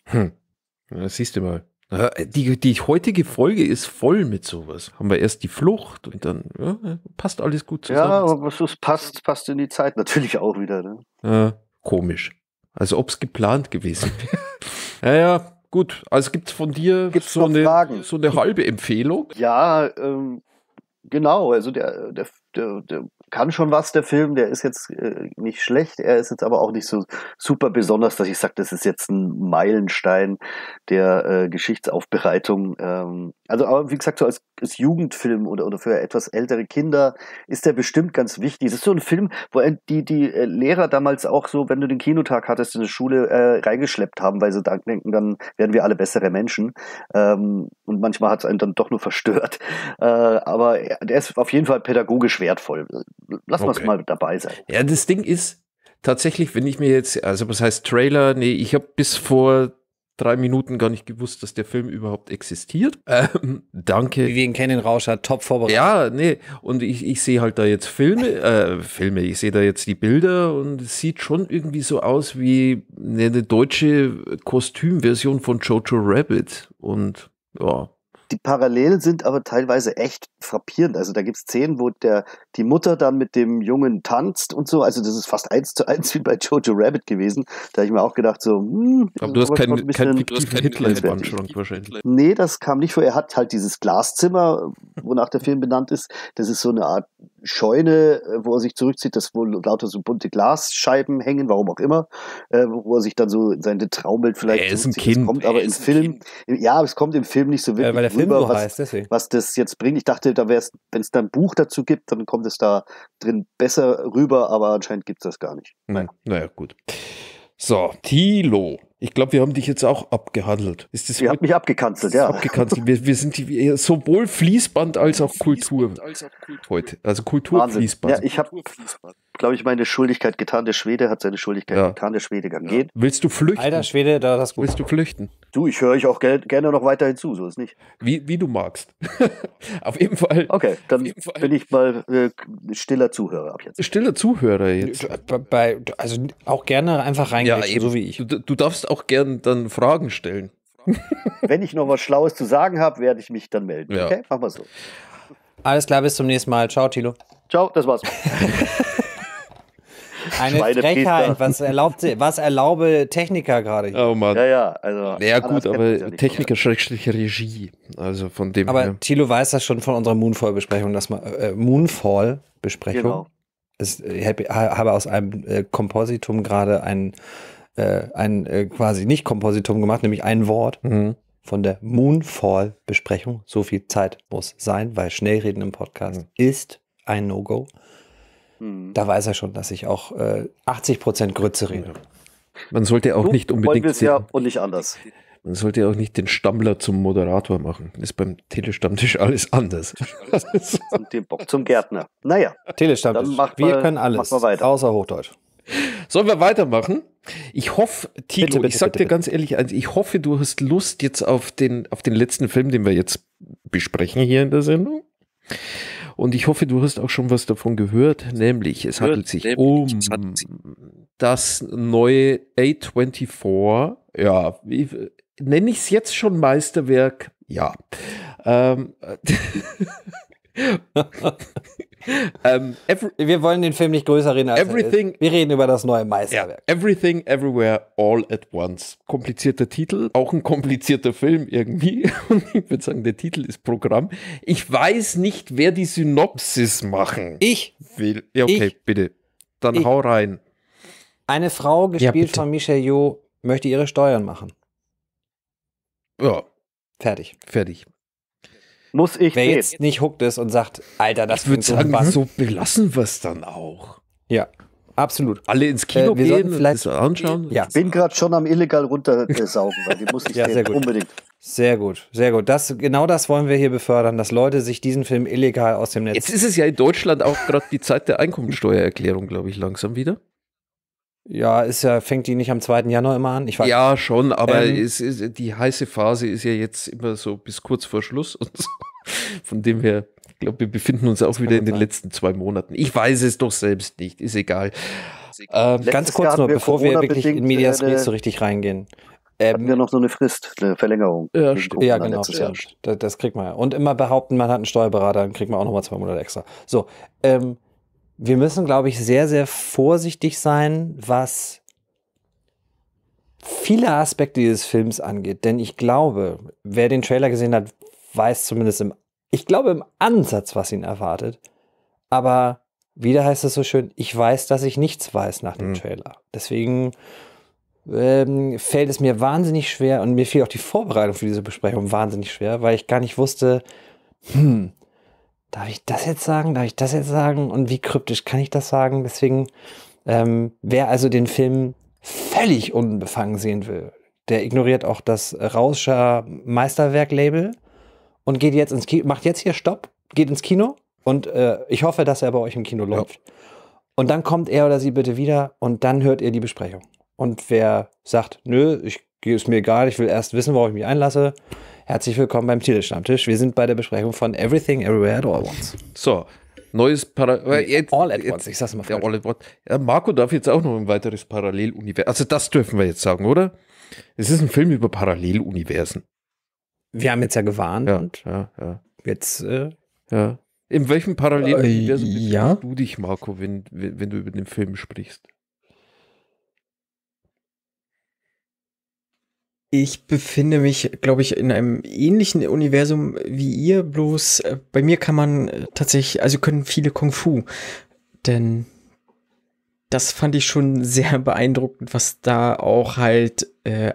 Das siehst du mal. Ja, die heutige Folge ist voll mit sowas. Haben wir erst die Flucht und dann ja, passt alles gut zusammen. Ja, aber es passt in die Zeit natürlich auch wieder. Ne? Komisch. Also ob es geplant gewesen wäre. Naja, gut. Also gibt es von dir so eine halbe Empfehlung? Ja, genau. Also der kann schon was, der Film, der ist jetzt nicht schlecht, er ist jetzt aber auch nicht so super besonders, dass ich sage, das ist jetzt ein Meilenstein der Geschichtsaufbereitung. Also aber wie gesagt, so als Jugendfilm oder für etwas ältere Kinder ist der bestimmt ganz wichtig. Es ist so ein Film, wo die Lehrer damals auch so, wenn du den Kinotag hattest, in der Schule reingeschleppt haben, weil sie denken, dann werden wir alle bessere Menschen. Und manchmal hat es einen dann doch nur verstört. Aber der ist auf jeden Fall pädagogisch wertvoll. Lassen wir es mal dabei sein. Ja, das Ding ist tatsächlich, wenn ich mir jetzt, also was heißt Trailer? Nee, ich habe bis vor 3 Minuten gar nicht gewusst, dass der Film überhaupt existiert. Danke. Wie wir ihn kennen, Rauscher, top vorbereitet. Ja, nee, und ich sehe halt da jetzt ich sehe da jetzt die Bilder und es sieht schon irgendwie so aus wie eine deutsche Kostümversion von Jojo Rabbit und ja. Die Parallelen sind aber teilweise echt frappierend. Also da gibt es Szenen, wo die Mutter dann mit dem Jungen tanzt und so. Also das ist fast 1:1 wie bei Jojo Rabbit gewesen. Da habe ich mir auch gedacht so... aber du hast keinen fiktiven Hitler im Wandschrank wahrscheinlich. Nee, das kam nicht vor. Er hat halt dieses Glaszimmer, wonach der Film benannt ist. Das ist so eine Art Scheune, wo er sich zurückzieht, das wohl lauter so bunte Glasscheiben hängen, warum auch immer, wo er sich dann so in sein Traumbild vielleicht... Er ist ein Kind. Das kommt aber im Film... Ja, es kommt im Film nicht so wirklich weil der Film so heißt, deswegen. Was das jetzt bringt. Ich dachte, da wär's, wenn es da ein Buch dazu gibt, dann kommt es da drin besser rüber, aber anscheinend gibt es das gar nicht. Nein. Naja, gut. So, Thilo. Ich glaube, wir haben dich jetzt auch abgehandelt. Ihr habt mich abgekanzelt, ja. Abgekanzelt. Wir sind sowohl Fließband als auch Kultur heute. Also Kulturfließband. Ja, ich habe, glaube ich, meine Schuldigkeit getan. Der Schwede hat seine Schuldigkeit getan. Der Schwede kann gehen. Willst du flüchten? Alter Schwede, da hast du gut. Willst du flüchten? Du, ich höre euch auch gerne noch weiterhin zu, so ist nicht. Wie du magst. Auf jeden Fall. Okay, dann bin ich mal stiller Zuhörer ab jetzt. Stiller Zuhörer jetzt. Also auch gerne einfach reingehen, so wie ich. Du darfst auch gern dann Fragen stellen. Wenn ich noch was Schlaues zu sagen habe, werde ich mich dann melden. Ja. Okay, machen wir so. Alles klar, bis zum nächsten Mal. Ciao, Thilo. Ciao, das war's. Eine Frechheit, was erlaube Techniker gerade hier? Oh Mann. Ja, also. Ja gut, aber Techniker / Regie. Also von dem aber Thilo weiß das schon von unserer Moonfall-Besprechung, dass man Moonfall-Besprechung. Genau. Ich habe aus einem Kompositum gerade ein quasi nicht Kompositum gemacht, nämlich ein Wort von der Moonfall-Besprechung. So viel Zeit muss sein, weil Schnellreden im Podcast ist ein No-Go. Da weiß er schon, dass ich auch 80% Grütze rede. Man sollte auch nicht unbedingt... und nicht anders. Man sollte auch nicht den Stammler zum Moderator machen. Ist beim Tele-Stammtisch alles anders. Und den Bock zum Gärtner. Naja. Tele-Stammtisch. Wir können alles, außer Hochdeutsch. Sollen wir weitermachen? Ich hoffe, Thilo, ich sag dir ganz ehrlich, ich hoffe, du hast Lust jetzt auf den letzten Film, den wir jetzt besprechen hier in der Sendung. Und ich hoffe, du hast auch schon was davon gehört, nämlich es handelt sich um das neue A24, ja, nenne ich es jetzt schon Meisterwerk? Ja. Wir wollen den Film nicht größer reden als Everything. Wir reden über das neue Meisterwerk. Ja, Everything, Everywhere, All at Once. Komplizierter Titel, auch ein komplizierter Film irgendwie. Und ich würde sagen, der Titel ist Programm. Ich weiß nicht, wer die Synopsis machen. Ich will. Ja, okay, bitte. Dann hau rein. Eine Frau, gespielt von Michelle Yeoh, möchte ihre Steuern machen. Ja. Fertig. Muss ich Wer sehen. Jetzt nicht hooked ist und sagt, Alter, das wird so belassen wir es dann auch. Ja, absolut. Alle ins Kino gehen, vielleicht anschauen. Ja. Ich bin gerade schon am illegal runtersaugen, weil die muss ich ja, unbedingt. Sehr gut, sehr gut. Genau das wollen wir hier befördern, dass Leute sich diesen Film illegal aus dem Netz... Jetzt ist es ja in Deutschland auch gerade die Zeit der Einkommensteuererklärung, glaube ich, langsam wieder. Ja, fängt die nicht am 2. Januar immer an? Ich weiß ja, schon, aber die heiße Phase ist ja jetzt immer so bis kurz vor Schluss. Und so. Von dem her, ich glaube, wir befinden uns auch wieder in den letzten 2 Monaten. Ich weiß es doch selbst nicht, ist egal. Ganz kurz noch, bevor wir wirklich in Medias Res so richtig reingehen. Hatten wir noch so eine Frist, eine Verlängerung. Ja, genau. Ja, das kriegt man ja. Und immer behaupten, man hat einen Steuerberater, dann kriegt man auch nochmal 2 Monate extra. So, wir müssen, glaube ich, sehr, sehr vorsichtig sein, was viele Aspekte dieses Films angeht. Denn ich glaube, wer den Trailer gesehen hat, weiß zumindest im Ansatz, was ihn erwartet. Aber wieder heißt es so schön, ich weiß, dass ich nichts weiß nach dem Trailer. Deswegen fällt es mir wahnsinnig schwer, und mir fiel auch die Vorbereitung für diese Besprechung wahnsinnig schwer, weil ich gar nicht wusste, darf ich das jetzt sagen? Darf ich das jetzt sagen? Und wie kryptisch kann ich das sagen? Deswegen, wer also den Film völlig unbefangen sehen will, der ignoriert auch das Rauscher Meisterwerk-Label und geht jetzt ins Kino, macht jetzt hier Stopp, geht ins Kino, und ich hoffe, dass er bei euch im Kino läuft. Ja. Und dann kommt er oder sie bitte wieder und dann hört ihr die Besprechung. Und wer sagt, nö, ist mir egal, ich will erst wissen, worauf ich mich einlasse, herzlich willkommen beim Tele-Stammtisch. Wir sind bei der Besprechung von Everything, Everywhere, All at Once. So, neues Parallel... All at Once, ich sag's mal falsch. Ja, All at Once. Ja, Marco darf jetzt auch noch ein weiteres Paralleluniversum... Also das dürfen wir jetzt sagen, oder? Es ist ein Film über Paralleluniversen. Wir haben jetzt ja gewarnt. Ja, und ja. Jetzt... ja. In welchem Paralleluniversum befindest du dich, Marco, wenn du über den Film sprichst? Ich befinde mich, glaube ich, in einem ähnlichen Universum wie ihr, bloß bei mir kann man tatsächlich, also können viele Kung Fu, denn das fand ich schon sehr beeindruckend, was da auch halt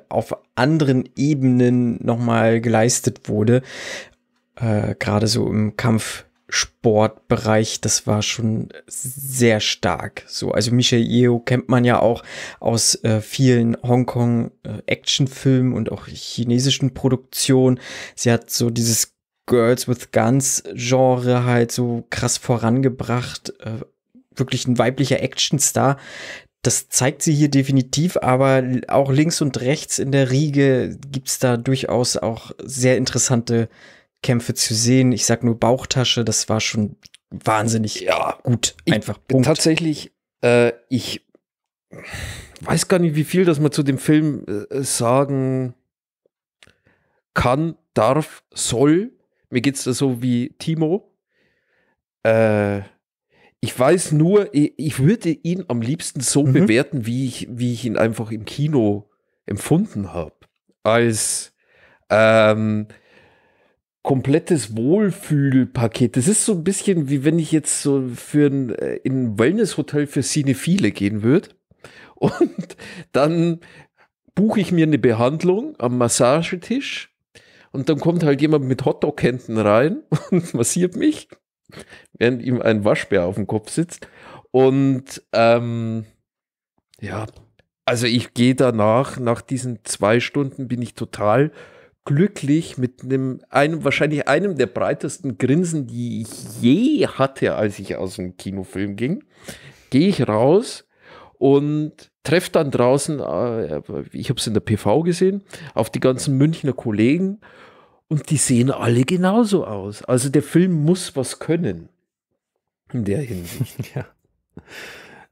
auf anderen Ebenen nochmal geleistet wurde, gerade so im Kampfsportbereich, das war schon sehr stark. So, also Michelle Yeoh kennt man ja auch aus vielen Hongkong-Actionfilmen und auch chinesischen Produktionen. Sie hat so dieses Girls with Guns-Genre halt so krass vorangebracht. Wirklich ein weiblicher Actionstar. Das zeigt sie hier definitiv, aber auch links und rechts in der Riege gibt es da durchaus auch sehr interessante Kämpfe zu sehen. Ich sag nur Bauchtasche, das war schon wahnsinnig gut. Einfach Punkt. Tatsächlich, ich weiß gar nicht, wie viel, dass man zu dem Film sagen kann, darf, soll. Mir geht's da so wie Timo. Ich weiß nur, ich würde ihn am liebsten so bewerten, wie ich ihn einfach im Kino empfunden habe. Als komplettes Wohlfühlpaket. Das ist so ein bisschen, wie wenn ich jetzt so in ein Wellnesshotel für Cinephile gehen würde und dann buche ich mir eine Behandlung am Massagetisch und dann kommt halt jemand mit Hotdog-Händen rein und massiert mich, während ihm ein Waschbär auf dem Kopf sitzt. Und also ich gehe danach, nach diesen 2 Stunden bin ich total glücklich mit wahrscheinlich einem der breitesten Grinsen, die ich je hatte, als ich aus dem Kinofilm ging, gehe ich raus und treffe dann draußen, ich habe es in der PV gesehen, auf die ganzen Münchner Kollegen und die sehen alle genauso aus. Also der Film muss was können in der Hinsicht.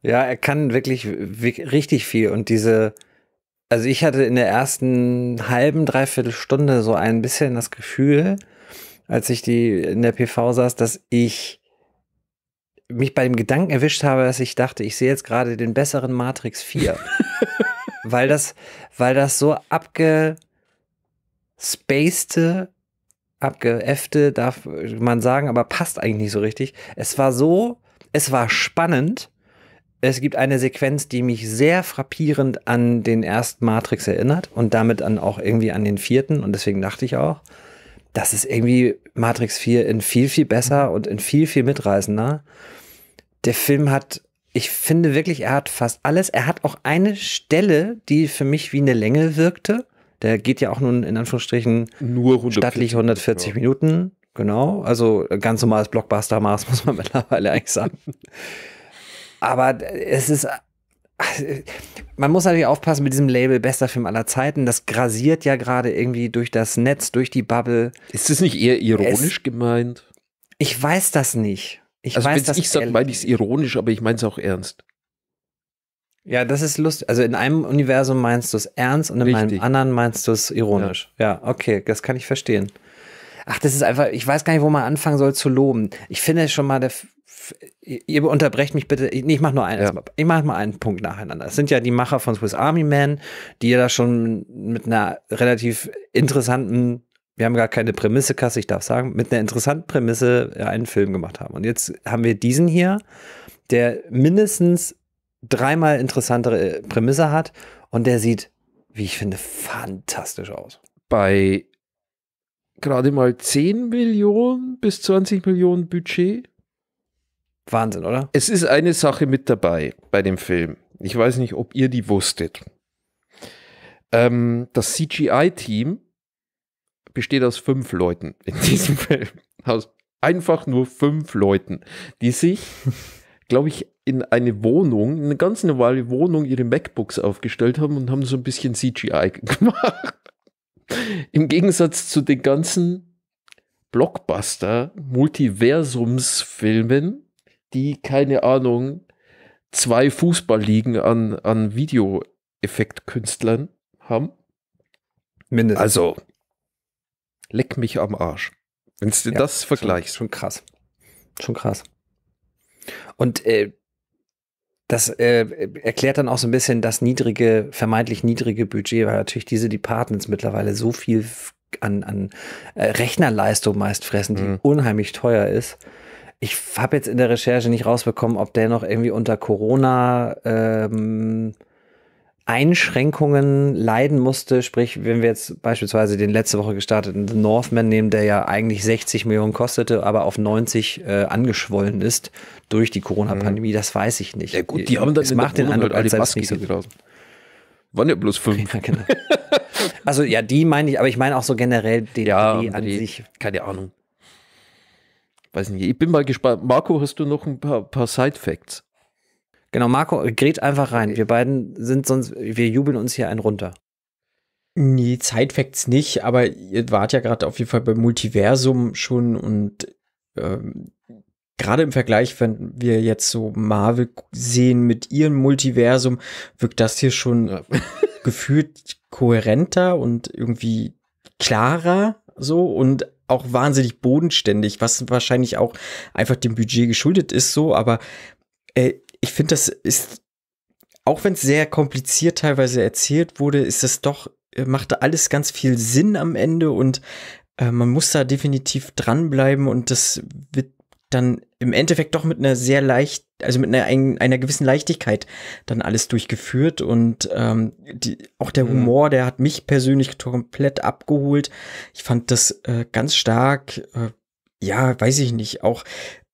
Ja, er kann wirklich richtig viel und also ich hatte in der ersten halben, dreiviertel Stunde so ein bisschen das Gefühl, als ich in der PV saß, dass ich mich bei dem Gedanken erwischt habe, dass ich dachte, ich sehe jetzt gerade den besseren Matrix 4. weil das so abgespacete, abgeäffte, darf man sagen, aber passt eigentlich nicht so richtig. Es war spannend. Es gibt eine Sequenz, die mich sehr frappierend an den ersten Matrix erinnert und damit auch irgendwie an den vierten. Und deswegen dachte ich auch, das ist irgendwie Matrix 4 in viel, viel besser und in viel, viel mitreißender. Der Film hat, ich finde wirklich, er hat fast alles. Er hat auch eine Stelle, die für mich wie eine Länge wirkte. Der geht ja auch nun in Anführungsstrichen nur 140, stattlich 140 Minuten. Genau, also ganz normales Blockbuster-Maß, muss man mittlerweile eigentlich sagen. Aber man muss natürlich aufpassen mit diesem Label bester Film aller Zeiten. Das grasiert ja gerade irgendwie durch das Netz, durch die Bubble. Ist das nicht eher ironisch gemeint? Ich weiß das nicht. Ich weiß das nicht. Also wenn ich sage, meine ich es ironisch, aber ich meine es auch ernst. Ja, das ist lustig. Also in einem Universum meinst du es ernst und in meinem anderen meinst du es ironisch. Ja, okay, das kann ich verstehen. Ach, das ist einfach, ich weiß gar nicht, wo man anfangen soll zu loben. Ich finde schon mal, ihr unterbrecht mich bitte, ich mache nur einen, ja. Ich mache mal einen Punkt nacheinander. Es sind ja die Macher von Swiss Army Man, die ja da schon mit einer relativ interessanten, wir haben gar keine Prämisse, Kasse, ich darf sagen, mit einer interessanten Prämisse einen Film gemacht haben. Und jetzt haben wir diesen hier, der mindestens dreimal interessantere Prämisse hat und der sieht, wie ich finde, fantastisch aus. Bei gerade mal 10 Millionen bis 20 Millionen Budget. Wahnsinn, oder? Es ist eine Sache mit dabei bei dem Film. Ich weiß nicht, ob ihr die wusstet. Das CGI-Team besteht aus 5 Leuten in diesem Film. Aus einfach nur 5 Leuten, die sich, glaube ich, in eine Wohnung, eine ganz normale Wohnung, ihre MacBooks aufgestellt haben und haben so ein bisschen CGI gemacht. Im Gegensatz zu den ganzen Blockbuster-Multiversumsfilmen, die, keine Ahnung, 2 Fußballligen an Videoeffektkünstlern haben. Mindestens. Also, leck mich am Arsch. Wenn du das vergleichst. Schon krass. Schon krass. Und das erklärt dann auch so ein bisschen das niedrige, vermeintlich niedrige Budget, weil natürlich diese Departments mittlerweile so viel an Rechnerleistung meist fressen, die unheimlich teuer ist. Ich habe jetzt in der Recherche nicht rausbekommen, ob der noch irgendwie unter Corona Einschränkungen leiden musste. Sprich, wenn wir jetzt beispielsweise den letzte Woche gestarteten The Northman nehmen, der ja eigentlich 60 Millionen kostete, aber auf 90 angeschwollen ist durch die Corona-Pandemie, das weiß ich nicht. Ja gut, die haben das macht den Eindruck, als sei es nicht so draußen. Waren ja bloß 5. Ja, genau. Also ja, die meine ich, aber ich meine auch so generell den Dreh an sich. Keine Ahnung. Weiß nicht, ich bin mal gespannt. Marco, hast du noch ein paar Side-Facts? Genau, Marco, gerät einfach rein. Wir beiden sind sonst, wir jubeln uns hier einen runter. Nee, Side-Facts nicht, aber ihr wart ja gerade auf jeden Fall beim Multiversum schon und gerade im Vergleich, wenn wir jetzt so Marvel sehen mit ihrem Multiversum, wirkt das hier schon gefühlt kohärenter und irgendwie klarer so und auch wahnsinnig bodenständig, was wahrscheinlich auch einfach dem Budget geschuldet ist so, aber ich finde, das ist, auch wenn es sehr kompliziert teilweise erzählt wurde, ist das doch, machte alles ganz viel Sinn am Ende und man muss da definitiv dranbleiben und das wird dann im Endeffekt doch mit einer sehr leicht, also mit einer gewissen Leichtigkeit dann alles durchgeführt und auch der Humor, der hat mich persönlich komplett abgeholt. Ich fand das ganz stark, ja, weiß ich nicht, auch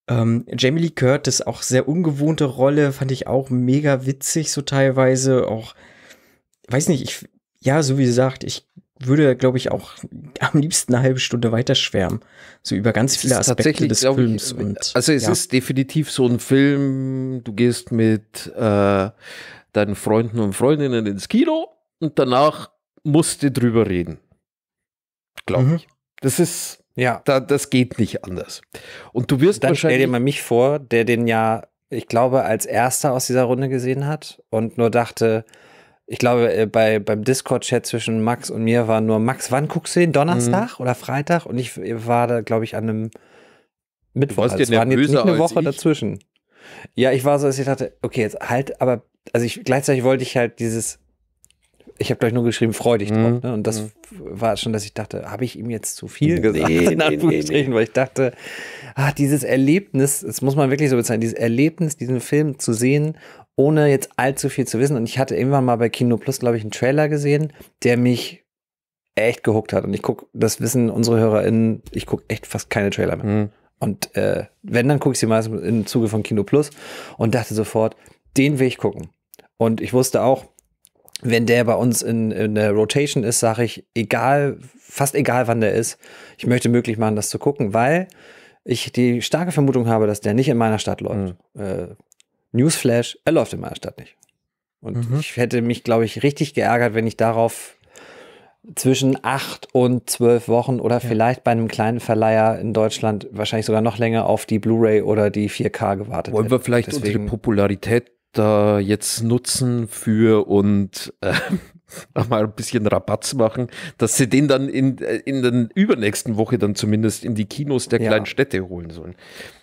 Jamie Lee Curtis, auch sehr ungewohnte Rolle, fand ich auch mega witzig so teilweise, auch, weiß nicht, so wie gesagt, ich würde, glaube ich, auch am liebsten eine halbe Stunde weiterschwärmen, so über ganz viele Aspekte des Films. Es ist definitiv so ein Film, du gehst mit deinen Freunden und Freundinnen ins Kino und danach musst du drüber reden. Glaube ich. Das ist das geht nicht anders. Und du wirst dann wahrscheinlich. Stell dir mal mich vor, der den ja, ich glaube, als erster aus dieser Runde gesehen hat und nur dachte, ich glaube, beim Discord-Chat zwischen Max und mir war nur Max, wann guckst du den? Donnerstag oder Freitag? Und ich war da, glaube ich, an einem Mittwoch. Es war jetzt nicht eine Woche dazwischen. Ja, ich war so, dass ich dachte, okay, jetzt halt, aber also gleichzeitig wollte ich halt dieses. Ich habe gleich nur geschrieben, freu dich drauf. Ne? Und das war schon, dass ich dachte, habe ich ihm jetzt zu viel gesagt? Nee. Weil ich dachte, dieses Erlebnis, das muss man wirklich so bezeichnen, dieses Erlebnis, diesen Film zu sehen, ohne jetzt allzu viel zu wissen. Und ich hatte irgendwann mal bei Kino Plus, glaube ich, einen Trailer gesehen, der mich echt gehuckt hat. Und ich gucke, das wissen unsere HörerInnen, ich gucke echt fast keine Trailer mehr. Und wenn, dann gucke ich sie meistens im Zuge von Kino Plus und dachte sofort, den will ich gucken. Und ich wusste auch, wenn der bei uns in der Rotation ist, sage ich, fast egal wann der ist, ich möchte möglich machen, das zu gucken, weil ich die starke Vermutung habe, dass der nicht in meiner Stadt läuft. Newsflash, er läuft in meiner Stadt nicht. Und ich hätte mich, glaube ich, richtig geärgert, wenn ich darauf zwischen 8 und 12 Wochen oder vielleicht bei einem kleinen Verleiher in Deutschland wahrscheinlich sogar noch länger auf die Blu-ray oder die 4K gewartet hätte. Wollen wir vielleicht unsere Popularität da jetzt nutzen für und mal ein bisschen Rabatz machen, dass sie den dann in der übernächsten Woche dann zumindest in die Kinos der kleinen Städte holen sollen.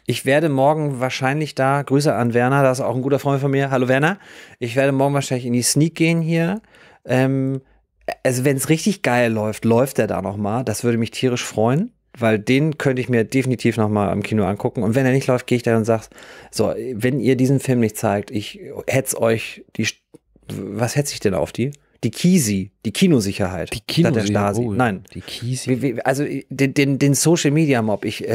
Ich werde morgen wahrscheinlich da, Grüße an Werner, da ist auch ein guter Freund von mir, hallo Werner, ich werde morgen wahrscheinlich in die Sneak gehen hier, also wenn es richtig geil läuft, läuft er da nochmal, das würde mich tierisch freuen. Weil den könnte ich mir definitiv nochmal im Kino angucken. Und wenn er nicht läuft, gehe ich da und sage, so, wenn ihr diesen Film nicht zeigt, ich hetze euch die, was hetze ich denn auf die? Die Kisi, die Kinosicherheit. Die Kinosicherheit. Oh, nein. Die Kisi. Also den Social Media Mob. Ich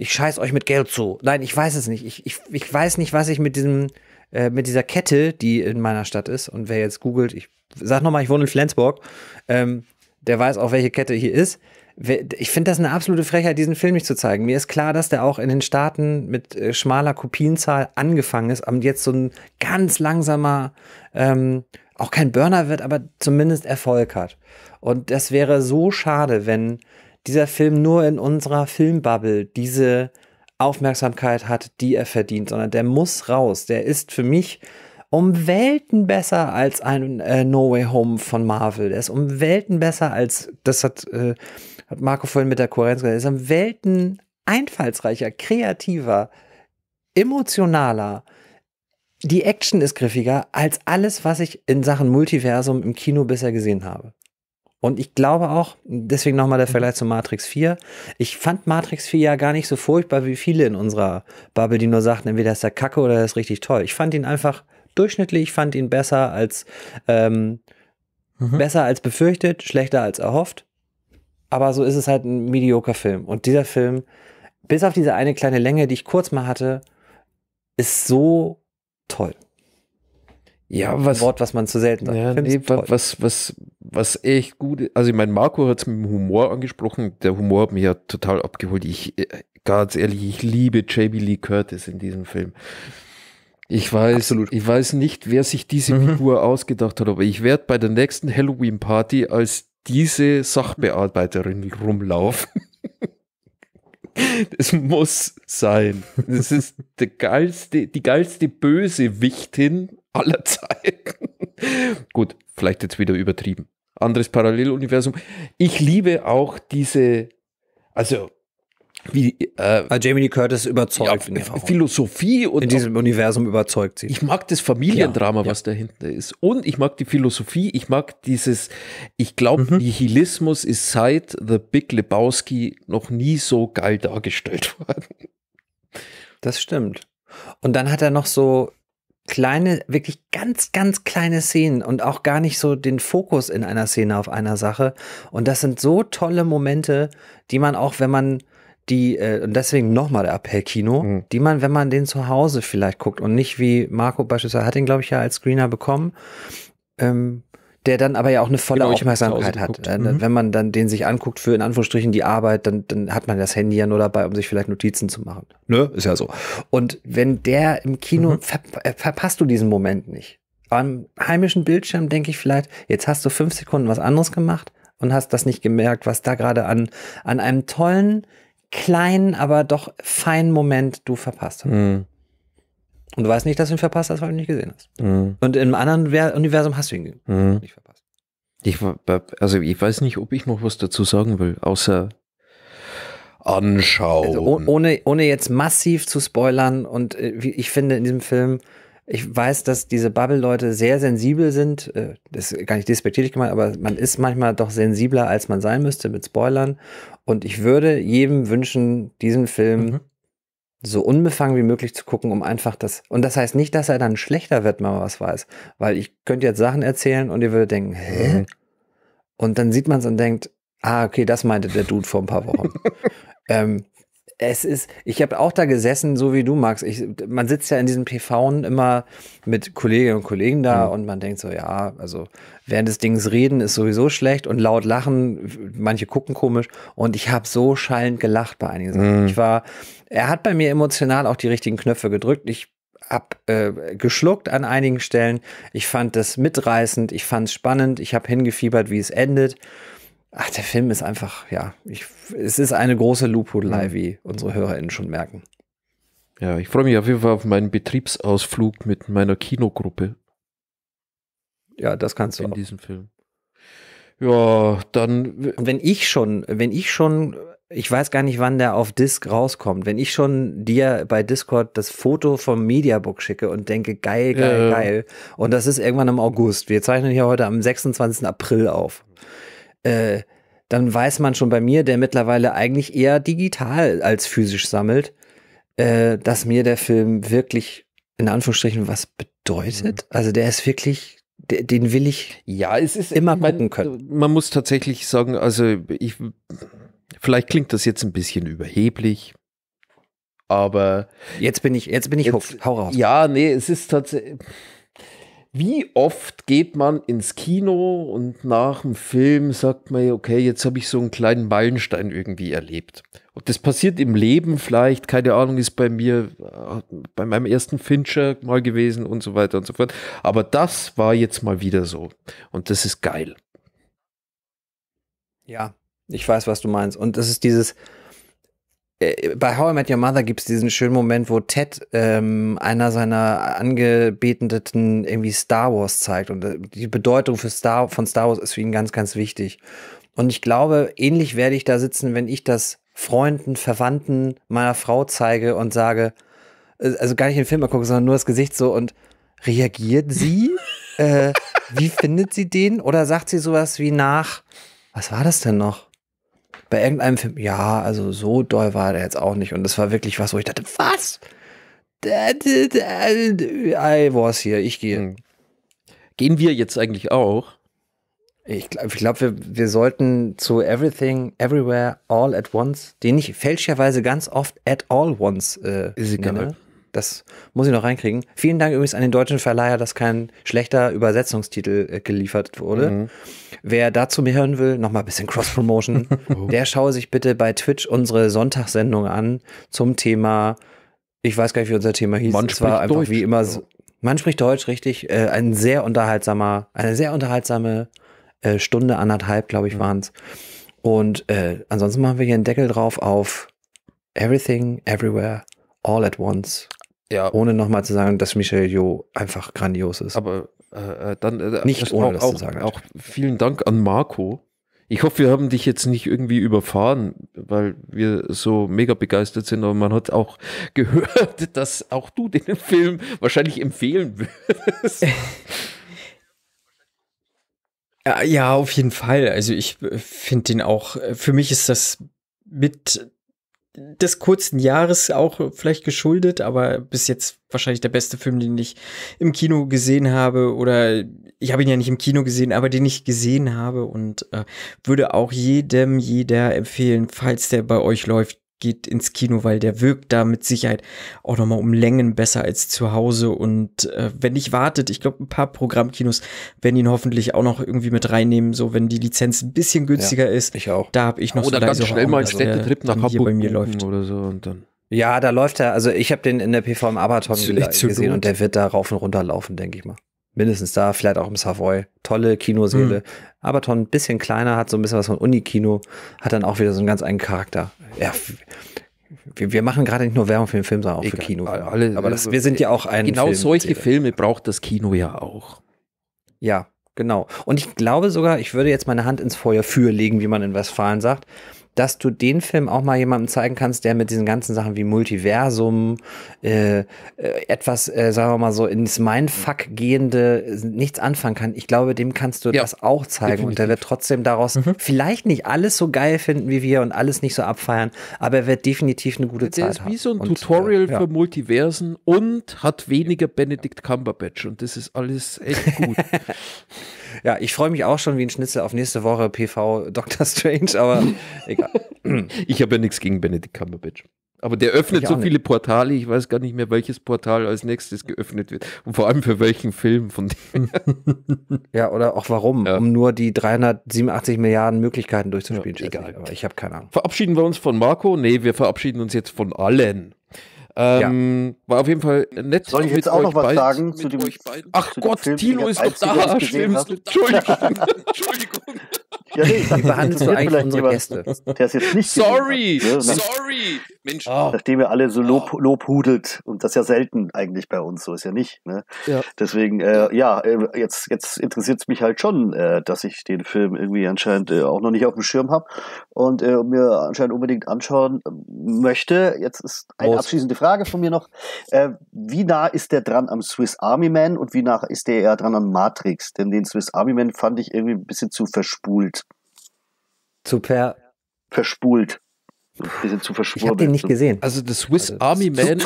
scheiß euch mit Geld zu. Nein, ich weiß es nicht. Ich weiß nicht, was ich mit diesem, mit dieser Kette, die in meiner Stadt ist, und wer jetzt googelt, ich sag nochmal, ich wohne in Flensburg, der weiß auch, welche Kette hier ist. Ich finde das eine absolute Frechheit, diesen Film nicht zu zeigen. Mir ist klar, dass der auch in den Staaten mit schmaler Kopienzahl angefangen ist, aber jetzt so ein ganz langsamer, auch kein Burner wird, aber zumindest Erfolg hat. Und das wäre so schade, wenn dieser Film nur in unserer Filmbubble diese Aufmerksamkeit hat, die er verdient, sondern der muss raus. Der ist für mich um Welten besser als ein No Way Home von Marvel. Der ist um Welten besser als, das hat hat Marco vorhin mit der Kohärenz gesagt, ist um Welten einfallsreicher, kreativer, emotionaler. Die Action ist griffiger als alles, was ich in Sachen Multiversum im Kino bisher gesehen habe. Und ich glaube auch, deswegen nochmal der Vergleich zu Matrix 4, ich fand Matrix 4 ja gar nicht so furchtbar wie viele in unserer Bubble, die nur sagten, entweder ist der Kacke oder das ist richtig toll. Ich fand ihn einfach durchschnittlich, ich fand ihn besser als befürchtet, schlechter als erhofft. Aber so ist es halt ein medioker Film. Und dieser Film, bis auf diese eine kleine Länge, die ich kurz mal hatte, ist so toll. Ja, was, ein Wort, was man zu selten sagt. Ja, nee, was echt gut ist. Also ich meine, Marco hat es mit dem Humor angesprochen. Der Humor hat mich ja total abgeholt. Ich, ganz ehrlich, ich liebe J.B. Lee Curtis in diesem Film. Ich weiß nicht, wer sich diese Figur ausgedacht hat, aber ich werde bei der nächsten Halloween-Party als diese Sachbearbeiterin rumlaufen. Es muss sein. Das ist die geilste Bösewichtin aller Zeiten. Gut, vielleicht jetzt wieder übertrieben. Anderes Paralleluniversum. Ich liebe auch diese, also wie Jamie Lee Curtis überzeugt. Ja, Philosophie und in diesem Universum überzeugt sie. Ich mag das Familiendrama, was dahinter ist. Und ich mag die Philosophie, ich mag dieses, ich glaube, Nihilismus ist seit The Big Lebowski noch nie so geil dargestellt worden. Das stimmt. Und dann hat er noch so kleine, wirklich ganz, ganz kleine Szenen und auch gar nicht so den Fokus in einer Szene auf einer Sache. Und das sind so tolle Momente, die man auch, wenn man die, und deswegen nochmal der Appell Kino, die man, wenn man den zu Hause vielleicht guckt und nicht wie Marco beispielsweise, hat den glaube ich ja als Screener bekommen, der dann aber ja auch eine volle Aufmerksamkeit hat. Wenn man dann den sich anguckt für in Anführungsstrichen die Arbeit, dann hat man das Handy ja nur dabei, um sich vielleicht Notizen zu machen. Ne? Ist ja so. Und wenn der im Kino, verpasst du diesen Moment nicht. Am heimischen Bildschirm denke ich vielleicht, jetzt hast du 5 Sekunden was anderes gemacht und hast das nicht gemerkt, was da gerade an einem tollen, kleinen, aber doch feinen Moment du verpasst hast. Und du weißt nicht, dass du ihn verpasst hast, weil du ihn nicht gesehen hast. Und im anderen Universum hast du ihn nicht verpasst. Ich weiß nicht, ob ich noch was dazu sagen will, außer anschauen. Also ohne jetzt massiv zu spoilern, und ich finde in diesem Film, ich weiß, dass diese Bubble-Leute sehr sensibel sind, das ist gar nicht despektierlich gemeint, aber man ist manchmal doch sensibler, als man sein müsste mit Spoilern, und ich würde jedem wünschen, diesen Film so unbefangen wie möglich zu gucken, um einfach das, und das heißt nicht, dass er dann schlechter wird, wenn man was weiß, weil ich könnte jetzt Sachen erzählen und ihr würdet denken, hä? Und dann sieht man es und denkt, ah, okay, das meinte der Dude vor ein paar Wochen. Es ist, ich habe auch da gesessen, so wie du, Max. Man sitzt ja in diesen PVen immer mit Kolleginnen und Kollegen da und man denkt so, ja, also während des Dings reden ist sowieso schlecht und laut lachen, manche gucken komisch, und ich habe so schallend gelacht bei einigen Sachen. Er hat bei mir emotional auch die richtigen Knöpfe gedrückt. Ich habe geschluckt an einigen Stellen. Ich fand das mitreißend, ich fand es spannend, ich habe hingefiebert, wie es endet. Ach, der Film ist einfach, es ist eine große Lobhudelei, wie unsere HörerInnen schon merken. Ja, ich freue mich auf jeden Fall auf meinen Betriebsausflug mit meiner Kinogruppe. Ja, das kannst du auch. In diesem Film. Ja, dann... Wenn ich schon... Ich weiß gar nicht, wann der auf Disc rauskommt. Wenn ich schon dir bei Discord das Foto vom Mediabook schicke und denke, geil, geil, geil. Und das ist irgendwann im August. Wir zeichnen hier heute am 26. April auf. Dann weiß man schon bei mir, der mittlerweile eigentlich eher digital als physisch sammelt, dass mir der Film wirklich in Anführungsstrichen was bedeutet. Also der ist wirklich... Den will ich immer gucken können. Man muss tatsächlich sagen, also ich... Vielleicht klingt das jetzt ein bisschen überheblich, aber... Jetzt bin ich hoch. Hau raus. Ja, nee, es ist tatsächlich... Wie oft geht man ins Kino und nach dem Film sagt man, okay, jetzt habe ich so einen kleinen Meilenstein irgendwie erlebt. Und das passiert im Leben vielleicht, keine Ahnung, ist bei mir, bei meinem ersten Fincher mal gewesen und so weiter und so fort. Aber das war jetzt mal wieder so. Und das ist geil. Ja. Ich weiß, was du meinst. Und das ist dieses, bei How I Met Your Mother gibt es diesen schönen Moment, wo Ted einer seiner Angebeteten irgendwie Star Wars zeigt. Und die Bedeutung von Star Wars ist für ihn ganz, ganz wichtig. Und ich glaube, ähnlich werde ich da sitzen, wenn ich das Freunden, Verwandten meiner Frau zeige und sage, also gar nicht den Film angucken, sondern nur das Gesicht so und reagiert sie? Wie findet sie den? Oder sagt sie sowas wie nach, was war das denn noch? Bei irgendeinem Film, ja, also so doll war der jetzt auch nicht. Und das war wirklich was, wo ich dachte, was? I was hier, ich gehe. Gehen wir jetzt eigentlich auch? Ich glaub, wir sollten zu Everything, Everywhere, All at Once, den ich fälschlicherweise ganz oft at all once ist egal. Nenne. Das muss ich noch reinkriegen. Vielen Dank übrigens an den deutschen Verleiher, dass kein schlechter Übersetzungstitel geliefert wurde. Wer dazu mehr hören will, nochmal ein bisschen Cross-Promotion, der schaue sich bitte bei Twitch unsere Sonntagssendung an zum Thema, ich weiß gar nicht, wie unser Thema hieß. Man spricht einfach Deutsch, wie immer. So, man spricht Deutsch, richtig. Eine sehr unterhaltsame Stunde, anderthalb, glaube ich, waren es. Und ansonsten machen wir hier einen Deckel drauf auf Everything, Everywhere, All at Once. Ja. Ohne nochmal zu sagen, dass Michelle Yeoh einfach grandios ist. Aber dann nicht ohne das zu sagen. Auch vielen Dank an Marco. Ich hoffe, wir haben dich jetzt nicht irgendwie überfahren, weil wir so mega begeistert sind. Aber man hat auch gehört, dass auch du den Film wahrscheinlich empfehlen würdest. Ja, auf jeden Fall. Also ich finde den auch, für mich ist das mit des kurzen Jahres auch vielleicht geschuldet, aber bis jetzt wahrscheinlich der beste Film, den ich im Kino gesehen habe, oder ich habe ihn ja nicht im Kino gesehen, aber den ich gesehen habe, und würde auch jeder empfehlen, falls der bei euch läuft, geht ins Kino, weil der wirkt da mit Sicherheit auch nochmal um Längen besser als zu Hause, und wenn nicht wartet, ich glaube, ein paar Programmkinos werden ihn hoffentlich auch noch irgendwie mit reinnehmen, so wenn die Lizenz ein bisschen günstiger ist. Ich auch. Da habe ich noch oder so ganz schnell mal einen Städtetrip nach Hamburg bei mir läuft oder so, und dann. Ja, da läuft er, also ich habe den in der PV im Abaton gesehen und der wird da rauf und runter laufen, denke ich mal. Mindestens da, vielleicht auch im Savoy. Tolle Kinoseele. Abaton ein bisschen kleiner, hat so ein bisschen was von Unikino, hat dann auch wieder so einen ganz eigenen Charakter. Ja, wir machen gerade nicht nur Werbung für den Film, sondern auch für Kino. Aber wir sind ja auch ein Genau Film solche Filme braucht das Kino ja auch. Ja, genau. Und ich glaube sogar, ich würde jetzt meine Hand ins Feuer legen, wie man in Westfalen sagt, dass du den Film auch mal jemandem zeigen kannst, der mit diesen ganzen Sachen wie Multiversum, sagen wir mal so, ins Mindfuck gehende nichts anfangen kann. Ich glaube, dem kannst du das auch zeigen. Definitiv. Und der wird trotzdem daraus vielleicht nicht alles so geil finden wie wir und alles nicht so abfeiern, aber er wird definitiv eine gute Zeit haben. Der ist wie so ein Tutorial für Multiversen und hat weniger Benedict Cumberbatch, und das ist alles echt gut. Ja, ich freue mich auch schon wie ein Schnitzel auf nächste Woche PV Dr. Strange, aber egal. Ich habe ja nichts gegen Benedict Cumberbatch. Aber der öffnet so viele Portale, ich weiß gar nicht mehr, welches Portal als nächstes geöffnet wird. Und vor allem für welchen Film von dem. Ja, oder auch warum, um nur die 387 Milliarden Möglichkeiten durchzuspielen. Ja, egal. Aber ich habe keine Ahnung. Verabschieden wir uns von Marco? Nee, wir verabschieden uns jetzt von allen. War auf jeden Fall nett. Soll ich jetzt auch noch was sagen zu dem Film? Ach Gott, Tilo ist doch da. Entschuldigung. Ja, nee, wie behandelst du eigentlich unsere Gäste? Der ist jetzt nicht sorry! Mensch. Oh. Nachdem ihr alle so lobhudelt, und das ist ja selten eigentlich bei uns, so ist ja nicht. Ne? Ja. Deswegen, jetzt interessiert es mich halt schon, dass ich den Film irgendwie anscheinend auch noch nicht auf dem Schirm habe und mir anscheinend unbedingt anschauen möchte. Jetzt ist eine abschließende Frage von mir noch. Wie nah ist der dran am Swiss Army Man und wie nah ist der eher dran an Matrix? Denn den Swiss Army Man fand ich irgendwie ein bisschen zu verspult. Verspult. Ein bisschen zu verschwurbelt. Ich habe den nicht gesehen. Also das Swiss Army Man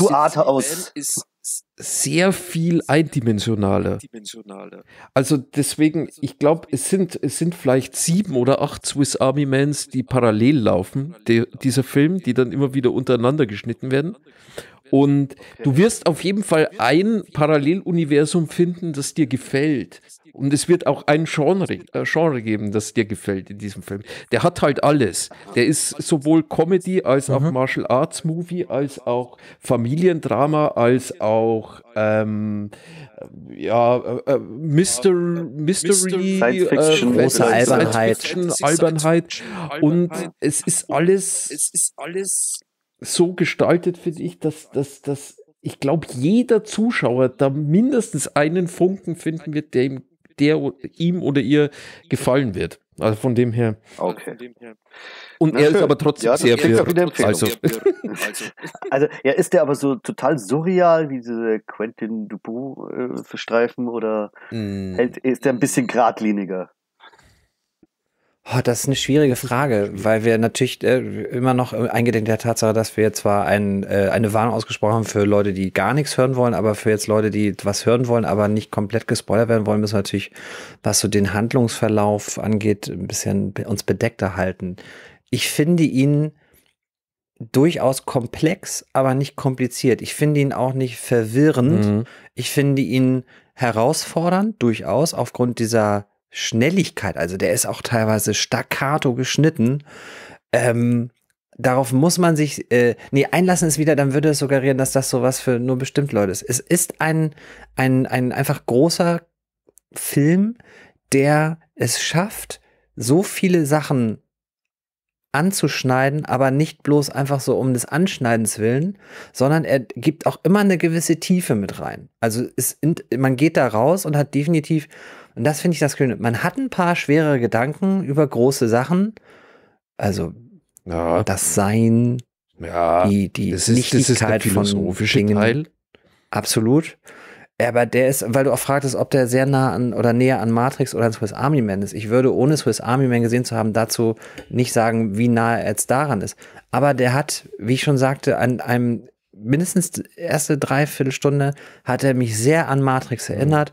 ist sehr viel eindimensionaler. Also deswegen, ich glaube, es sind vielleicht 7 oder 8 Swiss Army Mans, die parallel laufen, dieser Film, die dann immer wieder untereinander geschnitten werden. Und du wirst auf jeden Fall ein Paralleluniversum finden, das dir gefällt. Und es wird auch ein Genre geben, das dir gefällt in diesem Film. Der hat halt alles. Der ist sowohl Comedy als auch Martial Arts Movie, als auch Familiendrama, als auch Mystery, Science Fiction, große Albernheit. Und es ist alles so gestaltet, finde ich, dass ich glaube, jeder Zuschauer da mindestens einen Funken finden wird, der ihm oder ihr gefallen wird. Also von dem her. Okay. Und na, er schön. Ist aber trotzdem sehr viel. Also er ist der aber so total surreal, wie diese Quentin Dupieux-Streifen oder ist der ein bisschen geradliniger? Oh, das ist eine schwierige Frage, weil wir natürlich immer noch eingedenk der Tatsache, dass wir zwar eine Warnung ausgesprochen haben für Leute, die gar nichts hören wollen, aber für jetzt Leute, die was hören wollen, aber nicht komplett gespoilert werden wollen, müssen wir natürlich, was so den Handlungsverlauf angeht, ein bisschen uns bedeckter halten. Ich finde ihn durchaus komplex, aber nicht kompliziert. Ich finde ihn auch nicht verwirrend. Ich finde ihn herausfordernd, durchaus, aufgrund dieser Schnelligkeit, also der ist auch teilweise staccato geschnitten. Darauf muss man sich einlassen ist wieder, dann würde es suggerieren, dass das sowas für nur bestimmte Leute ist. Es ist ein einfach großer Film, der es schafft, so viele Sachen anzuschneiden, aber nicht bloß einfach so um des Anschneidens willen, sondern er gibt auch immer eine gewisse Tiefe mit rein. Also man geht da raus und hat definitiv, und das finde ich das Schöne, man hat ein paar schwere Gedanken über große Sachen, also das Sein, die Nichtigkeit von Dingen. Teil. Absolut. Aber der ist, weil du auch fragtest, ob der sehr nah an oder näher an Matrix oder an Swiss Army Man ist. Ich würde, ohne Swiss Army Man gesehen zu haben, dazu nicht sagen, wie nah er jetzt daran ist. Aber der hat, wie ich schon sagte, an einem mindestens erste Dreiviertelstunde hat er mich sehr an Matrix erinnert.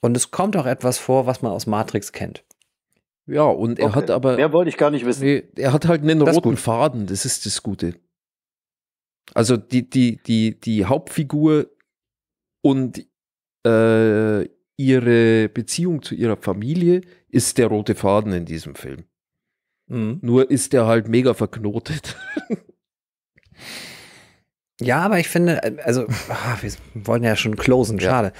Und es kommt auch etwas vor, was man aus Matrix kennt. Ja, und er hat aber... Mehr wollte ich gar nicht wissen. Nee, er hat halt einen roten Faden, das ist das Gute. Also die Hauptfigur und ihre Beziehung zu ihrer Familie ist der rote Faden in diesem Film. Nur ist der halt mega verknotet. Ja, aber ich finde, also wir wollen ja schon closen, schade.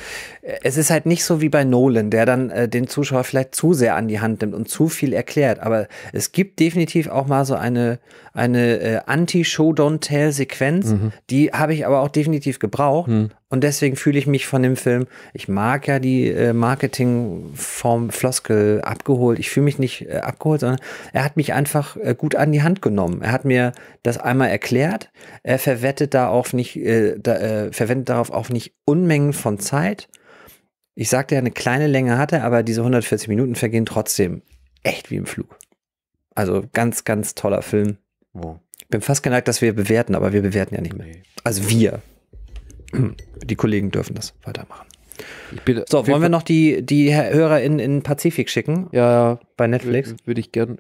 Ja. Es ist halt nicht so wie bei Nolan, der dann den Zuschauer vielleicht zu sehr an die Hand nimmt und zu viel erklärt, aber es gibt definitiv auch mal so eine Anti-Show-Don't-Tell-Sequenz, die habe ich aber auch definitiv gebraucht und deswegen fühle ich mich von dem Film, ich mag ja die Marketingform Floskel abgeholt, ich fühle mich nicht abgeholt, sondern er hat mich einfach gut an die Hand genommen. Er hat mir das einmal erklärt, er verwendet darauf auch nicht Unmengen von Zeit. Ich sagte ja, eine kleine Länge hatte, aber diese 140 Minuten vergehen trotzdem echt wie im Flug. Also ganz, ganz toller Film. Oh. Ich bin fast geneigt, dass wir bewerten, aber wir bewerten ja nicht mehr. Nee. Also wir. Die Kollegen dürfen das weitermachen. So, wollen wir noch die Hörer in Pazifik schicken? Ja, bei Netflix. Würde ich gern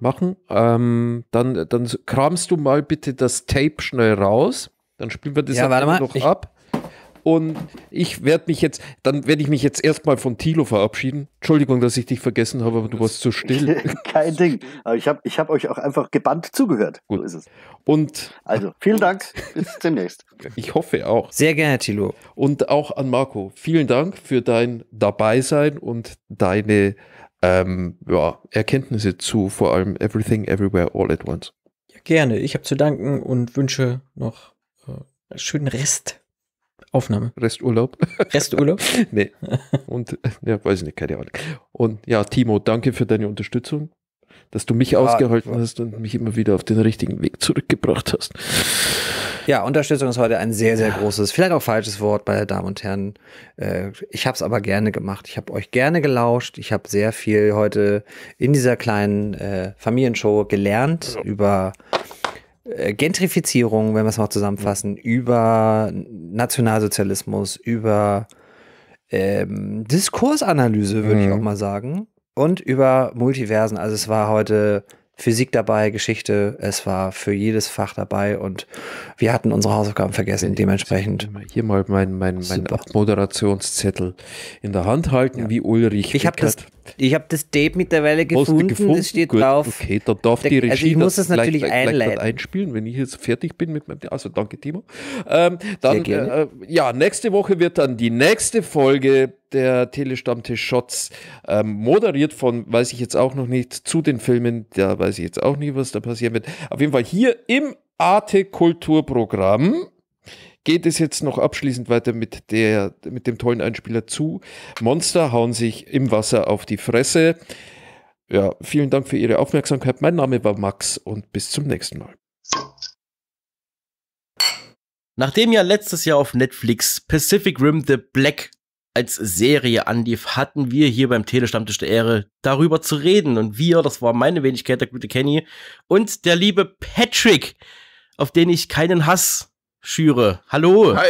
machen. Dann kramst du mal bitte das Tape schnell raus. Dann spielen wir das ab. Und ich werde mich jetzt, erstmal von Thilo verabschieden. Entschuldigung, dass ich dich vergessen habe, aber du warst zu still. Kein Ding. Aber ich hab euch auch einfach gebannt zugehört. Gut. So ist es. Und also, vielen Dank. Bis demnächst. Ich hoffe auch. Sehr gerne, Thilo. Und auch an Marco. Vielen Dank für dein Dabeisein und deine ja, Erkenntnisse zu, vor allem Everything, Everywhere, All at Once. Ja, gerne. Ich habe zu danken und wünsche noch einen schönen Rest. Aufnahme. Resturlaub. Resturlaub? Nee. Und, ja, weiß ich nicht, keine Ahnung. Und ja, Timo, danke für deine Unterstützung, dass du mich ausgehalten hast und mich immer wieder auf den richtigen Weg zurückgebracht hast. Ja, Unterstützung ist heute ein sehr, sehr großes, vielleicht auch falsches Wort, meine Damen und Herren. Ich habe es aber gerne gemacht. Ich habe euch gerne gelauscht. Ich habe sehr viel heute in dieser kleinen Familienshow gelernt über Gentrifizierung, wenn wir es mal zusammenfassen, über Nationalsozialismus, über Diskursanalyse, würde ich auch mal sagen, und über Multiversen. Also es war heute Physik dabei, Geschichte, es war für jedes Fach dabei und wir hatten unsere Hausaufgaben vergessen, dementsprechend. Hier mal mein Moderationszettel in der Hand halten, wie Ulrich. Ich habe das Tape mittlerweile gefunden, es steht gut drauf. Okay, da darf die Regie, also ich muss das natürlich gleich einspielen, wenn ich jetzt fertig bin mit meinem, also danke Timo. Dann, ja, nächste Woche wird dann die nächste Folge der Tele-Stammtisch Shots moderiert von, weiß ich jetzt auch noch nicht, zu den Filmen, da weiß ich jetzt auch nicht, was da passieren wird. Auf jeden Fall hier im Arte-Kulturprogramm geht es jetzt noch abschließend weiter mit dem tollen Einspieler zu. Monster hauen sich im Wasser auf die Fresse. Ja, vielen Dank für Ihre Aufmerksamkeit. Mein Name war Max und bis zum nächsten Mal. Nachdem ja letztes Jahr auf Netflix Pacific Rim: The Black als Serie anlief, hatten wir hier beim Tele-Stammtisch der Ehre, darüber zu reden. Und wir, das war meine Wenigkeit, der gute Kenny und der liebe Patrick, auf den ich keinen Hass schüre. Hallo. Hi.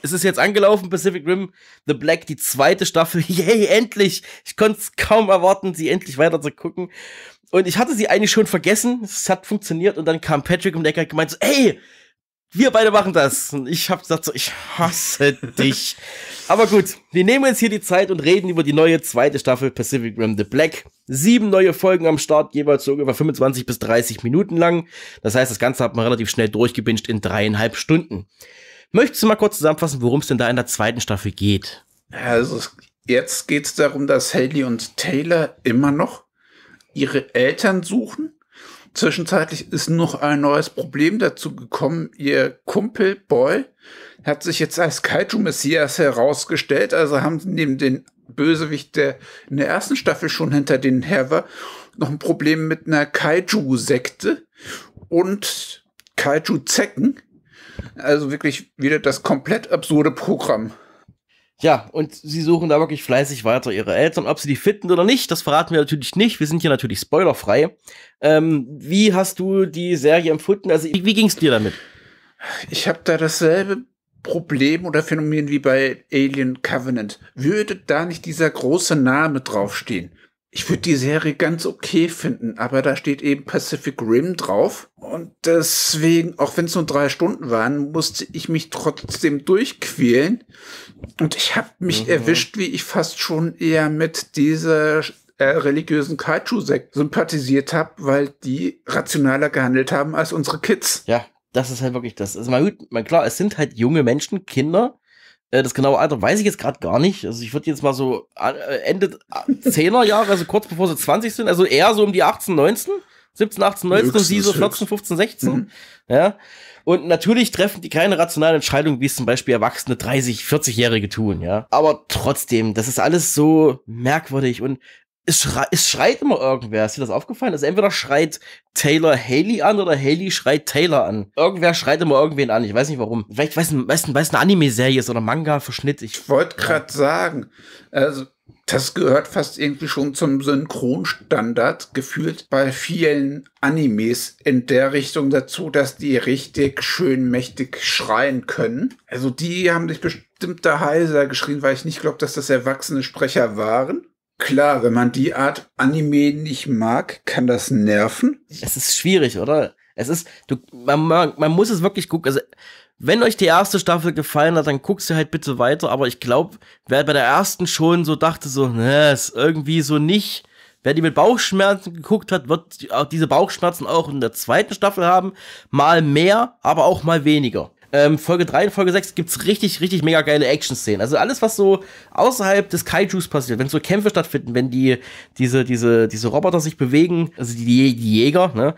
Es ist jetzt angelaufen, Pacific Rim: The Black, die zweite Staffel. Yay, endlich. Ich konnte es kaum erwarten, sie endlich weiter zu gucken. Und ich hatte sie eigentlich schon vergessen. Es hat funktioniert. Und dann kam Patrick und der hat gemeint so, ey, wir beide machen das. Und ich habe gesagt so, ich hasse dich. Aber gut, wir nehmen jetzt hier die Zeit und reden über die neue zweite Staffel Pacific Rim: The Black. 7 neue Folgen am Start, jeweils so ungefähr 25 bis 30 Minuten lang. Das heißt, das Ganze hat man relativ schnell durchgebinscht in 3,5 Stunden. Möchtest du mal kurz zusammenfassen, worum es denn da in der zweiten Staffel geht? Also jetzt geht es darum, dass Haley und Taylor immer noch ihre Eltern suchen. Zwischenzeitlich ist noch ein neues Problem dazu gekommen. Ihr Kumpel Boy hat sich jetzt als Kaiju-Messias herausgestellt. Also haben sie neben den Bösewicht, der in der ersten Staffel schon hinter denen her war, noch ein Problem mit einer Kaiju-Sekte und Kaiju-Zecken. Also wirklich wieder das komplett absurde Programm. Ja, und sie suchen da wirklich fleißig weiter ihre Eltern. Ob sie die finden oder nicht, das verraten wir natürlich nicht. Wir sind hier natürlich spoilerfrei. Wie hast du die Serie empfunden? Also wie ging es dir damit? Ich habe da dasselbe Problem oder Phänomen wie bei Alien Covenant. Würde da nicht dieser große Name draufstehen? Ich würde die Serie ganz okay finden, aber da steht eben Pacific Rim drauf. Und deswegen, auch wenn es nur 3 Stunden waren, musste ich mich trotzdem durchquälen. Und ich habe mich erwischt, wie ich fast schon eher mit dieser religiösen Kaiju-Sekte sympathisiert habe, weil die rationaler gehandelt haben als unsere Kids. Ja, das ist halt wirklich das. Also klar, es sind halt junge Menschen, Kinder. Das genaue Alter weiß ich jetzt gerade gar nicht. Also ich würde jetzt mal so Ende 10er Jahre, also kurz bevor sie 20 sind, also eher so um die 18, 19, 17, 18, 19 höchstens, und sie so 14, 15, 16. Ja. Und natürlich treffen die keine rationalen Entscheidungen, wie es zum Beispiel erwachsene 30, 40-Jährige tun. Ja. Aber trotzdem, das ist alles so merkwürdig und es schreit immer irgendwer. Ist dir das aufgefallen? Also entweder schreit Taylor Haley an oder Haley schreit Taylor an. Irgendwer schreit immer irgendwen an. Ich weiß nicht warum. Vielleicht weiß eine Anime-Serie ist oder Manga-Verschnitt. Ich wollte gerade sagen, also das gehört fast irgendwie schon zum Synchronstandard gefühlt bei vielen Animes in der Richtung dazu, dass die richtig schön mächtig schreien können. Also die haben sich bestimmt da heiser geschrien, weil ich nicht glaube, dass das erwachsene Sprecher waren. Klar, wenn man die Art Anime nicht mag, kann das nerven. Es ist schwierig, oder? Es ist, man muss es wirklich gucken. Also, wenn euch die erste Staffel gefallen hat, dann guckst du halt bitte weiter. Aber ich glaube, wer bei der ersten schon so dachte, so, ne, ist irgendwie so nicht. Wer die mit Bauchschmerzen geguckt hat, wird diese Bauchschmerzen auch in der zweiten Staffel haben. Mal mehr, aber auch mal weniger. Folge 3 und Folge 6 gibt es richtig mega geile Action-Szenen. Also alles, was so außerhalb des Kaijus passiert, wenn so Kämpfe stattfinden, wenn diese Roboter sich bewegen, also die Jäger, ne?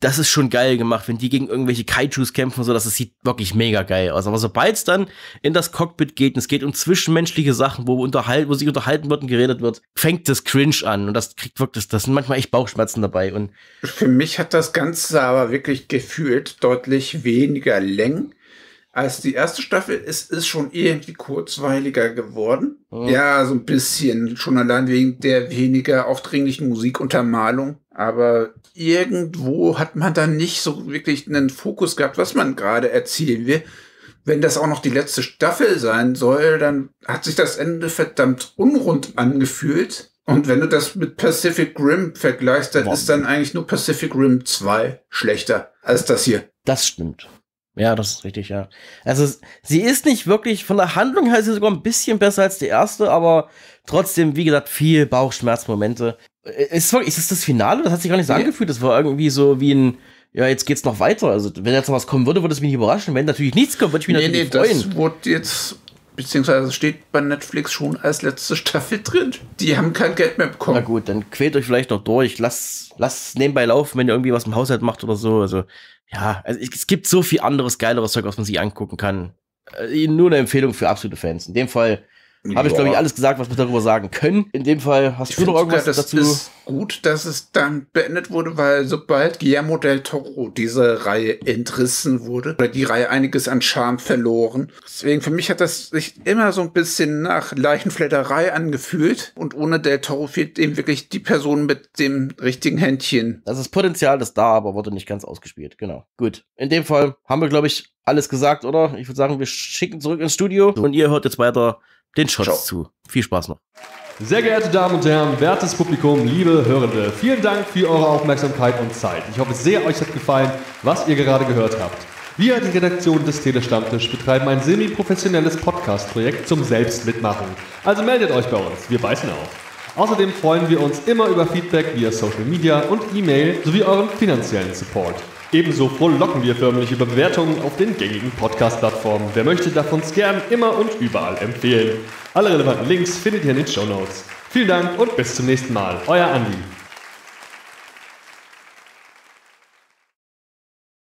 Das ist schon geil gemacht, wenn die gegen irgendwelche Kaijus kämpfen, so, das sieht wirklich mega geil aus. Aber sobald es dann in das Cockpit geht, und es geht um zwischenmenschliche Sachen, wo sich unterhalten wird und geredet wird, fängt das Cringe an. Und das kriegt wirklich, das sind manchmal echt Bauchschmerzen dabei. Und für mich hat das Ganze aber wirklich gefühlt deutlich weniger Längen als die erste Staffel. Es ist schon irgendwie kurzweiliger geworden. Oh. Ja, so ein bisschen. Schon allein wegen der weniger aufdringlichen Musikuntermalung. Aber irgendwo hat man dann nicht so wirklich einen Fokus gehabt, was man gerade erzählen will. Wenn das auch noch die letzte Staffel sein soll, dann hat sich das Ende verdammt unrund angefühlt. Und wenn du das mit Pacific Rim vergleichst, dann ist dann eigentlich nur Pacific Rim 2 schlechter als das hier. Das stimmt. Ja, das ist richtig, ja. Also sie ist nicht wirklich, von der Handlung her ist sie sogar ein bisschen besser als die erste, aber trotzdem, wie gesagt, viel Bauchschmerzmomente. Ist das das Finale? Das hat sich gar nicht so angefühlt. Das war irgendwie so wie ein, ja, jetzt geht's noch weiter. Also wenn jetzt noch was kommen würde, würde es mich nicht überraschen. Wenn natürlich nichts kommt, würde ich mich natürlich freuen. Das wurde jetzt, beziehungsweise steht bei Netflix schon als letzte Staffel drin. Die haben kein Geld mehr bekommen. Na gut, dann quält euch vielleicht noch durch. Lasst nebenbei laufen, wenn ihr irgendwie was im Haushalt macht oder so. Also ja, also es gibt so viel anderes, geileres Zeug, was man sich angucken kann. Nur eine Empfehlung für absolute Fans. In dem Fall habe ich, glaube ich, alles gesagt, was wir darüber sagen können. In dem Fall hast du noch irgendwas dazu? Es ist gut, dass es dann beendet wurde, weil sobald Guillermo del Toro diese Reihe entrissen wurde, oder die Reihe einiges an Charme verloren. Deswegen, für mich hat das sich immer so ein bisschen nach Leichenfledderei angefühlt. Und ohne del Toro fehlt eben wirklich die Person mit dem richtigen Händchen. Also das Potenzial ist da, aber wurde nicht ganz ausgespielt. Genau. Gut. In dem Fall haben wir, glaube ich, alles gesagt, oder? Ich würde sagen, wir schicken zurück ins Studio und ihr hört jetzt weiter den Shots zu. Viel Spaß noch. Sehr geehrte Damen und Herren, wertes Publikum, liebe Hörende, vielen Dank für eure Aufmerksamkeit und Zeit. Ich hoffe sehr, euch hat gefallen, was ihr gerade gehört habt. Wir, die Redaktion des Tele-Stammtisch, betreiben ein semi-professionelles Podcast-Projekt zum Selbstmitmachen. Also meldet euch bei uns, wir beißen auf. Außerdem freuen wir uns immer über Feedback via Social Media und E-Mail sowie euren finanziellen Support. Ebenso frohlocken wir förmlich über Bewertungen auf den gängigen Podcast-Plattformen. Wer möchte, darf uns gern immer und überall empfehlen. Alle relevanten Links findet ihr in den Shownotes. Vielen Dank und bis zum nächsten Mal. Euer Andi.